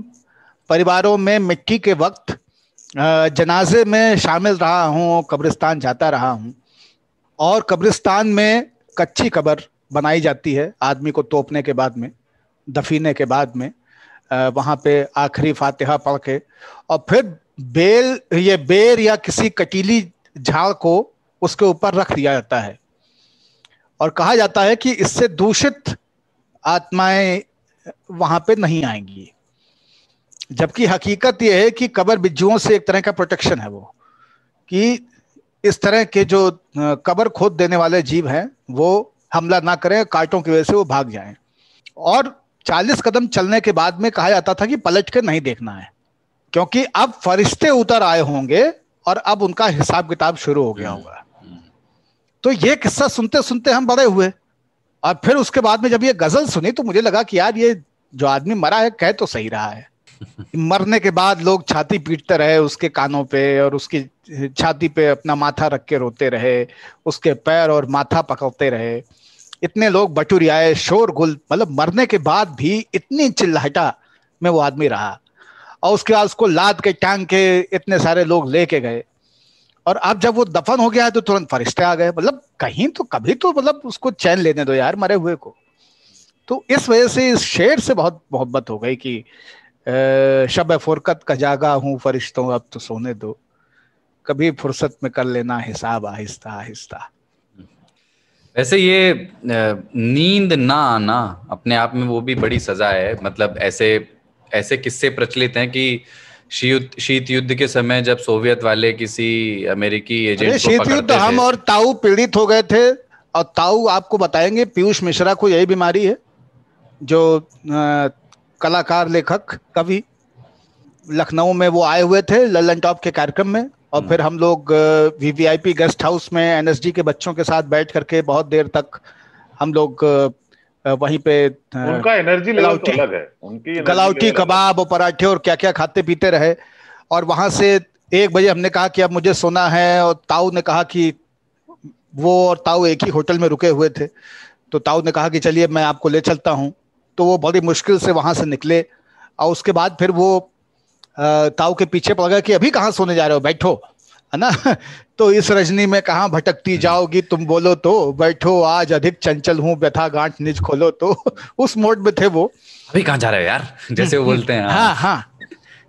परिवारों में मिट्टी के वक्त जनाजे में शामिल रहा हूँ, कब्रिस्तान जाता रहा हूँ, और कब्रिस्तान में कच्ची कब्र बनाई जाती है आदमी को तोपने के बाद में, दफीने के बाद में, वहाँ पे आखिरी फातिहा पढ़ के, और फिर बेर या किसी कटीली झाड़ को उसके ऊपर रख दिया जाता है। और कहा जाता है कि इससे दूषित आत्माएं वहाँ पे नहीं आएंगी, जबकि हकीकत यह है कि कब्र बिज्जुओं से एक तरह का प्रोटेक्शन है वो, कि इस तरह के जो कब्र खोद देने वाले जीव हैं वो हमला ना करें, कांटों की वजह से वो भाग जाएं। और 40 कदम चलने के बाद में कहा जाता था कि पलट के नहीं देखना है, क्योंकि अब फरिश्ते उतर आए होंगे और अब उनका हिसाब किताब शुरू हो गया होगा। तो ये किस्सा सुनते सुनते हम बड़े हुए, और फिर उसके बाद में जब ये गजल सुनी तो मुझे लगा कि यार ये जो आदमी मरा है कह तो सही रहा है। मरने के बाद लोग छाती पीटते रहे उसके कानों पे, और उसकी छाती पे अपना माथा रख के रोते रहे, उसके पैर और माथा पकड़ते रहे, इतने लोग बटुरियाए, शोरगुल, मतलब मरने के बाद भी इतनी चिल्लाहटा में वो आदमी रहा। और उसके बाद उसको लाद के टांग के इतने सारे लोग लेके गए, और अब जब वो दफन हो गया है तो तुरंत फरिश्ते आ गए। मतलब कहीं तो कभी तो मतलब उसको चैन लेने दो यार मरे हुए को। तो इस वजह से इस शेर से बहुत मोहब्बत हो गई कि शब फुरकत का जागा हूँ फरिश्तों अब तो सोने दो, कभी फुर्सत में कर लेना हिसाब, आहिस्ता आहिस्ता। वैसे ये नींद ना आना अपने आप में वो भी बड़ी सजा है। मतलब ऐसे ऐसे किस्से प्रचलित हैं कि शीत युद्ध के समय जब सोवियत वाले किसी अमेरिकी एजेंट को शीत युद्ध हम और ताऊ पीड़ित हो गए थे, और ताऊ आपको बताएंगे पीयूष मिश्रा को यही बीमारी है, जो कलाकार, लेखक, कवि, लखनऊ में वो आए हुए थे ललन टॉप के कार्यक्रम में, और फिर हम लोग वीवीआईपी गेस्ट हाउस में एनएसडी के बच्चों के साथ बैठ करके बहुत देर तक हम लोग वहीं पे उनका एनर्जी लेवल तो अलग है, उनकी गलावटी कबाब और पराठे और क्या क्या खाते पीते रहे। और वहां से 1 बजे हमने कहा कि अब मुझे सोना है, और ताऊ ने कहा कि वो और ताऊ एक ही होटल में रुके हुए थे, तो ताऊ ने कहा कि चलिए मैं आपको ले चलता हूँ। तो वो बड़ी मुश्किल से वहां से निकले, और उसके बाद फिर वो ताऊ के पीछे पड़ गया कि अभी कहाँ सोने जा रहे हो, बैठो, है ना। तो इस रजनी में कहाँ भटकती जाओगी तुम, बोलो तो बैठो, आज अधिक चंचल हूँ व्यथा गांठ निज खोलो। तो उस मोड में थे वो, अभी कहाँ जा रहे हो यार, जैसे वो बोलते हैं। हाँ हाँ,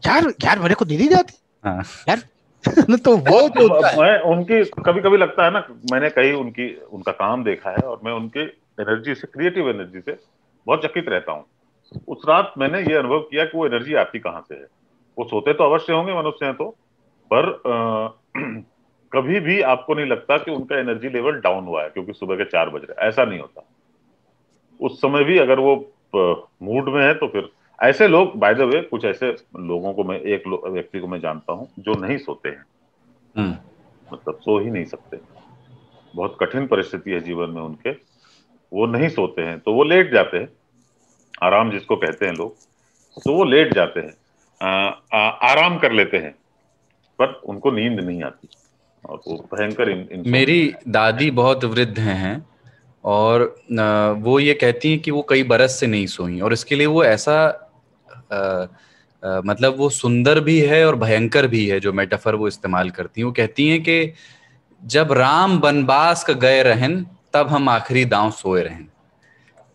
यार मेरे को दीदी जाती यार। तो वो तो मैं उनकी कभी कभी लगता है ना, मैंने कई उनका काम देखा है, और मैं उनकी एनर्जी से, क्रिएटिव एनर्जी से बहुत चकित रहता हूँ। उस रात मैंने ये अनुभव किया कि वो एनर्जी आती कहाँ से है। वो सोते तो अवश्य होंगे मनुष्य हैं तो, पर कभी भी आपको नहीं लगता कि उनका एनर्जी लेवल डाउन हुआ है क्योंकि सुबह के 4 बज रहे हैं, ऐसा नहीं होता। उस समय भी अगर वो मूड में है तो फिर ऐसे लोग, बाय द वे, कुछ ऐसे लोगों को मैं, एक व्यक्ति को मैं जानता हूं जो नहीं सोते हैं, मतलब सो ही नहीं सकते, बहुत कठिन परिस्थिति है जीवन में उनके, वो नहीं सोते हैं तो वो लेट जाते हैं, आराम जिसको कहते हैं लोग, तो वो लेट जाते हैं, आराम कर लेते हैं, पर उनको नींद नहीं आती, और वो भयंकर। मेरी दादी बहुत वृद्ध हैं, और वो ये कहती हैं कि वो कई बरस से नहीं सोई, और इसके लिए वो ऐसा मतलब वो सुंदर भी है और भयंकर भी है जो मेटाफर वो इस्तेमाल करती हैं। वो कहती हैं कि जब राम बनवास गए रहन तब हम आखिरी दांव सोए रहन।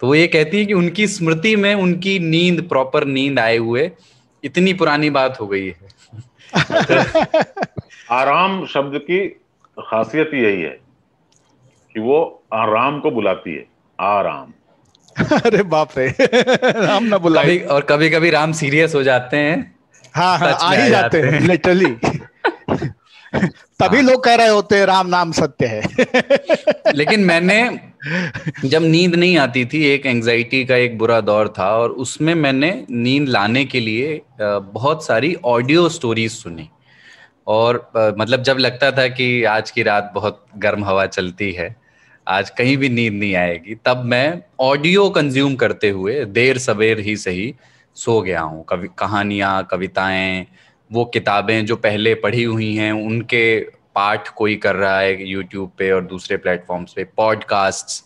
तो वो ये कहती है कि उनकी स्मृति में उनकी नींद, प्रॉपर नींद आए हुए इतनी पुरानी बात हो गई है। आराम शब्द की खासियत यही है कि वो आराम को बुलाती है, आराम। अरे बाप रे, राम ना बुलाए। और कभी कभी राम सीरियस हो जाते हैं। हाँ हाँ, आ ही जाते हैं लिटरली। तभी लोग कह रहे होते हैं राम नाम सत्य है। लेकिन मैंने जब नींद नहीं आती थी, एक एंजाइटी का एक बुरा दौर था, और उसमें मैंने नींद लाने के लिए बहुत सारी ऑडियो स्टोरीज सुनी। और मतलब जब लगता था कि आज की रात बहुत गर्म हवा चलती है, आज कहीं भी नींद नहीं आएगी, तब मैं ऑडियो कंज्यूम करते हुए देर सवेर ही सही सो गया हूँ। कहानियाँ, कविताएं, वो किताबें जो पहले पढ़ी हुई हैं उनके पाठ कोई कर रहा है यूट्यूब पे और दूसरे प्लेटफॉर्म्स पे, पॉडकास्ट्स।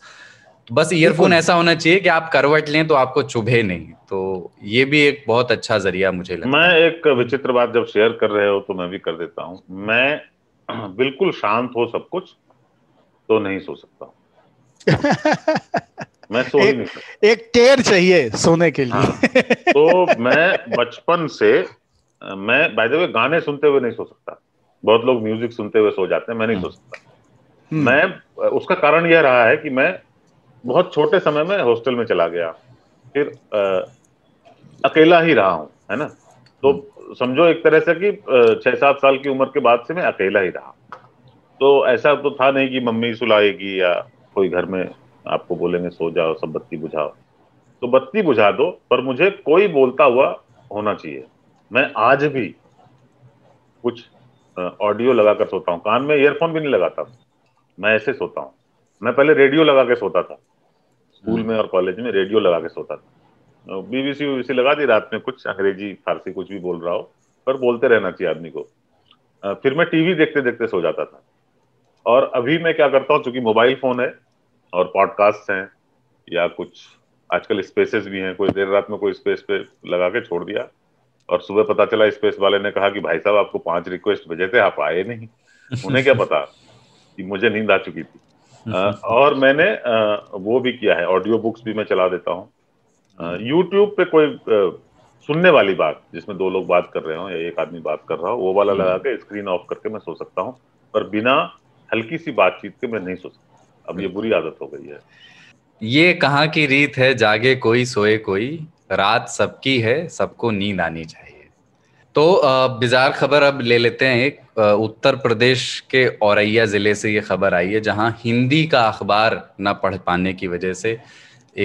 तो बस ईयरफोन ऐसा होना चाहिए कि आप करवट लें तो आपको चुभे नहीं। तो ये भी एक बहुत अच्छा जरिया मुझे लगता। मैं एक विचित्र बात जब शेयर कर रहे हो तो मैं भी कर देता हूँ। मैं बिल्कुल शांत हो सब कुछ तो नहीं सो सकता। मैं सो नहीं सकता। एक टेर चाहिए सोने के लिए। हाँ, तो मैं बचपन से मैं बाय द वे गाने सुनते हुए नहीं सो सकता। बहुत लोग म्यूजिक सुनते हुए सो जाते हैं, मैं नहीं सो सकता। मैं उसका कारण यह रहा है कि मैं बहुत छोटे समय में हॉस्टल में चला गया, फिर अकेला ही रहा हूँ, है ना। तो समझो एक तरह से कि 6-7 साल की उम्र के बाद से मैं अकेला ही रहा। तो ऐसा तो था नहीं कि मम्मी सुलाएगी या कोई घर में आपको बोलेंगे सो जाओ, सब बत्ती बुझाओ। तो बत्ती बुझा दो, पर मुझे कोई बोलता हुआ होना चाहिए। मैं आज भी कुछ ऑडियो लगा कर सोता हूँ, कान में ईयरफोन भी नहीं लगाता, मैं ऐसे सोता हूँ। मैं पहले रेडियो लगा के सोता था, स्कूल में और कॉलेज में रेडियो लगा के सोता था। BBC लगा दी रात में, कुछ अंग्रेजी फारसी कुछ भी बोल रहा हो, पर बोलते रहना चाहिए आदमी को। फिर मैं टीवी देखते देखते सो जाता था। और अभी मैं क्या करता हूँ, चूंकि मोबाइल फोन है और पॉडकास्ट हैं या कुछ आजकल स्पेसेस भी हैं, कोई देर रात में कोई स्पेस पे लगा के छोड़ दिया और सुबह पता चला स्पेस वाले ने कहा कि भाई साहब आपको 5 रिक्वेस्ट भेजे थे, आप आए नहीं। उन्हें क्या पता कि मुझे नींद आ चुकी थी। और मैंने वो भी किया है, ऑडियो बुक्स भी मैं चला देता हूँ। यूट्यूब पे कोई सुनने वाली बात जिसमें 2 लोग बात कर रहे हो या एक आदमी बात कर रहा हो, वो वाला लगा के स्क्रीन ऑफ करके मैं सो सकता हूँ, पर बिना हल्की सी बातचीत के मैं नहीं सो सकता। अब ये बुरी आदत हो गई है। ये कहाँ की रीत है, जागे कोई सोए कोई, रात सबकी है, सबको नींद आनी चाहिए। तो बिजार खबर अब ले लेते हैं एक। उत्तर प्रदेश के औरैया जिले से ये खबर आई है, जहां हिंदी का अखबार ना पढ़ पाने की वजह से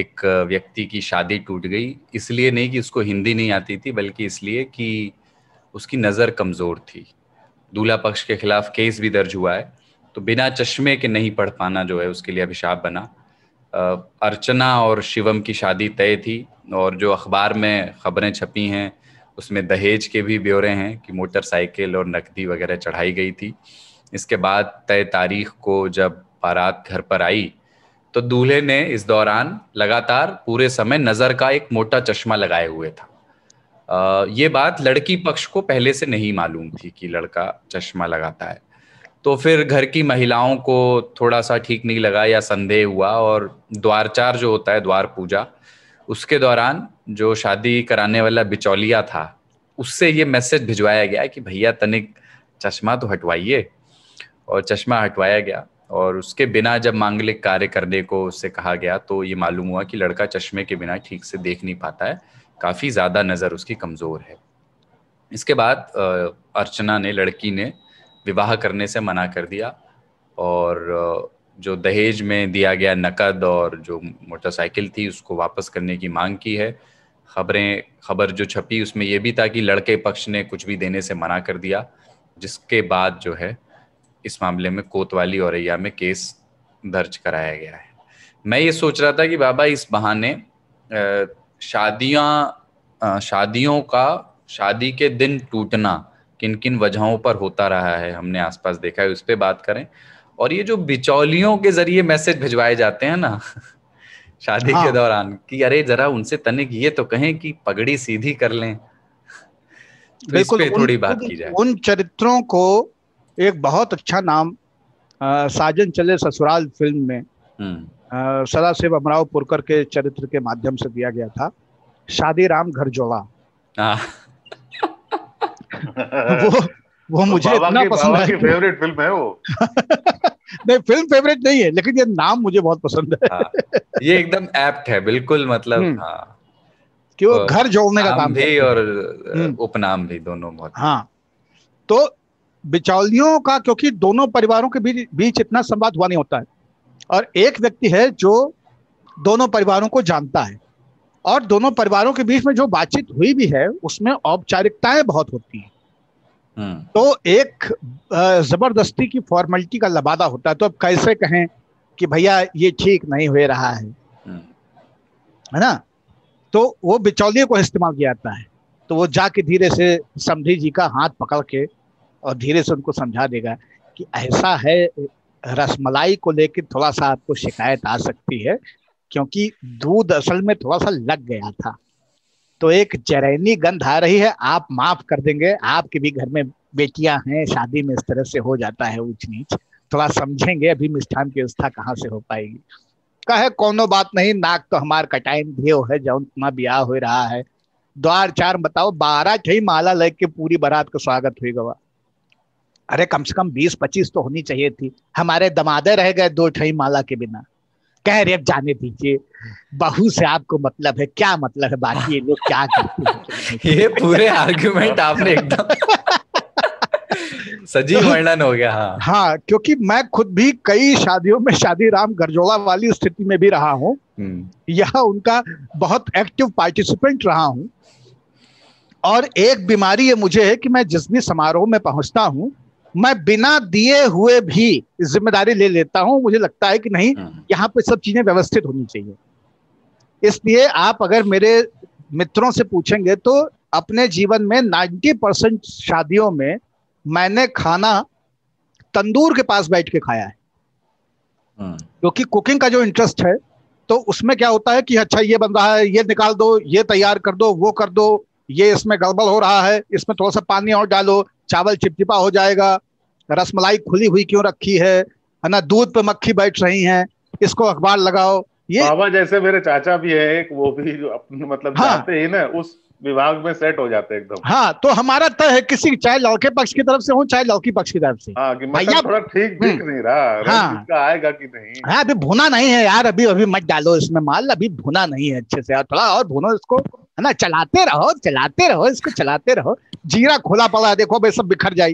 एक व्यक्ति की शादी टूट गई। इसलिए नहीं कि उसको हिंदी नहीं आती थी, बल्कि इसलिए कि उसकी नज़र कमज़ोर थी। दूल्हा पक्ष के खिलाफ केस भी दर्ज हुआ है। तो बिना चश्मे के नहीं पढ़ पाना जो है उसके लिए अभिशाप बना। अर्चना और शिवम की शादी तय थी, और जो अखबार में खबरें छपी हैं उसमें दहेज के भी ब्यौरे हैं कि मोटरसाइकिल और नकदी वगैरह चढ़ाई गई थी। इसके बाद तय तारीख को जब बारात घर पर आई तो दूल्हे ने इस दौरान लगातार पूरे समय नज़र का एक मोटा चश्मा लगाए हुए था। ये बात लड़की पक्ष को पहले से नहीं मालूम थी कि लड़का चश्मा लगाता है। तो फिर घर की महिलाओं को थोड़ा सा ठीक नहीं लगा या संदेह हुआ, और द्वारचार जो होता है, द्वार पूजा, उसके दौरान जो शादी कराने वाला बिचौलिया था उससे ये मैसेज भिजवाया गया कि भैया तनिक चश्मा तो हटवाइए। और चश्मा हटवाया गया, और उसके बिना जब मांगलिक कार्य करने को उससे कहा गया तो ये मालूम हुआ कि लड़का चश्मे के बिना ठीक से देख नहीं पाता है, काफ़ी ज़्यादा नज़र उसकी कमज़ोर है। इसके बाद अर्चना ने, लड़की ने, विवाह करने से मना कर दिया, और जो दहेज में दिया गया नकद और जो मोटरसाइकिल थी उसको वापस करने की मांग की है। खबर जो छपी उसमें यह भी था कि लड़के पक्ष ने कुछ भी देने से मना कर दिया, जिसके बाद जो है इस मामले में कोतवाली औरैया में केस दर्ज कराया गया है। मैं ये सोच रहा था कि बाबा इस बहाने शादी के दिन टूटना किन किन वजहों पर होता रहा है, हमने आसपास देखा है, उस पर बात करें। और ये जो बिचौलियों के जरिए मैसेज भिजवाए जाते हैं ना शादी के दौरान कि अरे जरा उनसे तनिक ये तो कहें कि पगड़ी सीधी कर लें, तो इस पे थोड़ी बात की जाए। उन चरित्रों को एक बहुत अच्छा नाम साजन चले ससुराल फिल्म में सदाशिव अमराव पुरकर के चरित्र के माध्यम से दिया गया था, शादी राम घर जोड़ा। वो मुझे इतना पसंद है, फेवरेट फिल्म है वो। नहीं, फिल्म फेवरेट नहीं है, लेकिन ये नाम मुझे बहुत पसंद है। ये एकदम एप्ट है, बिल्कुल, मतलब हाँ, कि वो घर जोड़ने का काम भी और उपनाम भी दोनों बहुत। हाँ, तो बिचौलियों का, क्योंकि दोनों परिवारों के बीच इतना संवाद हुआ नहीं होता है, और एक व्यक्ति है जो दोनों परिवारों को जानता है, और दोनों परिवारों के बीच में जो बातचीत हुई भी है उसमें औपचारिकताएं बहुत होती हैं। तो एक जबरदस्ती की फॉर्मेलिटी का लबादा होता है। तो अब कैसे कहें कि भैया ये ठीक नहीं हो रहा है ना, तो वो बिचौलिए को इस्तेमाल किया जाता है। तो वो जाके धीरे से समधी जी का हाथ पकड़ के और धीरे से उनको समझा देगा कि ऐसा है, रसमलाई को लेकर थोड़ा सा आपको शिकायत आ सकती है क्योंकि दूध असल में थोड़ा सा लग गया था, तो एक जरैनी गंध आ रही है, आप माफ कर देंगे, आपके भी घर में बेटियां हैं, शादी में इस तरह से हो जाता है ऊंच नीच, थोड़ा समझेंगे, अभी मिष्ठान की व्यवस्था कहाँ से हो पाएगी। कहे कोनो बात नहीं, नाक तो हमार कटाइन धियो है, जौन तुम्हारा ब्याह हो रहा है, द्वार चार बताओ, 12 छह माला लग के पूरी बारात का स्वागत हुई गवा। अरे कम से कम 20-25 तो होनी चाहिए थी, हमारे दमादे रह गए 2 माला के बिना। कह रहे अब जाने दीजिए, बहू से आपको मतलब है, क्या मतलब है, बाकी ये लोग क्या करते हैं। ये पूरे आर्ग्यूमेंट आपने एकदम सजीव वर्णन हो गया। हाँ, क्योंकि मैं खुद भी कई शादियों में शादी राम गरजोला वाली स्थिति में भी रहा हूँ, यह उनका बहुत एक्टिव पार्टिसिपेंट रहा हूँ। और एक बीमारी ये मुझे है कि मैं जिस भी समारोह में पहुंचता हूँ मैं बिना दिए हुए भी जिम्मेदारी ले लेता हूं। मुझे लगता है कि नहीं, यहाँ पे सब चीजें व्यवस्थित होनी चाहिए। इसलिए आप अगर मेरे मित्रों से पूछेंगे तो अपने जीवन में 90% शादियों में मैंने खाना तंदूर के पास बैठ के खाया है, क्योंकि कुकिंग का जो इंटरेस्ट है तो उसमें क्या होता है कि अच्छा ये बन रहा है, ये निकाल दो, ये तैयार कर दो, वो कर दो, ये इसमें गड़बड़ हो रहा है, इसमें थोड़ा सा पानी और डालो, चावल चिपचिपा हो जाएगा, रसमलाई खुली हुई क्यों रखी है ना, दूध पे मक्खी बैठ रही हैं, इसको अखबार लगाओ। ये बाबा जैसे मेरे चाचा भी है एक, वो भी मतलब हाँ, जाते ही ना उस विभाग में सेट हो जाते एकदम। हाँ, तो हमारा तय है किसी, चाहे लड़के पक्ष की तरफ से हो चाहे लड़की पक्ष की तरफ से, थोड़ा ठीक दिख नहीं रहा, हाँ आएगा कि नहीं, हाँ अभी भुना नहीं है यार, अभी मत डालो इसमें माल, अभी भुना नहीं है अच्छे से, थोड़ा और भुनो इसको, है ना, चलाते रहो इसको, चलाते रहो, जीरा खोला पड़ा है, देखो भाई सब बिखर जाए,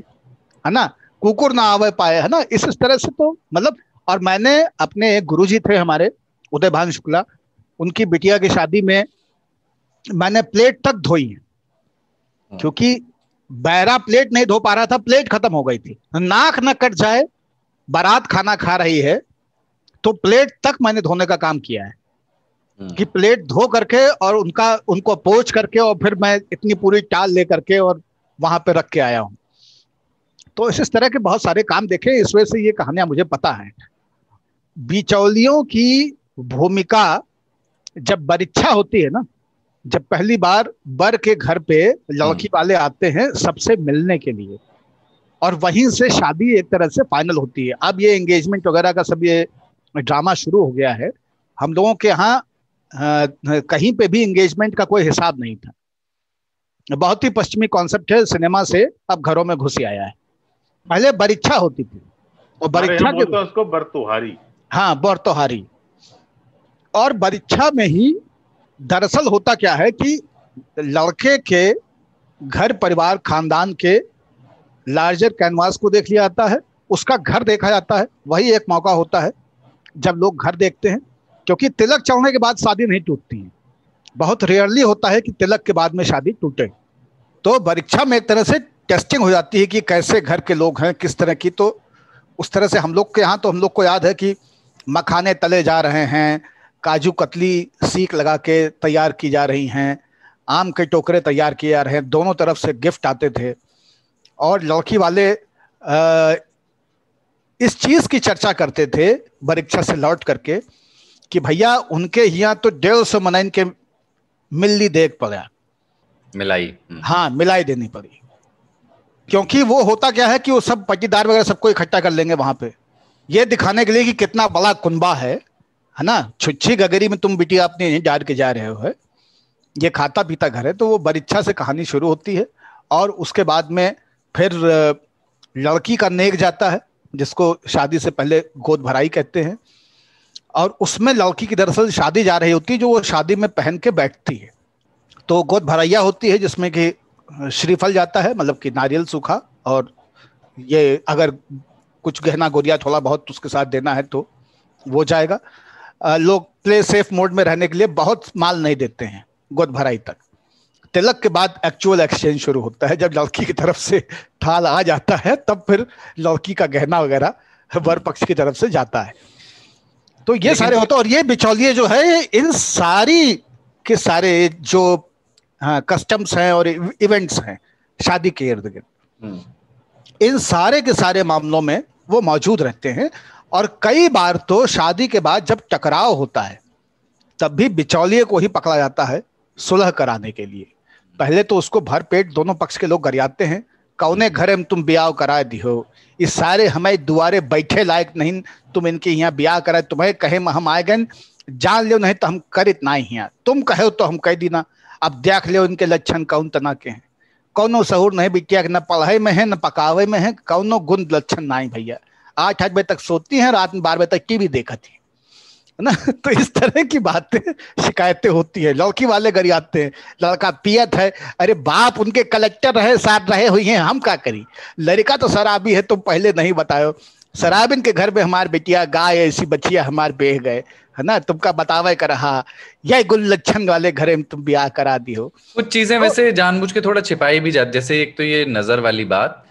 है ना, कुकुर ना आवे पाए, है ना, इस तरह से। तो मतलब, और मैंने अपने गुरुजी थे हमारे उदय भान शुक्ला, उनकी बिटिया की शादी में मैंने प्लेट तक धोई है, क्योंकि बैरा प्लेट नहीं धो पा रहा था, प्लेट खत्म हो गई थी, नाक ना कट जाए, बारात खाना खा रही है, तो प्लेट तक मैंने धोने का काम किया है कि प्लेट धो करके और उनको पोंछ करके और फिर मैं इतनी पूरी टाल ले करके और वहां पे रख के आया हूँ। तो इस तरह के बहुत सारे काम देखे, इस वजह से ये कहानियां मुझे पता है। बिचौलियों की भूमिका जब परीक्षा होती है ना, जब पहली बार बर के घर पे लड़की वाले आते हैं सबसे मिलने के लिए, और वहीं से शादी एक तरह से फाइनल होती है। अब ये एंगेजमेंट वगैरह का सब ये ड्रामा शुरू हो गया है। हम लोगों के यहाँ कहीं पे भी एंगेजमेंट का कोई हिसाब नहीं था, बहुत ही पश्चिमी कॉन्सेप्ट है, सिनेमा से अब घरों में घुस आया है। पहले बरिच्छा होती थी और बरिच्छा के तो उसको बरतोहारी, हाँ बरतोहारी, और बरिच्छा में ही दरअसल होता क्या है कि लड़के के घर परिवार खानदान के लार्जर कैनवास को देख लिया जाता है, उसका घर देखा जाता है, वही एक मौका होता है जब लोग घर देखते हैं, क्योंकि तिलक चढ़ने के बाद शादी नहीं टूटती है, बहुत रेयरली होता है कि तिलक के बाद में शादी टूटे। तो परीक्षा में एक तरह से टेस्टिंग हो जाती है कि कैसे घर के लोग हैं, किस तरह की। तो उस तरह से हम लोग के यहाँ, तो हम लोग को याद है कि मखाने तले जा रहे हैं, काजू कतली सीख लगा के तैयार की जा रही हैं, आम के टोकरे तैयार किए जा रहे हैं, दोनों तरफ से गिफ्ट आते थे, और लड़की वाले इस चीज़ की चर्चा करते थे परीक्षा से लौट करके कि भैया उनके यहाँ तो 150 मनैन के मिलनी देख पड़ा, मिलाई, हाँ मिलाई देनी पड़ी, क्योंकि वो होता क्या है कि वो सब पट्टीदार वगैरह सबको इकट्ठा कर लेंगे वहां पे, ये दिखाने के लिए कि कितना बड़ा कुनबा है, है ना, छुच्छी गगरी में तुम बिटिया अपने डाल के जा रहे हो, ये खाता पीता घर है। तो वो बरिच्छा से कहानी शुरू होती है और उसके बाद में फिर लड़की का नेक जाता है जिसको शादी से पहले गोद भराई कहते हैं, और उसमें लड़की की दरअसल शादी जा रही होती है जो वो शादी में पहन के बैठती है। तो गोद भराइया होती है जिसमें कि श्रीफल जाता है, मतलब कि नारियल सूखा, और ये अगर कुछ गहना गोरिया थोड़ा बहुत उसके साथ देना है तो वो जाएगा। लोग प्ले सेफ मोड में रहने के लिए बहुत माल नहीं देते हैं गोद भराई तक। तिलक के बाद एक्चुअल एक्सचेंज शुरू होता है, जब लड़की की तरफ से थाल आ जाता है तब फिर लड़की का गहना वगैरह वर पक्ष की तरफ से जाता है। तो ये सारे होता है और ये बिचौलिए जो है इन सारी के सारे जो कस्टम्स हैं और इवेंट्स हैं शादी के इर्द गिर्द, इन सारे के सारे मामलों में वो मौजूद रहते हैं। और कई बार तो शादी के बाद जब टकराव होता है तब भी बिचौलिए को ही पकड़ा जाता है सुलह कराने के लिए। पहले तो उसको भरपेट दोनों पक्ष के लोग गरियाते हैं, कौने घरे में तुम ब्याह करा दी हो, इस सारे हमें दुआरे बैठे लायक नहीं, तुम इनके यहाँ ब्याह कराए, तुम्हें कहे हम आए गए जान लियो, नहीं तो हम करित ना ही, तुम कहे तो हम कह दीना, अब देख लियो इनके लक्षण कौन तना के हैं, कौनो सहूर नहीं बिटिया के, न पढ़ाई में है न पकावे में है, कौनो गुण लक्षण ना ही भैया, 8-8 बजे तक सोती हैं, रात में 12 बजे तक टीवी देखती है ना। तो इस तरह की बातें शिकायतें होती है, लड़की वाले गरियाते हैं, लड़का पियत है, अरे बाप उनके कलेक्टर रहे साथ रहे हुए हैं, हम क्या करी, लड़का तो शराबी है, तुम पहले नहीं बतायो, शराबिन के घर में हमारे बेटिया गाय ऐसी बच्चिया हमारे बेह गए, है ना, तुमका बतावे कर रहा, यह गुल्लक्षण वाले घरे में तुम ब्याह करा दी हो। कुछ चीजें वैसे जानबूझ के थोड़ा छिपाई भी जाती, जैसे एक तो ये नजर वाली बात,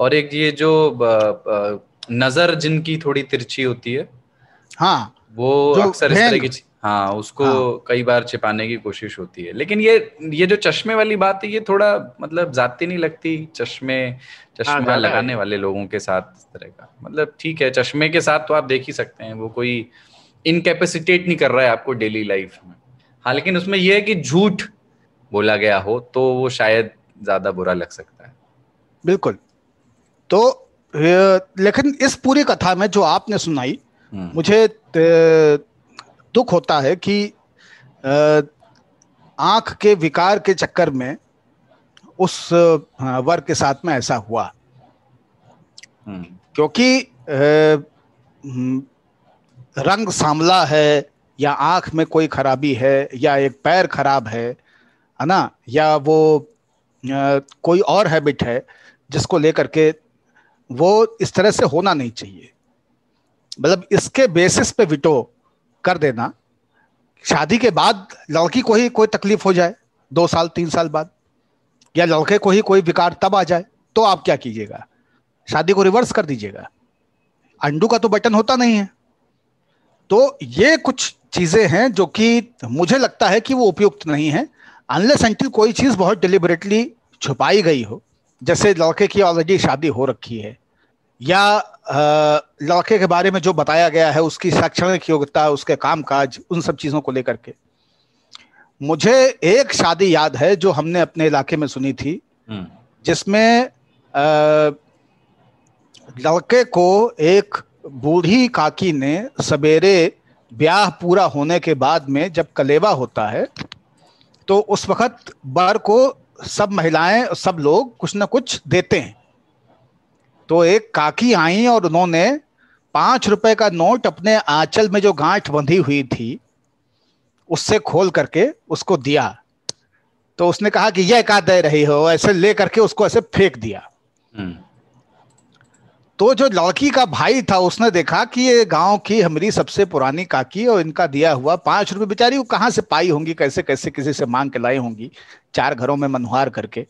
और एक ये जो नजर जिनकी थोड़ी तिरछी होती है, हाँ वो अक्सर इस तरह की, हाँ उसको कई बार छिपाने की कोशिश होती है। लेकिन ये जो चश्मे वाली बात है ये थोड़ा मतलब जाती नहीं लगती, चश्मा लगाने वाले लोगों के साथ इस तरह का, मतलब ठीक है चश्मे के साथ तो आप देख ही सकते हैं, वो कोई इनकैपेसिटेट नहीं कर रहा है आपको डेली लाइफ में। हाँ लेकिन उसमें यह है कि झूठ बोला गया हो तो वो शायद ज्यादा बुरा लग सकता है। बिल्कुल। तो लेकिन इस पूरी कथा में जो आपने सुनाई, मुझे दुख होता है कि आंख के विकार के चक्कर में उस वर्ग के साथ में ऐसा हुआ, क्योंकि रंग सांवला है या आंख में कोई खराबी है या एक पैर खराब है ना, या वो कोई और हैबिट है जिसको लेकर के वो इस तरह से होना नहीं चाहिए। मतलब इसके बेसिस पे विटो कर देना, शादी के बाद लड़की को ही कोई तकलीफ हो जाए 2-3 साल बाद, या लड़के को ही कोई विकार तब आ जाए, तो आप क्या कीजिएगा, शादी को रिवर्स कर दीजिएगा, अंडू का तो बटन होता नहीं है। तो ये कुछ चीजें हैं जो कि मुझे लगता है कि वो उपयुक्त नहीं है, अनलेस एंटिल कोई चीज़ बहुत डिलिबरेटली छुपाई गई हो, जैसे लड़के की ऑलरेडी शादी हो रखी है, या लड़के के बारे में जो बताया गया है उसकी शैक्षणिक योग्यता, उसके कामकाज, उन सब चीज़ों को लेकर के। मुझे एक शादी याद है जो हमने अपने इलाके में सुनी थी, जिसमें लड़के को एक बूढ़ी काकी ने सवेरे ब्याह पूरा होने के बाद में जब कलेवा होता है तो उस वक्त बर को सब महिलाएं और सब लोग कुछ ना कुछ देते हैं। तो एक काकी आई और उन्होंने 5 रुपए का नोट अपने आंचल में जो गांठ बंधी हुई थी उससे खोल करके उसको दिया। तो उसने कहा कि यह क्या दे रही हो, ऐसे ले करके उसको ऐसे फेंक दिया। तो जो लड़की का भाई था उसने देखा कि ये गांव की हमारी सबसे पुरानी काकी और इनका दिया हुआ 5 रुपए बेचारी वो कहाँ से पाई होंगी, कैसे कैसे किसी से मांग के लाई होंगी 4 घरों में मनहार करके।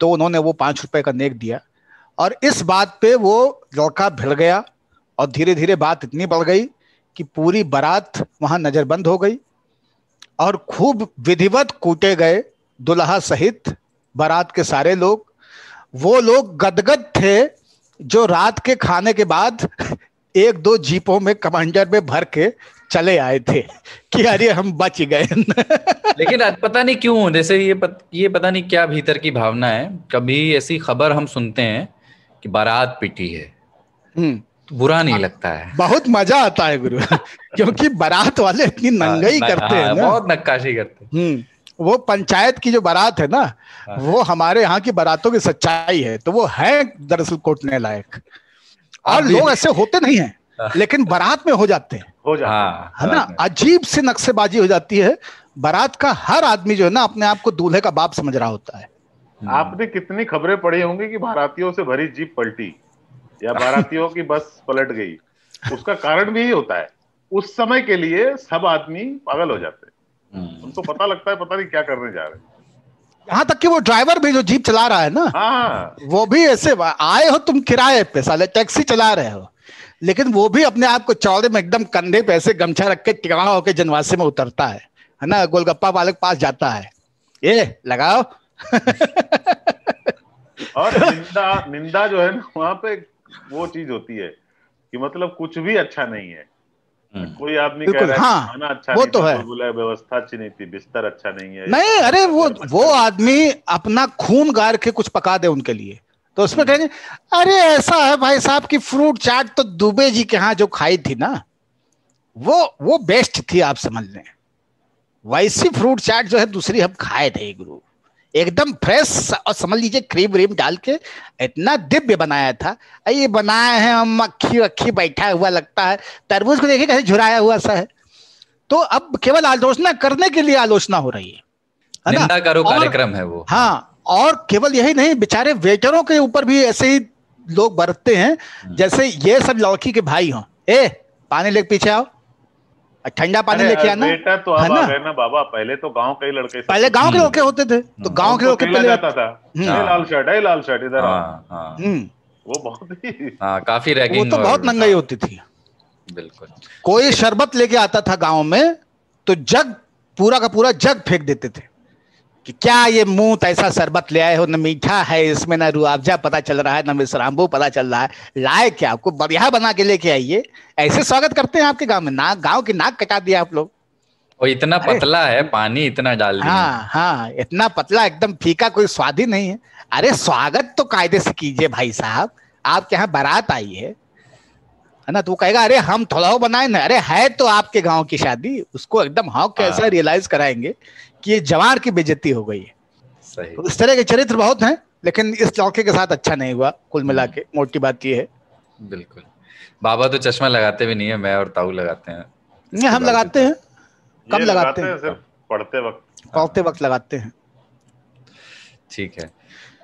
तो उन्होंने वो 5 रुपए का नेक दिया और इस बात पे वो लड़का भिड़ गया और धीरे धीरे बात इतनी बढ़ गई कि पूरी बारात वहाँ नज़रबंद हो गई और खूब विधिवत कूटे गए दुल्हा सहित बारात के सारे लोग। वो लोग गदगद थे जो रात के खाने के बाद 1-2 जीपों में कमांडर में भर के चले आए थे कि अरे हम बच गए। लेकिन पता नहीं क्यों, जैसे ये पता नहीं क्या भीतर की भावना है, कभी ऐसी खबर हम सुनते हैं कि बारात पिटी है बुरा नहीं लगता है, बहुत मजा आता है गुरु क्योंकि बारात वाले इतनी नंगाई करते हैं ना, बहुत नक्काशी करते हैं। वो पंचायत की जो बारात है ना, वो हमारे यहाँ की बारातों की सच्चाई है, तो वो है दरअसल कोटने लायक। और लोग ऐसे होते नहीं है, लेकिन बारात में हो जाते हैं, है ना। अजीब से नक्शेबाजी हो जाती है। बारात का हर आदमी जो है ना अपने आप को दूल्हे का बाप समझ रहा होता है। आपने कितनी खबरें पढ़ी होंगी कि बारातियों से भरी जीप पलटी या बारातियों की बस पलट गई। उसका कारण भी यही होता है, उस समय के लिए सब आदमी पागल हो जाते हैं, उनको पता लगता है पता नहीं क्या करने जा रहे हैं। यहाँ तक कि वो ड्राइवर भी जो जीप चला रहा है ना, वो भी ऐसे आए हो तुम किराए पे, साले टैक्सी चला रहे हो, लेकिन वो भी अपने आप को चौड़े में एकदम कंधे पे ऐसे गमछा रख के टिका होके जनवासे में उतरता है ना, गोलगप्पा वाले के पास जाता है, ये लगाओ और निंदा जो है ना, वहां पे वो चीज होती है कि मतलब कुछ भी अच्छा नहीं है। कोई आदमी कह रहा है खाना अच्छा नहीं, तो है बोला व्यवस्था अच्छी नहीं थी, बिस्तर अच्छा नहीं है, नहीं अरे वो आदमी अपना खून गार के कुछ पका दे उनके लिए, तो उसमें कहेंगे अरे ऐसा है भाई साहब की फ्रूट चाट तो दुबे जी के यहाँ जो खाई थी ना वो बेस्ट थी, आप समझ लें। वैसी फ्रूट चाट जो है दूसरी हम खाए थे गुरु, एकदम फ्रेश और समझ लीजिए क्रीम व्रीम डाल के इतना दिव्य बनाया था। ये बनाया है हम मक्खी वक्खी बैठा हुआ लगता है, तरबूज को देखिए कैसे झुराया हुआ सा है। तो अब केवल आलोचना करने के लिए आलोचना हो रही है ना, निंदा करो कार्यक्रम है वो। हाँ, और केवल यही नहीं, बेचारे वेटरों के ऊपर भी ऐसे ही लोग बरतते हैं जैसे ये सब लड़की के भाई हों। ए पानी लेके पीछे आओ, ठंडा पानी लेके आना, तो है ना बाबा। पहले तो गांव के लड़के, पहले गांव के लड़के होते थे, तो गांव के लड़के पहले जाता था, लाल शर्ट इधर वो बहुत ही काफी रैगिंग, वो तो बहुत नंगाई होती थी बिल्कुल। कोई शरबत लेके आता था गांव में तो जग पूरा का पूरा जग फेंक देते थे कि क्या ये मुंह ऐसा शरबत ले आए हो, न मीठा है इसमें, न रुआवजा पता चल रहा है, न मिसराम्बू पता चल रहा है, लाए क्या, आपको बढ़िया बना के लेके आइए। ऐसे स्वागत करते हैं आपके गांव में, ना गांव की नाक कटा दिया आप लोग। और इतना पतला है पानी, इतना डाल दिया। हाँ हाँ, इतना पतला एकदम फीका, कोई स्वाद ही नहीं है। अरे स्वागत तो कायदे से कीजिए भाई साहब, आपके यहाँ बारात आई है ना, तो वो कहेगा अरे हम थोड़ा हो बनाए ना, अरे है तो आपके गाँव की शादी। उसको एकदम हाँ कैसा रियलाइज कराएंगे कि ये जवान की बेइज्जती हो गई है। सही। तो इस तरह के चरित्र बहुत हैं, लेकिन इस लड़के के साथ अच्छा नहीं हुआ कुल मिला के, मोटी बात ये है। बिल्कुल, बाबा तो चश्मा लगाते भी नहीं है, मैं और ताऊ लगाते हैं। नहीं हम लगाते हैं, कब लगाते हैं, सिर्फ पढ़ते वक्त लगाते हैं। ठीक है,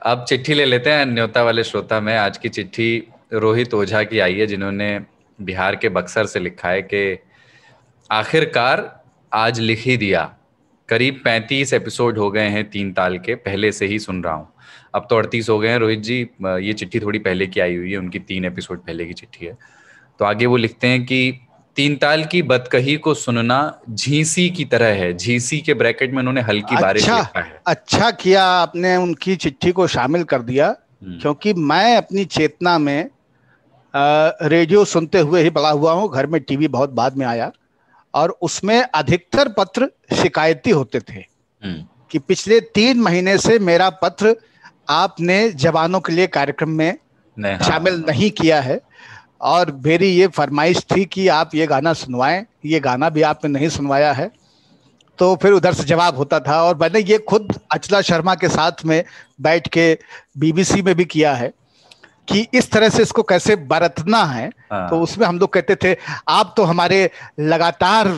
अब चिट्ठी ले लेते हैं न्योता वाले श्रोता में। आज की चिट्ठी रोहित ओझा की आई है, जिन्होंने बिहार के बक्सर से लिखा है कि आखिरकार आज लिख ही दिया। करीब 35 एपिसोड हो गए हैं तीन ताल के, पहले से ही सुन रहा हूँ, अब तो 38 हो गए हैं। रोहित जी, ये चिट्ठी थोड़ी पहले की आई हुई है, उनकी 3 एपिसोड पहले की चिट्ठी है। तो आगे वो लिखते हैं कि तीन ताल की बदकही को सुनना झीसी की तरह है। झीसी के ब्रैकेट में उन्होंने हल्की बारिश लिखा है। अच्छा किया आपने उनकी चिट्ठी को शामिल कर दिया, क्योंकि मैं अपनी चेतना में रेडियो सुनते हुए ही बड़ा हुआ हूँ। घर में टीवी बहुत बाद में आया और उसमें अधिकतर पत्र शिकायती होते थे कि पिछले 3 महीने से मेरा पत्र आपने जवानों के लिए कार्यक्रम में शामिल नहीं किया है, और मेरी ये फरमाइश थी कि आप ये गाना सुनवाएं, ये गाना भी आपने नहीं सुनवाया है। तो फिर उधर से जवाब होता था, और मैंने ये खुद अचला शर्मा के साथ में बैठ के बीबीसी में भी किया है कि इस तरह से इसको कैसे बरतना है। तो उसमें हम लोग कहते थे आप तो हमारे लगातार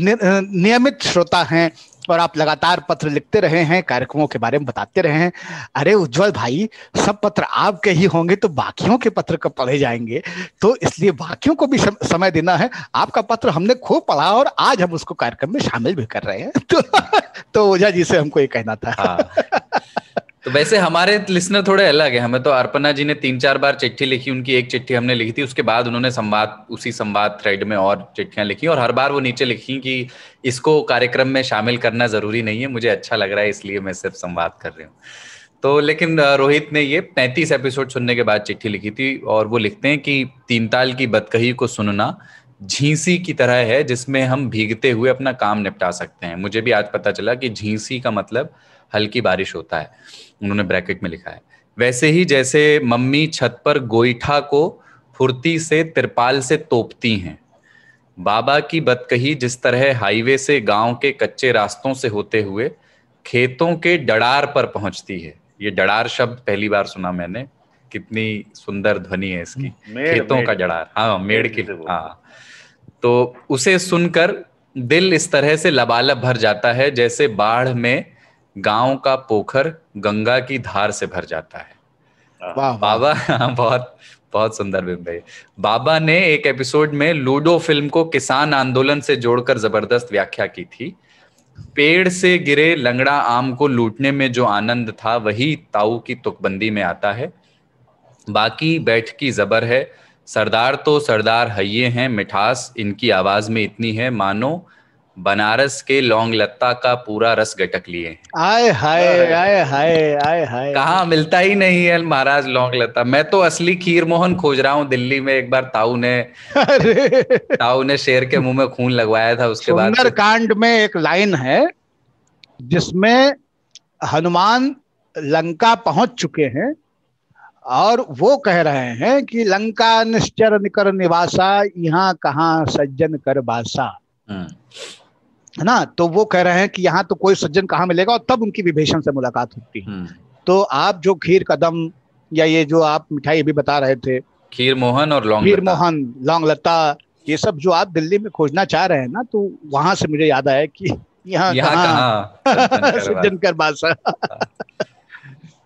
नियमित श्रोता हैं और आप लगातार पत्र लिखते रहे हैं, कार्यक्रमों के बारे में बताते रहे हैं। अरे उज्जवल भाई, सब पत्र आपके ही होंगे तो बाकियों के पत्र कब पढ़े जाएंगे, तो इसलिए बाकियों को भी समय देना है। आपका पत्र हमने खूब पढ़ा और आज हम उसको कार्यक्रम में शामिल भी कर रहे हैं। तो ओझा जी से हमको ये कहना था। तो वैसे हमारे लिसनर थोड़े अलग है, हमें तो अर्पणा जी ने 3-4 बार चिट्ठी लिखी, उनकी एक चिट्ठी हमने लिखी थी, उसके बाद उन्होंने संवाद उसी संवाद थ्रेड में और चिट्ठियां लिखी, और हर बार वो नीचे लिखी कि इसको कार्यक्रम में शामिल करना जरूरी नहीं है, मुझे अच्छा लग रहा है इसलिए मैं सिर्फ संवाद कर रही हूँ। तो लेकिन रोहित ने ये 35 एपिसोड सुनने के बाद चिट्ठी लिखी थी, और वो लिखते हैं कि तीन ताल की बदकही को सुनना झींसी की तरह है जिसमें हम भीगते हुए अपना काम निपटा सकते हैं। मुझे भी आज पता चला कि झींसी का मतलब हल्की बारिश होता है, उन्होंने ब्रैकेट में लिखा है। वैसे ही जैसे मम्मी छत पर गोईठा को फुर्ती से तिरपाल से तोपती हैं। बाबा की बदकही जिस तरह हाईवे से गांव के कच्चे रास्तों से होते हुए खेतों के डड़ार पर पहुंचती है। ये डड़ार शब्द पहली बार सुना मैंने, कितनी सुंदर ध्वनि है इसकी, खेतों का डड़ार। हाँ, मेड़ की। हाँ, तो उसे सुनकर दिल इस तरह से लबालब भर जाता है जैसे बाढ़ में गांव का पोखर गंगा की धार से भर जाता है। बाबा, हाँ, बहुत बहुत सुंदर बिंब है। बाबा ने एक एपिसोड में लूडो फिल्म को किसान आंदोलन से जोड़कर जबरदस्त व्याख्या की थी। पेड़ से गिरे लंगड़ा आम को लूटने में जो आनंद था वही ताऊ की तुकबंदी में आता है। बाकी बैठ की जबर है, सरदार तो सरदार हये हैं, मिठास इनकी आवाज में इतनी है मानो बनारस के लौंग लत्ता का पूरा रस गटक लिए हैं। आए हाय, आए हाय, आए हाय, कहाँ मिलता ही नहीं है महाराज लौंग लत्ता। मैं तो असली खीर मोहन खोज रहा हूँ। दिल्ली में एक बार ताऊ ने शेर के मुंह में खून लगवाया था। उसके बाद सुंदरकांड में एक लाइन है जिसमें हनुमान लंका पहुंच चुके हैं और वो कह रहे हैं कि लंका निश्चर निकर निवासा, यहाँ कहाँ सज्जन कर बासा, है ना। तो वो कह रहे हैं कि यहाँ तो कोई सज्जन कहाँ मिलेगा, और तब उनकी विभीषण से मुलाकात होती है। तो आप जो खीर कदम या ये जो आप मिठाई भी बता रहे थे, खीर मोहन और लौंग लत्ता, ये सब जो आप दिल्ली में खोजना चाह रहे हैं ना, तो वहां से मुझे याद आया कि यहाँ कहाँ सज्जन कर बासा।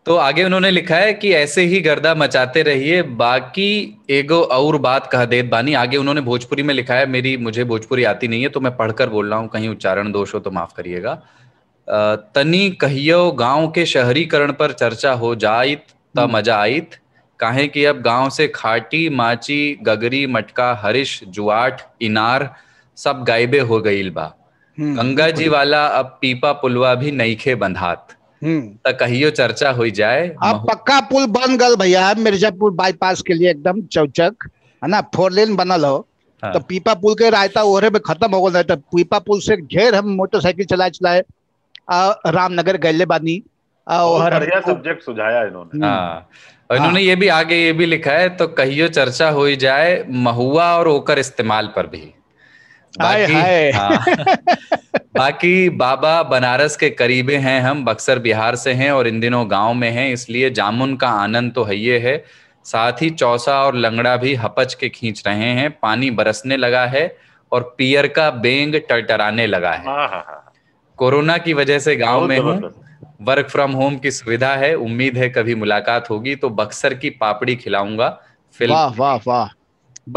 तो आगे उन्होंने लिखा है कि ऐसे ही गर्दा मचाते रहिए, बाकी एगो और बात कह देत बानी। आगे उन्होंने भोजपुरी में लिखा है, मुझे भोजपुरी आती नहीं है तो मैं पढ़कर बोल रहा हूँ, कहीं उच्चारण दोष हो तो माफ करिएगा। तनी कहियो गांव के शहरीकरण पर चर्चा हो जाइत त मजा आइत, काहे कि अब गांव से खाटी माची गगरी मटका हरिश जुआठ इनार सब गायबे हो गईल बा। गंगा जी वाला अब पीपा पुलवा भी नईखे बंधात, तो कहियो चर्चा हो जाए। अब पक्का पुल बन गल भैया, मिर्जापुर बाईपास के लिए एकदम चौचक, है ना, 4 लेन बनल हो। हाँ। तो पीपा पुल के रायता ओहरे में खत्म हो गए। तो पीपा पुल से ढेर हम मोटरसाइकिल चलाए रामनगर गैले बानी। बढ़िया सब्जेक्ट सुझाया इन्होंने। हाँ। और इन्होंने ये भी आगे ये भी लिखा है, तो कहियो चर्चा हो जाए महुआ और ओकर इस्तेमाल पर भी। बाकी बाबा बनारस के करीबे हैं, हम बक्सर बिहार से हैं और इन दिनों गांव में हैं, इसलिए जामुन का आनंद तो हये है, साथ ही चौसा और लंगड़ा भी हपच के खींच रहे हैं। पानी बरसने लगा है और पियर का बेंग टरटराने लगा है। कोरोना की वजह से गांव में हूँ, वर्क फ्रॉम होम की सुविधा है, उम्मीद है कभी मुलाकात होगी तो बक्सर की पापड़ी खिलाऊंगा। वाह वाह वाह,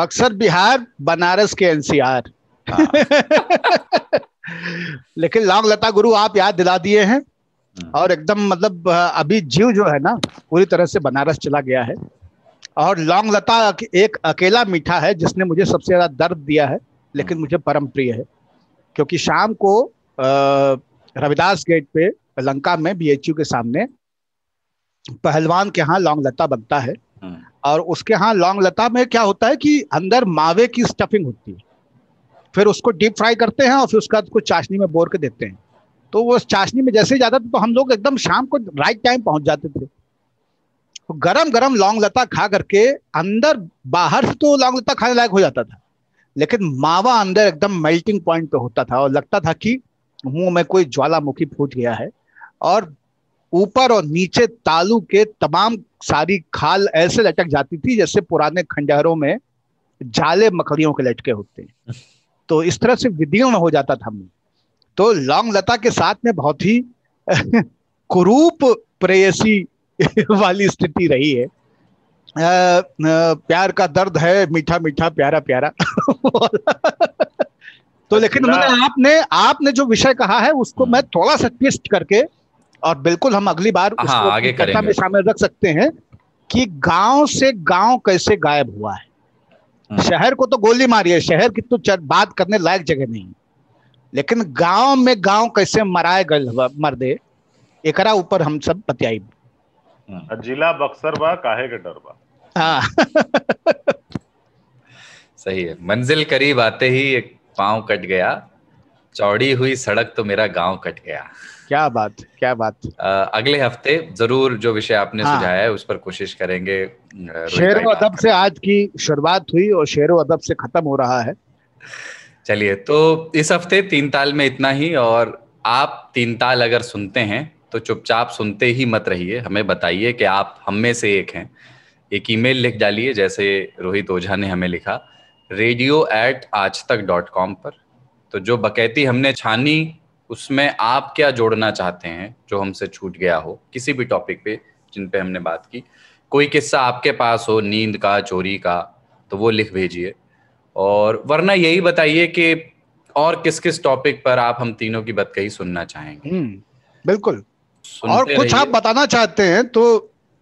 बक्सर बिहार, बनारस के एनसीआर। हाँ। लेकिन लौंग लता गुरु आप याद दिला दिए हैं, और एकदम मतलब अभी जीव जो है ना पूरी तरह से बनारस चला गया है। और लौंग लता एक अकेला मीठा है जिसने मुझे सबसे ज्यादा दर्द दिया है, लेकिन मुझे परम प्रिय है, क्योंकि शाम को रविदास गेट पे लंका में BHU के सामने पहलवान के यहाँ लौंग लता बनता है। और उसके यहाँ लौंग लता में क्या होता है कि अंदर मावे की स्टफिंग होती है, फिर उसको डीप फ्राई करते हैं और फिर उसका उसको चाशनी में बोर के देते हैं। तो वो चाशनी में जैसे ही जाता तो हम लोग एकदम शाम को राइट टाइम पहुंच जाते थे। तो गरम गरम लौंग लता खा करके अंदर बाहर से तो लौंग लता खाने लायक हो जाता था, लेकिन मावा अंदर एकदम मेल्टिंग पॉइंट पे होता था और लगता था कि मुंह में कोई ज्वालामुखी फूट गया है। और ऊपर और नीचे तालू के तमाम सारी खाल ऐसे लटक जाती थी जैसे पुराने खंडहरों में जाले मकड़ियों के लटके होते हैं। तो इस तरह से विदीर्ण हो जाता था मुझे। तो लौंग लता के साथ में बहुत ही कुरूप प्रेयसी वाली स्थिति रही है। प्यार का दर्द है, मीठा मीठा प्यारा प्यारा। तो लेकिन आपने जो विषय कहा है उसको मैं थोड़ा सा ट्विस्ट करके, और बिल्कुल हम अगली बार उसको आगे करेंगे में शामिल रख सकते हैं कि गांव से गांव कैसे गायब हुआ है। शहर को तो गोली मारी है, शहर की तो बात करने लायक जगह नहीं, लेकिन गांव में गांव कैसे मराए गल मर्दे, एकरा ऊपर हम सब बतियाइब। जिला बक्सर बा काहे के डर बा। हाँ। सही है। मंजिल करीब आते ही एक पांव कट गया, चौड़ी हुई सड़क तो मेरा गांव कट गया। क्या बात। अगले हफ्ते जरूर जो विषय आपने सुझाया है उस पर कोशिश करेंगे। शेर व अदब से आज की शुरुआत हुई और शेर व अदब से खत्म हो रहा है। चलिए, तो इस हफ्ते तीन ताल में इतना ही। और आप तीन ताल अगर सुनते हैं तो चुपचाप सुनते ही मत रहिए, हमें बताइए कि आप हम में से एक हैं। एक ईमेल लिख डालिए जैसे रोहित ओझा ने हमें लिखा, radio@aajtak.com पर। तो जो बकैती हमने छानी उसमें आप क्या जोड़ना चाहते हैं, जो हमसे छूट गया हो किसी भी टॉपिक पे जिन पे हमने बात की, कोई किस्सा आपके पास हो नींद का, चोरी का, तो वो लिख भेजिए। और वरना यही बताइए कि और किस किस टॉपिक पर आप हम तीनों की बात कहीं सुनना चाहेंगे। बिल्कुल। और कुछ आप बताना चाहते हैं तो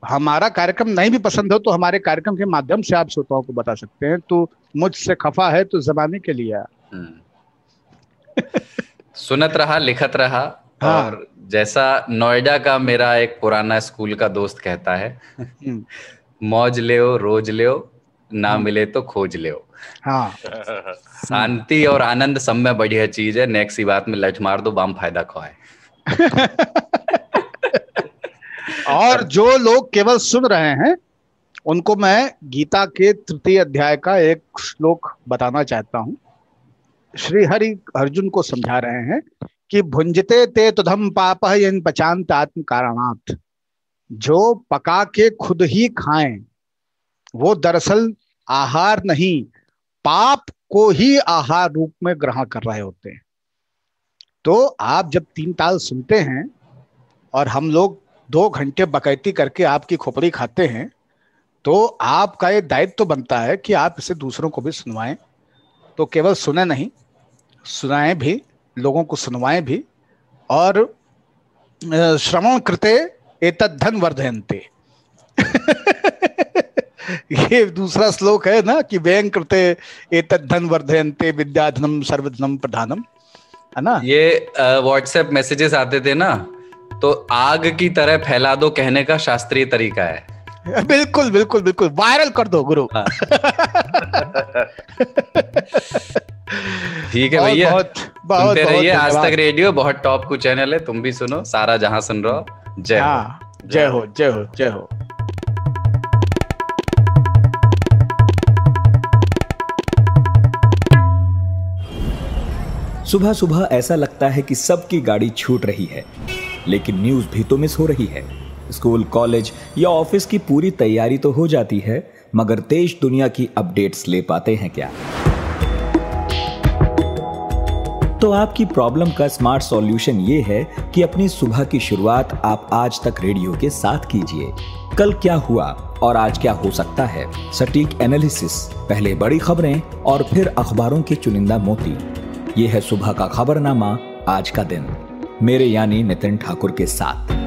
हमारा कार्यक्रम नहीं भी पसंद हो तो हमारे कार्यक्रम के माध्यम से आप श्रोताओं को बता सकते हैं। तो मुझसे खफा है तो जमाने के लिए सुनत रहा, लिखत रहा। और जैसा नोएडा का मेरा एक पुराना स्कूल का दोस्त कहता है, मौज लेओ रोज लेओ, ना मिले तो खोज लेओ। शांति और आनंद सब में बढ़िया चीज है, नेक्स्ट ही बात में लठ मार दो बाम फायदा खोए। और जो लोग केवल सुन रहे हैं उनको मैं गीता के 3 अध्याय का एक श्लोक बताना चाहता हूँ। श्री हरि अर्जुन को समझा रहे हैं कि भुंजते ते तुधम पापः यन् पचान्त आत्म कारणात्। जो पका के खुद ही खाएं वो दरअसल आहार नहीं, पाप को ही आहार रूप में ग्रहण कर रहे होते हैं। तो आप जब तीन ताल सुनते हैं और हम लोग 2 घंटे बकैती करके आपकी खोपड़ी खाते हैं, तो आपका ये दायित्व तो बनता है कि आप इसे दूसरों को भी सुनवाएं। तो केवल सुने नहीं, सुनाएं भी, लोगों को सुनवाएं भी। और श्रवण कृते एतद् धन वर्धयन्ते ये दूसरा श्लोक है ना, कि व्ययं कृते एतद् धन वर्धयन्ते विद्याधनं सर्वधनं प्रधानम, है ना। ये व्हाट्सएप मैसेजेस आते थे ना, तो आग की तरह फैला दो कहने का शास्त्रीय तरीका है। बिल्कुल बिल्कुल बिल्कुल, वायरल कर दो गुरु। ठीक है भैया, सुनते रहिए आज तक रेडियो, बहुत टॉप को चैनल है, तुम भी सुनो। सारा जहां सुन रहा हो, जय हो जय हो जय हो जय हो। सुबह सुबह ऐसा लगता है कि सबकी गाड़ी छूट रही है, लेकिन न्यूज़ भी तो मिस हो रही है। स्कूल, कॉलेज या ऑफिस की पूरी तैयारी तो हो जाती है, मगर देश दुनिया की अपडेट्स ले पाते हैं क्या? तो आपकी प्रॉब्लम का स्मार्ट सॉल्यूशन ये है कि अपनी सुबह की शुरुआत आप आज तक रेडियो के साथ कीजिए। कल क्या हुआ और आज क्या हो सकता है, सटीक एनालिसिस, पहले बड़ी खबरें और फिर अखबारों के चुनिंदा मोती। ये है सुबह का खबरनामा, आज का दिन, मेरे यानी नितिन ठाकुर के साथ।